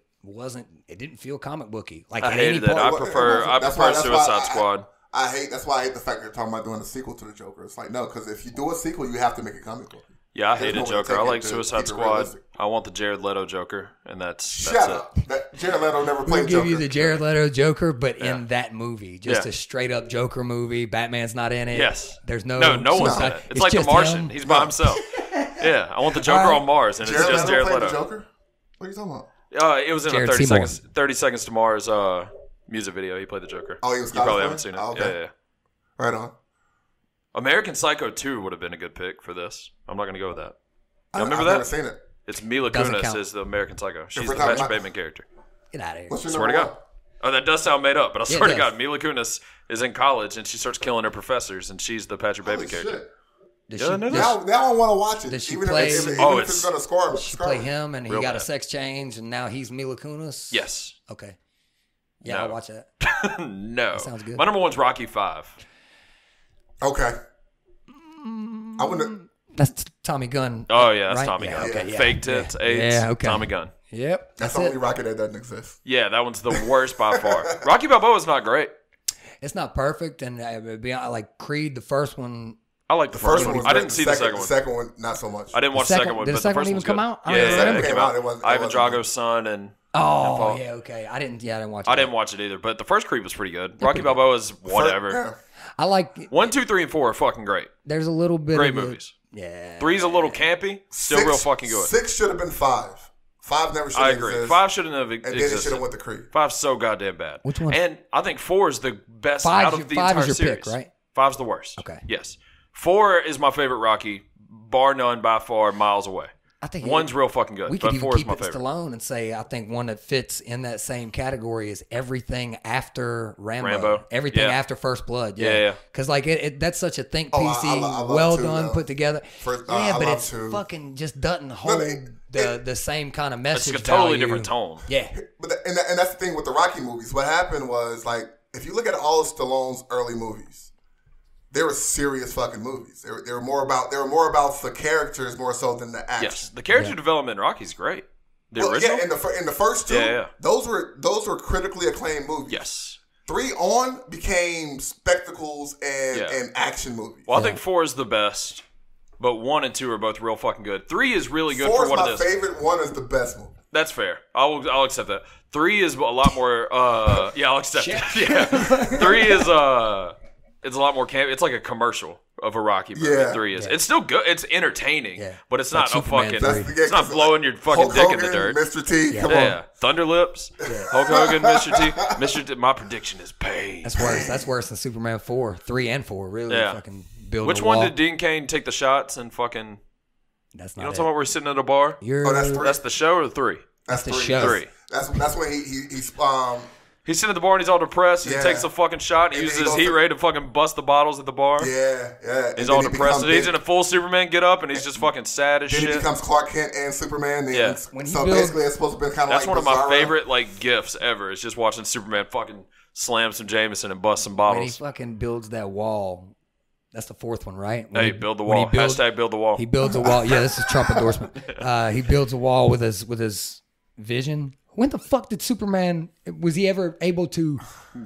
it didn't feel comic booky. Like I hated it. I prefer Suicide Squad. That's why I hate the fact that they're talking about doing a sequel to the Joker. It's like, no, because if you do a sequel, you have to make a comic book. Yeah, I hated Joker. I like Suicide Squad. I want the Jared Leto Joker, and that's it. That Jared Leto never played Joker. We'll give you the Jared Leto Joker, but in that movie, just a straight up Joker movie. Batman's not in it. Yes, there's no one's in it. It's like The Martian. He's by himself. Yeah, I want the Joker on Mars, and it's just Jared Leto. Joker? What are you talking about? It was in a 30 Seconds to Mars music video. He played the Joker. Oh, he was. You probably haven't seen it. Oh, okay. Yeah. Right on. American Psycho 2 would have been a good pick for this. I'm not going to go with that. I've never seen it. It's Mila Kunis is the American Psycho. She's the Patrick Bateman character. Get out of here. Swear to God. Oh, that does sound made up, but I swear to God, Mila Kunis is in college and she starts killing her professors, and she's the Patrick Bateman character. Shit. Now I want to watch it. Does she if it's going to score? She play him, and he got a sex change, and now he's Mila Kunis? Yes. Okay. Yeah, I'll watch that. No. That sounds good. My number one's Rocky 5. Okay. I wouldn't. That's Tommy Gunn. Oh, yeah, that's right? Tommy Gunn. Okay, yeah. Fake tits, AIDS, Tommy Gunn. Yep. That's the only Rocky that doesn't exist. Yeah, that one's the worst by far. Rocky Balboa's not great. It's not perfect, and like Creed, the first one. I like the first one. I didn't see the second one. The second one, not so much. I didn't watch the second one. Did the second one even come out? Yeah, it came out. Ivan Drago's son and Paul. Yeah, okay. I didn't watch it. I didn't watch it either. But the first Creed was pretty good. Rocky Balboa is whatever. I like 1, 2, 3, and 4 are fucking great. There's a little bit great of movies. Yeah, 3's a little campy. Still 6, real fucking good. 6 should have been 5. 5 never should have existed. I agree. 5 shouldn't have existed. And then it should have went to Creed. 5's so goddamn bad. Which one? And I think 4 is the best out of the entire series. 5 is your pick, right? 5's the worst. Okay. Yes. 4 is my favorite Rocky, bar none, by far, miles away. I think 1's real fucking good, but 4 is my favorite. We could keep it Stallone and say I think one that fits in that same category is everything after Rambo. Everything after First Blood. Yeah. Because like that's such a think piece, well done, put together. But it's fucking just doesn't hold the same kind of message. It's a totally different tone. Yeah. But and that's the thing with the Rocky movies. What happened was, like, if you look at all of Stallone's early movies, they were serious fucking movies. They were more about the characters more so than the action. Yes, the character development in Rocky's great. The original, and the first two, those were critically acclaimed movies. Yes, 3 on became spectacles and action movies. Well, I think 4 is the best, but 1 and 2 are both real fucking good. 3 is really good for what it is. 4 is my favorite. 1 is the best movie. That's fair. I'll accept that. 3 is a lot more. I'll accept it. Yeah, 3 is It's a lot more campy. It's like a commercial of a Rocky movie. Yeah. 3 is. Yeah. It's still good. It's entertaining, but it's not a fucking. It's not blowing your fucking Hulk Hogan, dick in the dirt. Mr. T, come on. Thunderlips, Hulk Hogan, Mr. T. Mr. T. My prediction is pain. That's worse. That's worse than Superman 4, 3 and 4. Really fucking build. Which one did Dean Cain take the shots and fucking? That's not. You know what I'm talking about? We're sitting at a bar. That's 3. That's the show or 3. That's the 3. Show. 3. That's when he's. He's sitting at the bar and he's all depressed. He takes a fucking shot. He uses his heat ray to fucking bust the bottles at the bar. Yeah. He's all depressed. He's in a full Superman get up and he's just fucking sad as shit. He becomes Clark Kent and Superman. Basically it's supposed to be kind of like that's one of my favorite like gifs ever. It's just watching Superman fucking slam some Jameson and bust some bottles. When he fucking builds that wall. That's the 4th one, right? No, build the wall. Hashtag build the wall. He builds a wall. Yeah, this is Trump endorsement. He builds a wall with his vision. When the fuck did Superman, was he ever able to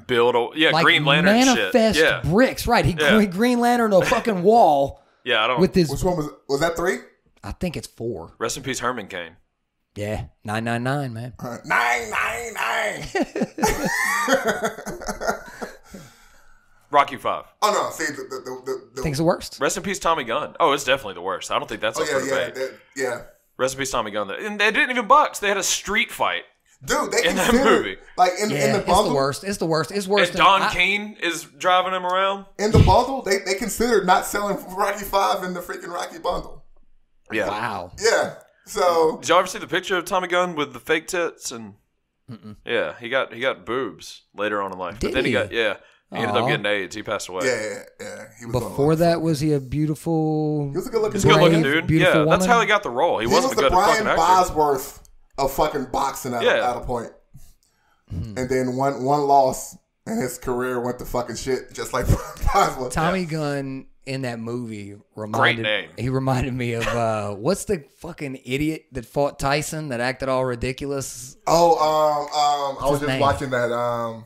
build a Green Lantern manifest shit? Yeah. Bricks, right? He Green Lantern a fucking wall. Yeah, I don't. With his, which one was that 3? I think it's 4. Rest in peace, Herman Cain. Yeah, 999, man. 999. Rocky 5. Oh no, see the thing's the worst. Rest in peace, Tommy Gunn. Oh, it's definitely the worst. I don't think that's up for debate. Yeah. Rest in peace, Tommy Gunn. And they didn't even box. They had a street fight. Dude, in that movie, like in the bundle, it's the worst. It's worse. And Don Kane is driving him around in the bundle. They considered not selling Rocky 5 in the freaking Rocky bundle. Yeah. Wow. Yeah. So did y'all ever see the picture of Tommy Gunn with the fake tits and? Mm-mm. Yeah, he got boobs later on in life. Did he? He ended up getting AIDS. He passed away. Yeah. He was before that, was he a beautiful? He was a good-looking dude. Beautiful woman? That's how he got the role. He wasn't was the Brian Bosworth of fucking boxing at a point. Mm-hmm. And then one loss, and his career went to fucking shit, just like Bosworth. Tommy Gunn in that movie reminded me of what's the fucking idiot that fought Tyson that acted all ridiculous? Oh, I was just watching that.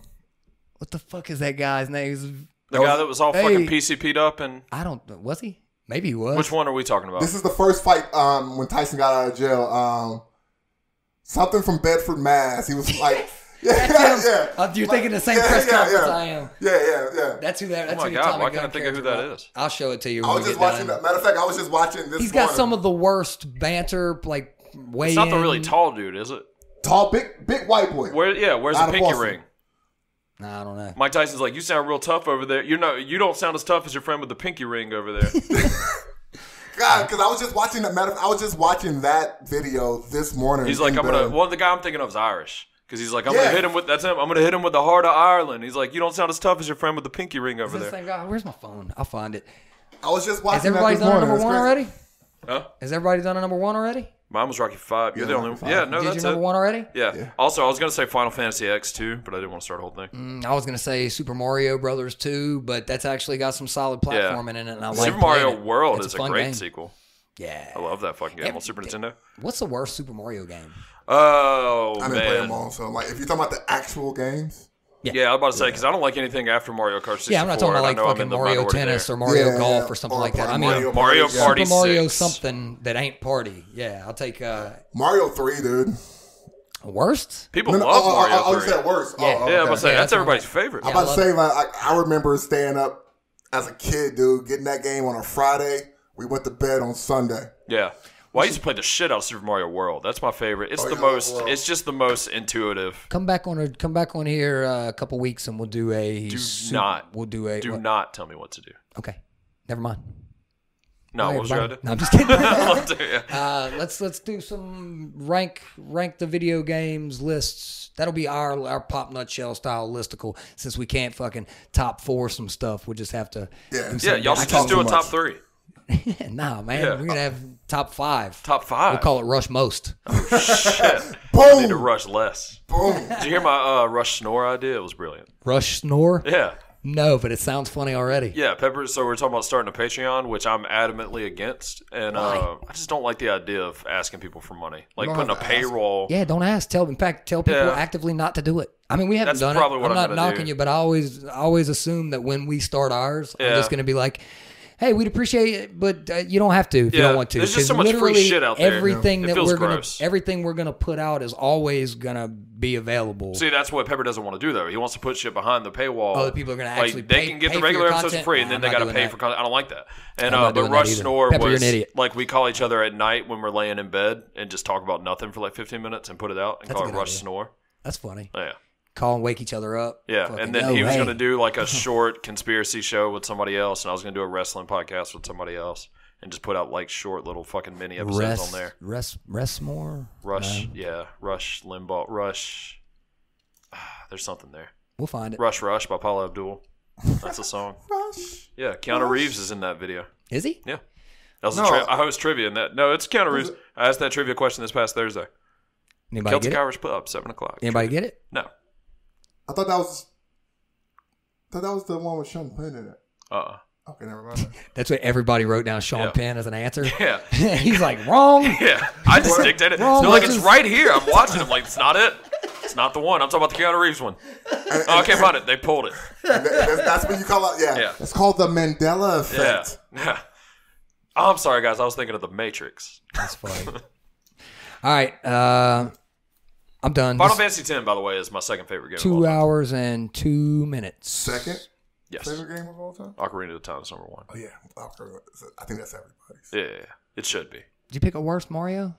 What the fuck is that guy's name? The guy that was all fucking PCP'd up and... I don't know. Was he? Maybe he was. Which one are we talking about? This is the first fight when Tyson got out of jail. Something from Bedford, Mass. He was like... You're thinking the same press conference as I am. Yeah. That's who that is. Oh my God, why can't I think of who that is? I'll show it to you. Matter of fact, I was just watching this morning. He's got some of the worst banter, like, way in. It's not the really tall dude, is it? Tall, big white boy. Where's the pinky ring? Nah, I don't know. Mike Tyson's like, you sound real tough over there. You don't sound as tough as your friend with the pinky ring over there. God, because I was just watching that video this morning. He's like, the guy I'm thinking of is Irish, because he's like, I'm gonna hit him with the heart of Ireland. He's like, you don't sound as tough as your friend with the pinky ring over there. Where's my phone? I'll find it. I was just watching. Has everybody done number one already? Huh? Has everybody done a number one already? Mine was Rocky V. You're the only one. Yeah, no, that's it. Did you number one already? Yeah. Also, I was going to say Final Fantasy X too, but I didn't want to start the whole thing. I was going to say Super Mario Brothers 2, but that's actually got some solid platforming in it. And I like Super Mario World is a great sequel. Yeah. I love that fucking game on Super Nintendo. What's the worst Super Mario game? Oh, man. I didn't play them all, so like, if you're talking about the actual games... Yeah, I was about to say, because I don't like anything after Mario Kart 64. Yeah, I'm not talking about like fucking Mario Tennis or Mario Golf or something like that. I mean, Mario Party 6. Super Mario something that ain't party. Yeah, I'll take... Mario 3, dude. Worst? People love Mario 3. I was saying worst. Yeah, I was about to say, that's everybody's favorite. I'm about to say, like, I remember staying up as a kid, dude, getting that game on a Friday. We went to bed on Sunday. Yeah. Well, I used to play the shit out of Super Mario World. That's my favorite. It's the most. It's just the most intuitive. Come back on here a couple weeks, and we'll do a. Do not tell me what to do. Okay, never mind. No, what was your idea? No, I'm just kidding. Let's do some rank the video games lists. That'll be our pop nutshell style listicle. Since we can't fucking top four some stuff, we'll just have to. Yeah, y'all should just do a top three. Nah, man. Yeah. We're going to have top five. We'll call it Rush Most. Oh, shit. Boom. I need to rush less. Boom. Did you hear my Rush Snore idea? It was brilliant. Rush Snore? Yeah. No, but it sounds funny already. Yeah, Pepper. So we're talking about starting a Patreon, which I'm adamantly against. And I just don't like the idea of asking people for money. Like putting a payroll. Yeah, don't ask. Tell people actively not to do it. I mean, we haven't done it. I'm not knocking you, but I always assume that when we start ours, I'm just going to be like, hey, we'd appreciate it, but you don't have to if you don't want to. There's just so much free shit out there. Everything we're going to put out is always going to be available. See, that's what Pepper doesn't want to do, though. He wants to put shit behind the paywall. Other people are going to actually pay. They can get the regular episodes for free, and then they got to pay for content. I don't like that. And but Rush Snore was like we call each other at night when we're laying in bed and just talk about nothing for like 15 minutes and put it out and call it Rush Snore. That's funny. Yeah. Call and wake each other up. Yeah, and then he was going to do like a short conspiracy show with somebody else, and I was going to do a wrestling podcast with somebody else, and just put out like short little fucking mini episodes on there. Rushmore? Rush, Rush Limbaugh. Rush. There's something there. We'll find it. Rush by Paula Abdul. That's a song. Rush. Yeah, Keanu Reeves is in that video. Is he? Yeah. That was I host trivia in that. No, it's Keanu Reeves. I asked that trivia question this past Thursday. Anybody get it? Celtic Irish Pub, 7 o'clock. Anybody get it? No. I thought that was the one with Sean Penn in it. Okay, never mind. That's what everybody wrote down Sean Penn as an answer. Yeah. He's like, wrong. Yeah. I just dictated it. No, like, it's right here. I'm watching him. Like, it's not it. It's not the one. I'm talking about the Keanu Reeves one. I can't find it. They pulled it. That's what you call it. Yeah. It's called the Mandela effect. Yeah. Oh, I'm sorry, guys. I was thinking of The Matrix. That's funny. All right. I'm done. Final Fantasy X, by the way, is my second favorite game of all time. 2 hours and 2 minutes. Second? Yes. Favorite game of all time? Ocarina of Time is number one. Oh, yeah. I think that's everybody's. Yeah. It should be. Did you pick a worst Mario?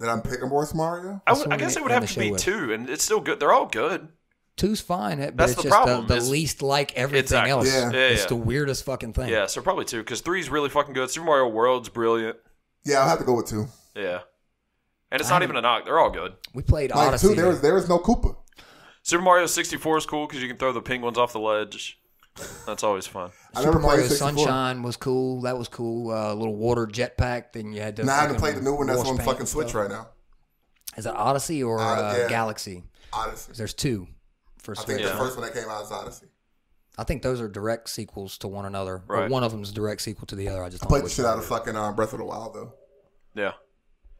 Did I pick a worst Mario? I guess it would have to be 2, and it's still good. They're all good. 2's fine. But that's the problem. The least like everything else. Yeah. It's the weirdest fucking thing. Yeah, so probably 2, because 3's really fucking good. Super Mario World's brilliant. Yeah, I'll have to go with 2. Yeah. And it's not even a knock. They're all good. We played Odyssey. There is no Koopa. Super Mario 64 is cool because you can throw the penguins off the ledge. That's always fun. Super Mario Sunshine was cool. That was cool. Little water jetpack. Then you had to. Now I haven't played the new one that's on fucking Switch right now. Is it Odyssey or Galaxy? Odyssey. There's two for Switch. I think the first one that came out is Odyssey. I think those are direct sequels to one another. Right. Or one of them is a direct sequel to the other. I just played the shit out of fucking Breath of the Wild though. Yeah.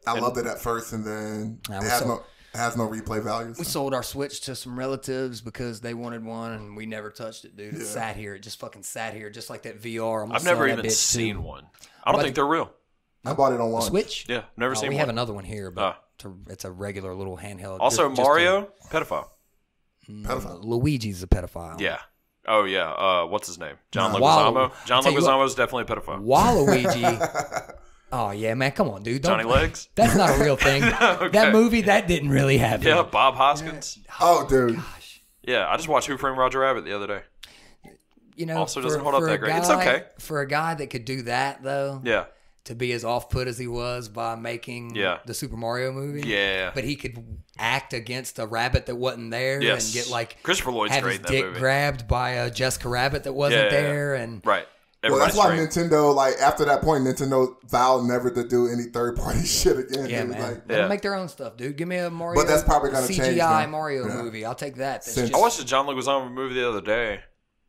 I loved it at first, and then it has no replay value. So. We sold our Switch to some relatives because they wanted one, and we never touched it, dude. It sat here. It just fucking sat here, just like that VR. I've never even seen one. I don't think they're real. I bought it on launch. Switch? Yeah, never seen one. We have another one here, but it's a regular little handheld. Also, Mario, pedophile. Pedophile. Luigi's a pedophile. Yeah. Oh, yeah. What's his name? John Leguizamo. John Leguizamo is definitely a pedophile. Waluigi. Oh, yeah, man. Come on, dude. Johnny Legs? That's not a real thing. Okay. That movie, that didn't really happen. Yeah, Bob Hoskins. Oh, dude. Gosh. Yeah, I just watched Who Framed Roger Rabbit the other day. You know, also doesn't hold up that great. It's okay. For a guy that could do that, though. Yeah. To be as off-put as he was by making the Super Mario movie. Yeah. But he could act against a rabbit that wasn't there and get like... Christopher Lloyd's great in that movie. Have his dick grabbed by a Jessica Rabbit that wasn't there. And right. Everybody's well, that's why Nintendo, like, after that point, Nintendo vowed never to do any third-party shit again. Yeah, man. Like, they make their own stuff, dude. Give me a Mario. But that's probably going to change. CGI Mario movie. I'll take that. I watched a John Leguizamo movie the other day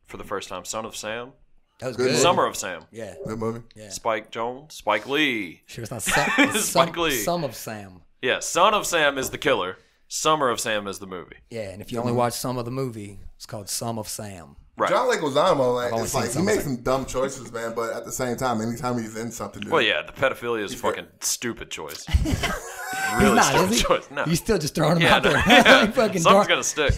for the first time. Son of Sam. That was good. Summer of Sam. Yeah. Good movie. Yeah. Spike Jones. Spike Lee. Sure, it's not Spike Lee. Son of Sam. Yeah, Son of Sam is the killer. Summer of Sam is the movie. Yeah, and if you only watch some of the movie, it's called Son of Sam. Right. John Leguizamo, like, it's like he makes some dumb choices, man. But at the same time, anytime he's in something, dude, well, yeah, the pedophilia is fucking stupid choice. Really stupid choice. No, you still just throwing him out there. Yeah. Something's gonna stick.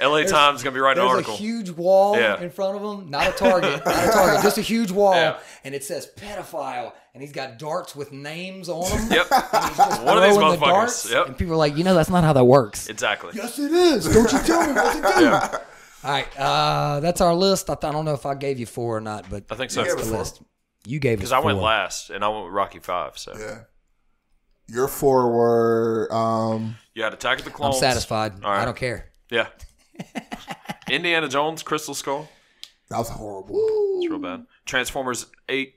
LA Times gonna be writing an article. There's a huge wall in front of him, not a target, just a huge wall, and it says pedophile, and he's got darts with names on them. Yep, one of these motherfuckers. Yep, and people are like, you know, that's not how that works. Exactly. Yes, it is. Don't you tell me what to do. Yeah. All right, that's our list. I don't know if I gave you four or not, but I think so. That's the list. You gave it because I went last, and I went with Rocky V. So yeah, your four were you had Attack of the Clones. I'm satisfied. All right. I don't care. Yeah, Indiana Jones, Crystal Skull. That was horrible. It's real bad. Transformers 8.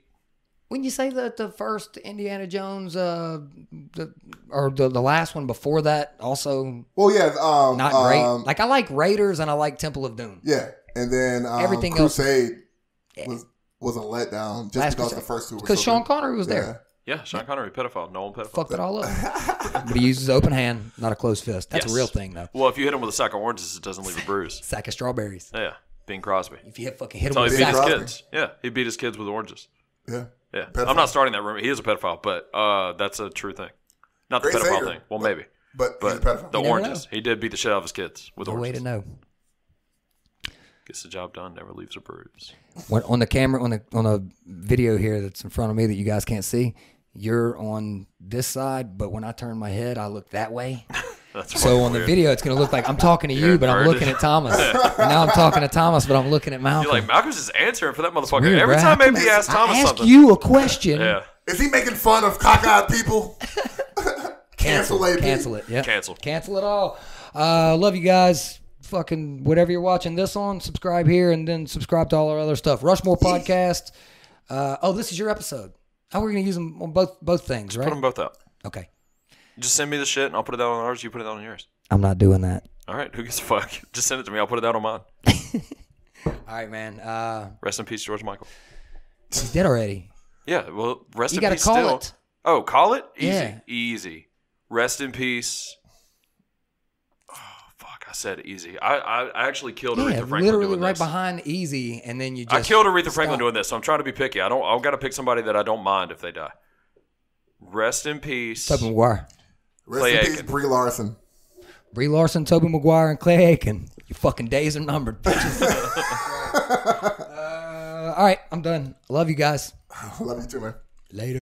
When you say that the first Indiana Jones, or the last one before that, also, well, yeah, not great. Like I like Raiders and I like Temple of Doom. Yeah, and then everything Crusade else was a letdown just last because Crusade. The first two were because Sean Connery was there. Yeah, Sean Connery, pedophile, no one pedophile. Fucked it all up. But he uses open hand, not a closed fist. That's a real thing, though. Well, if you hit him with a sack of oranges, it doesn't leave a bruise. Sack of strawberries. Yeah, Bing Crosby. If you hit him with a sack of kids. Yeah, he beat his kids with oranges. Yeah. Yeah, pedophile. I'm not starting that rumor. He is a pedophile, but that's a true thing. Not the pedophile thing. Well, maybe. But he's a pedophile. The oranges. He did beat the shit out of his kids with oranges. Way to know. Gets the job done. Never leaves a bruise. On the camera, on the video here that's in front of me that you guys can't see, you're on this side, but when I turn my head, I look that way. That's so on the video, it's going to look like I'm talking to you, but I'm looking at Thomas. And now I'm talking to Thomas, but I'm looking at Malcolm. You're like, Malcolm's just answering for that motherfucker. Weird, every time he asks Thomas something. I ask you a question. Yeah. Is he making fun of cockeyed people? Cancel it. Yep. Cancel it all. Love you guys. Fucking whatever you're watching this on, subscribe here and then subscribe to all our other stuff. Rushmore Podcast. Oh, this is your episode. How we're going to use them on both things, right? Put them both up. Okay. Just send me the shit, and I'll put it out on ours. You put it out on yours. I'm not doing that. All right. Who gives a fuck? Just send it to me. I'll put it out on mine. All right, man. Rest in peace, George Michael. He's dead already. Yeah. Well, rest in peace still. You got to call it. Oh, call it? Easy. Yeah. Easy. Rest in peace. Oh, fuck. I said easy. I actually killed Aretha Franklin literally doing right this. Behind easy, and then you just I killed Aretha Franklin doing this, so I'm trying to be picky. I've got to pick somebody that I don't mind if they die. Rest in peace. Tobey Maguire. Rest in peace, Brie Larson. Brie Larson, Tobey Maguire, and Clay Aiken. Your fucking days are numbered, bitches. All right, I'm done. Love you guys. Love you too, man. Later.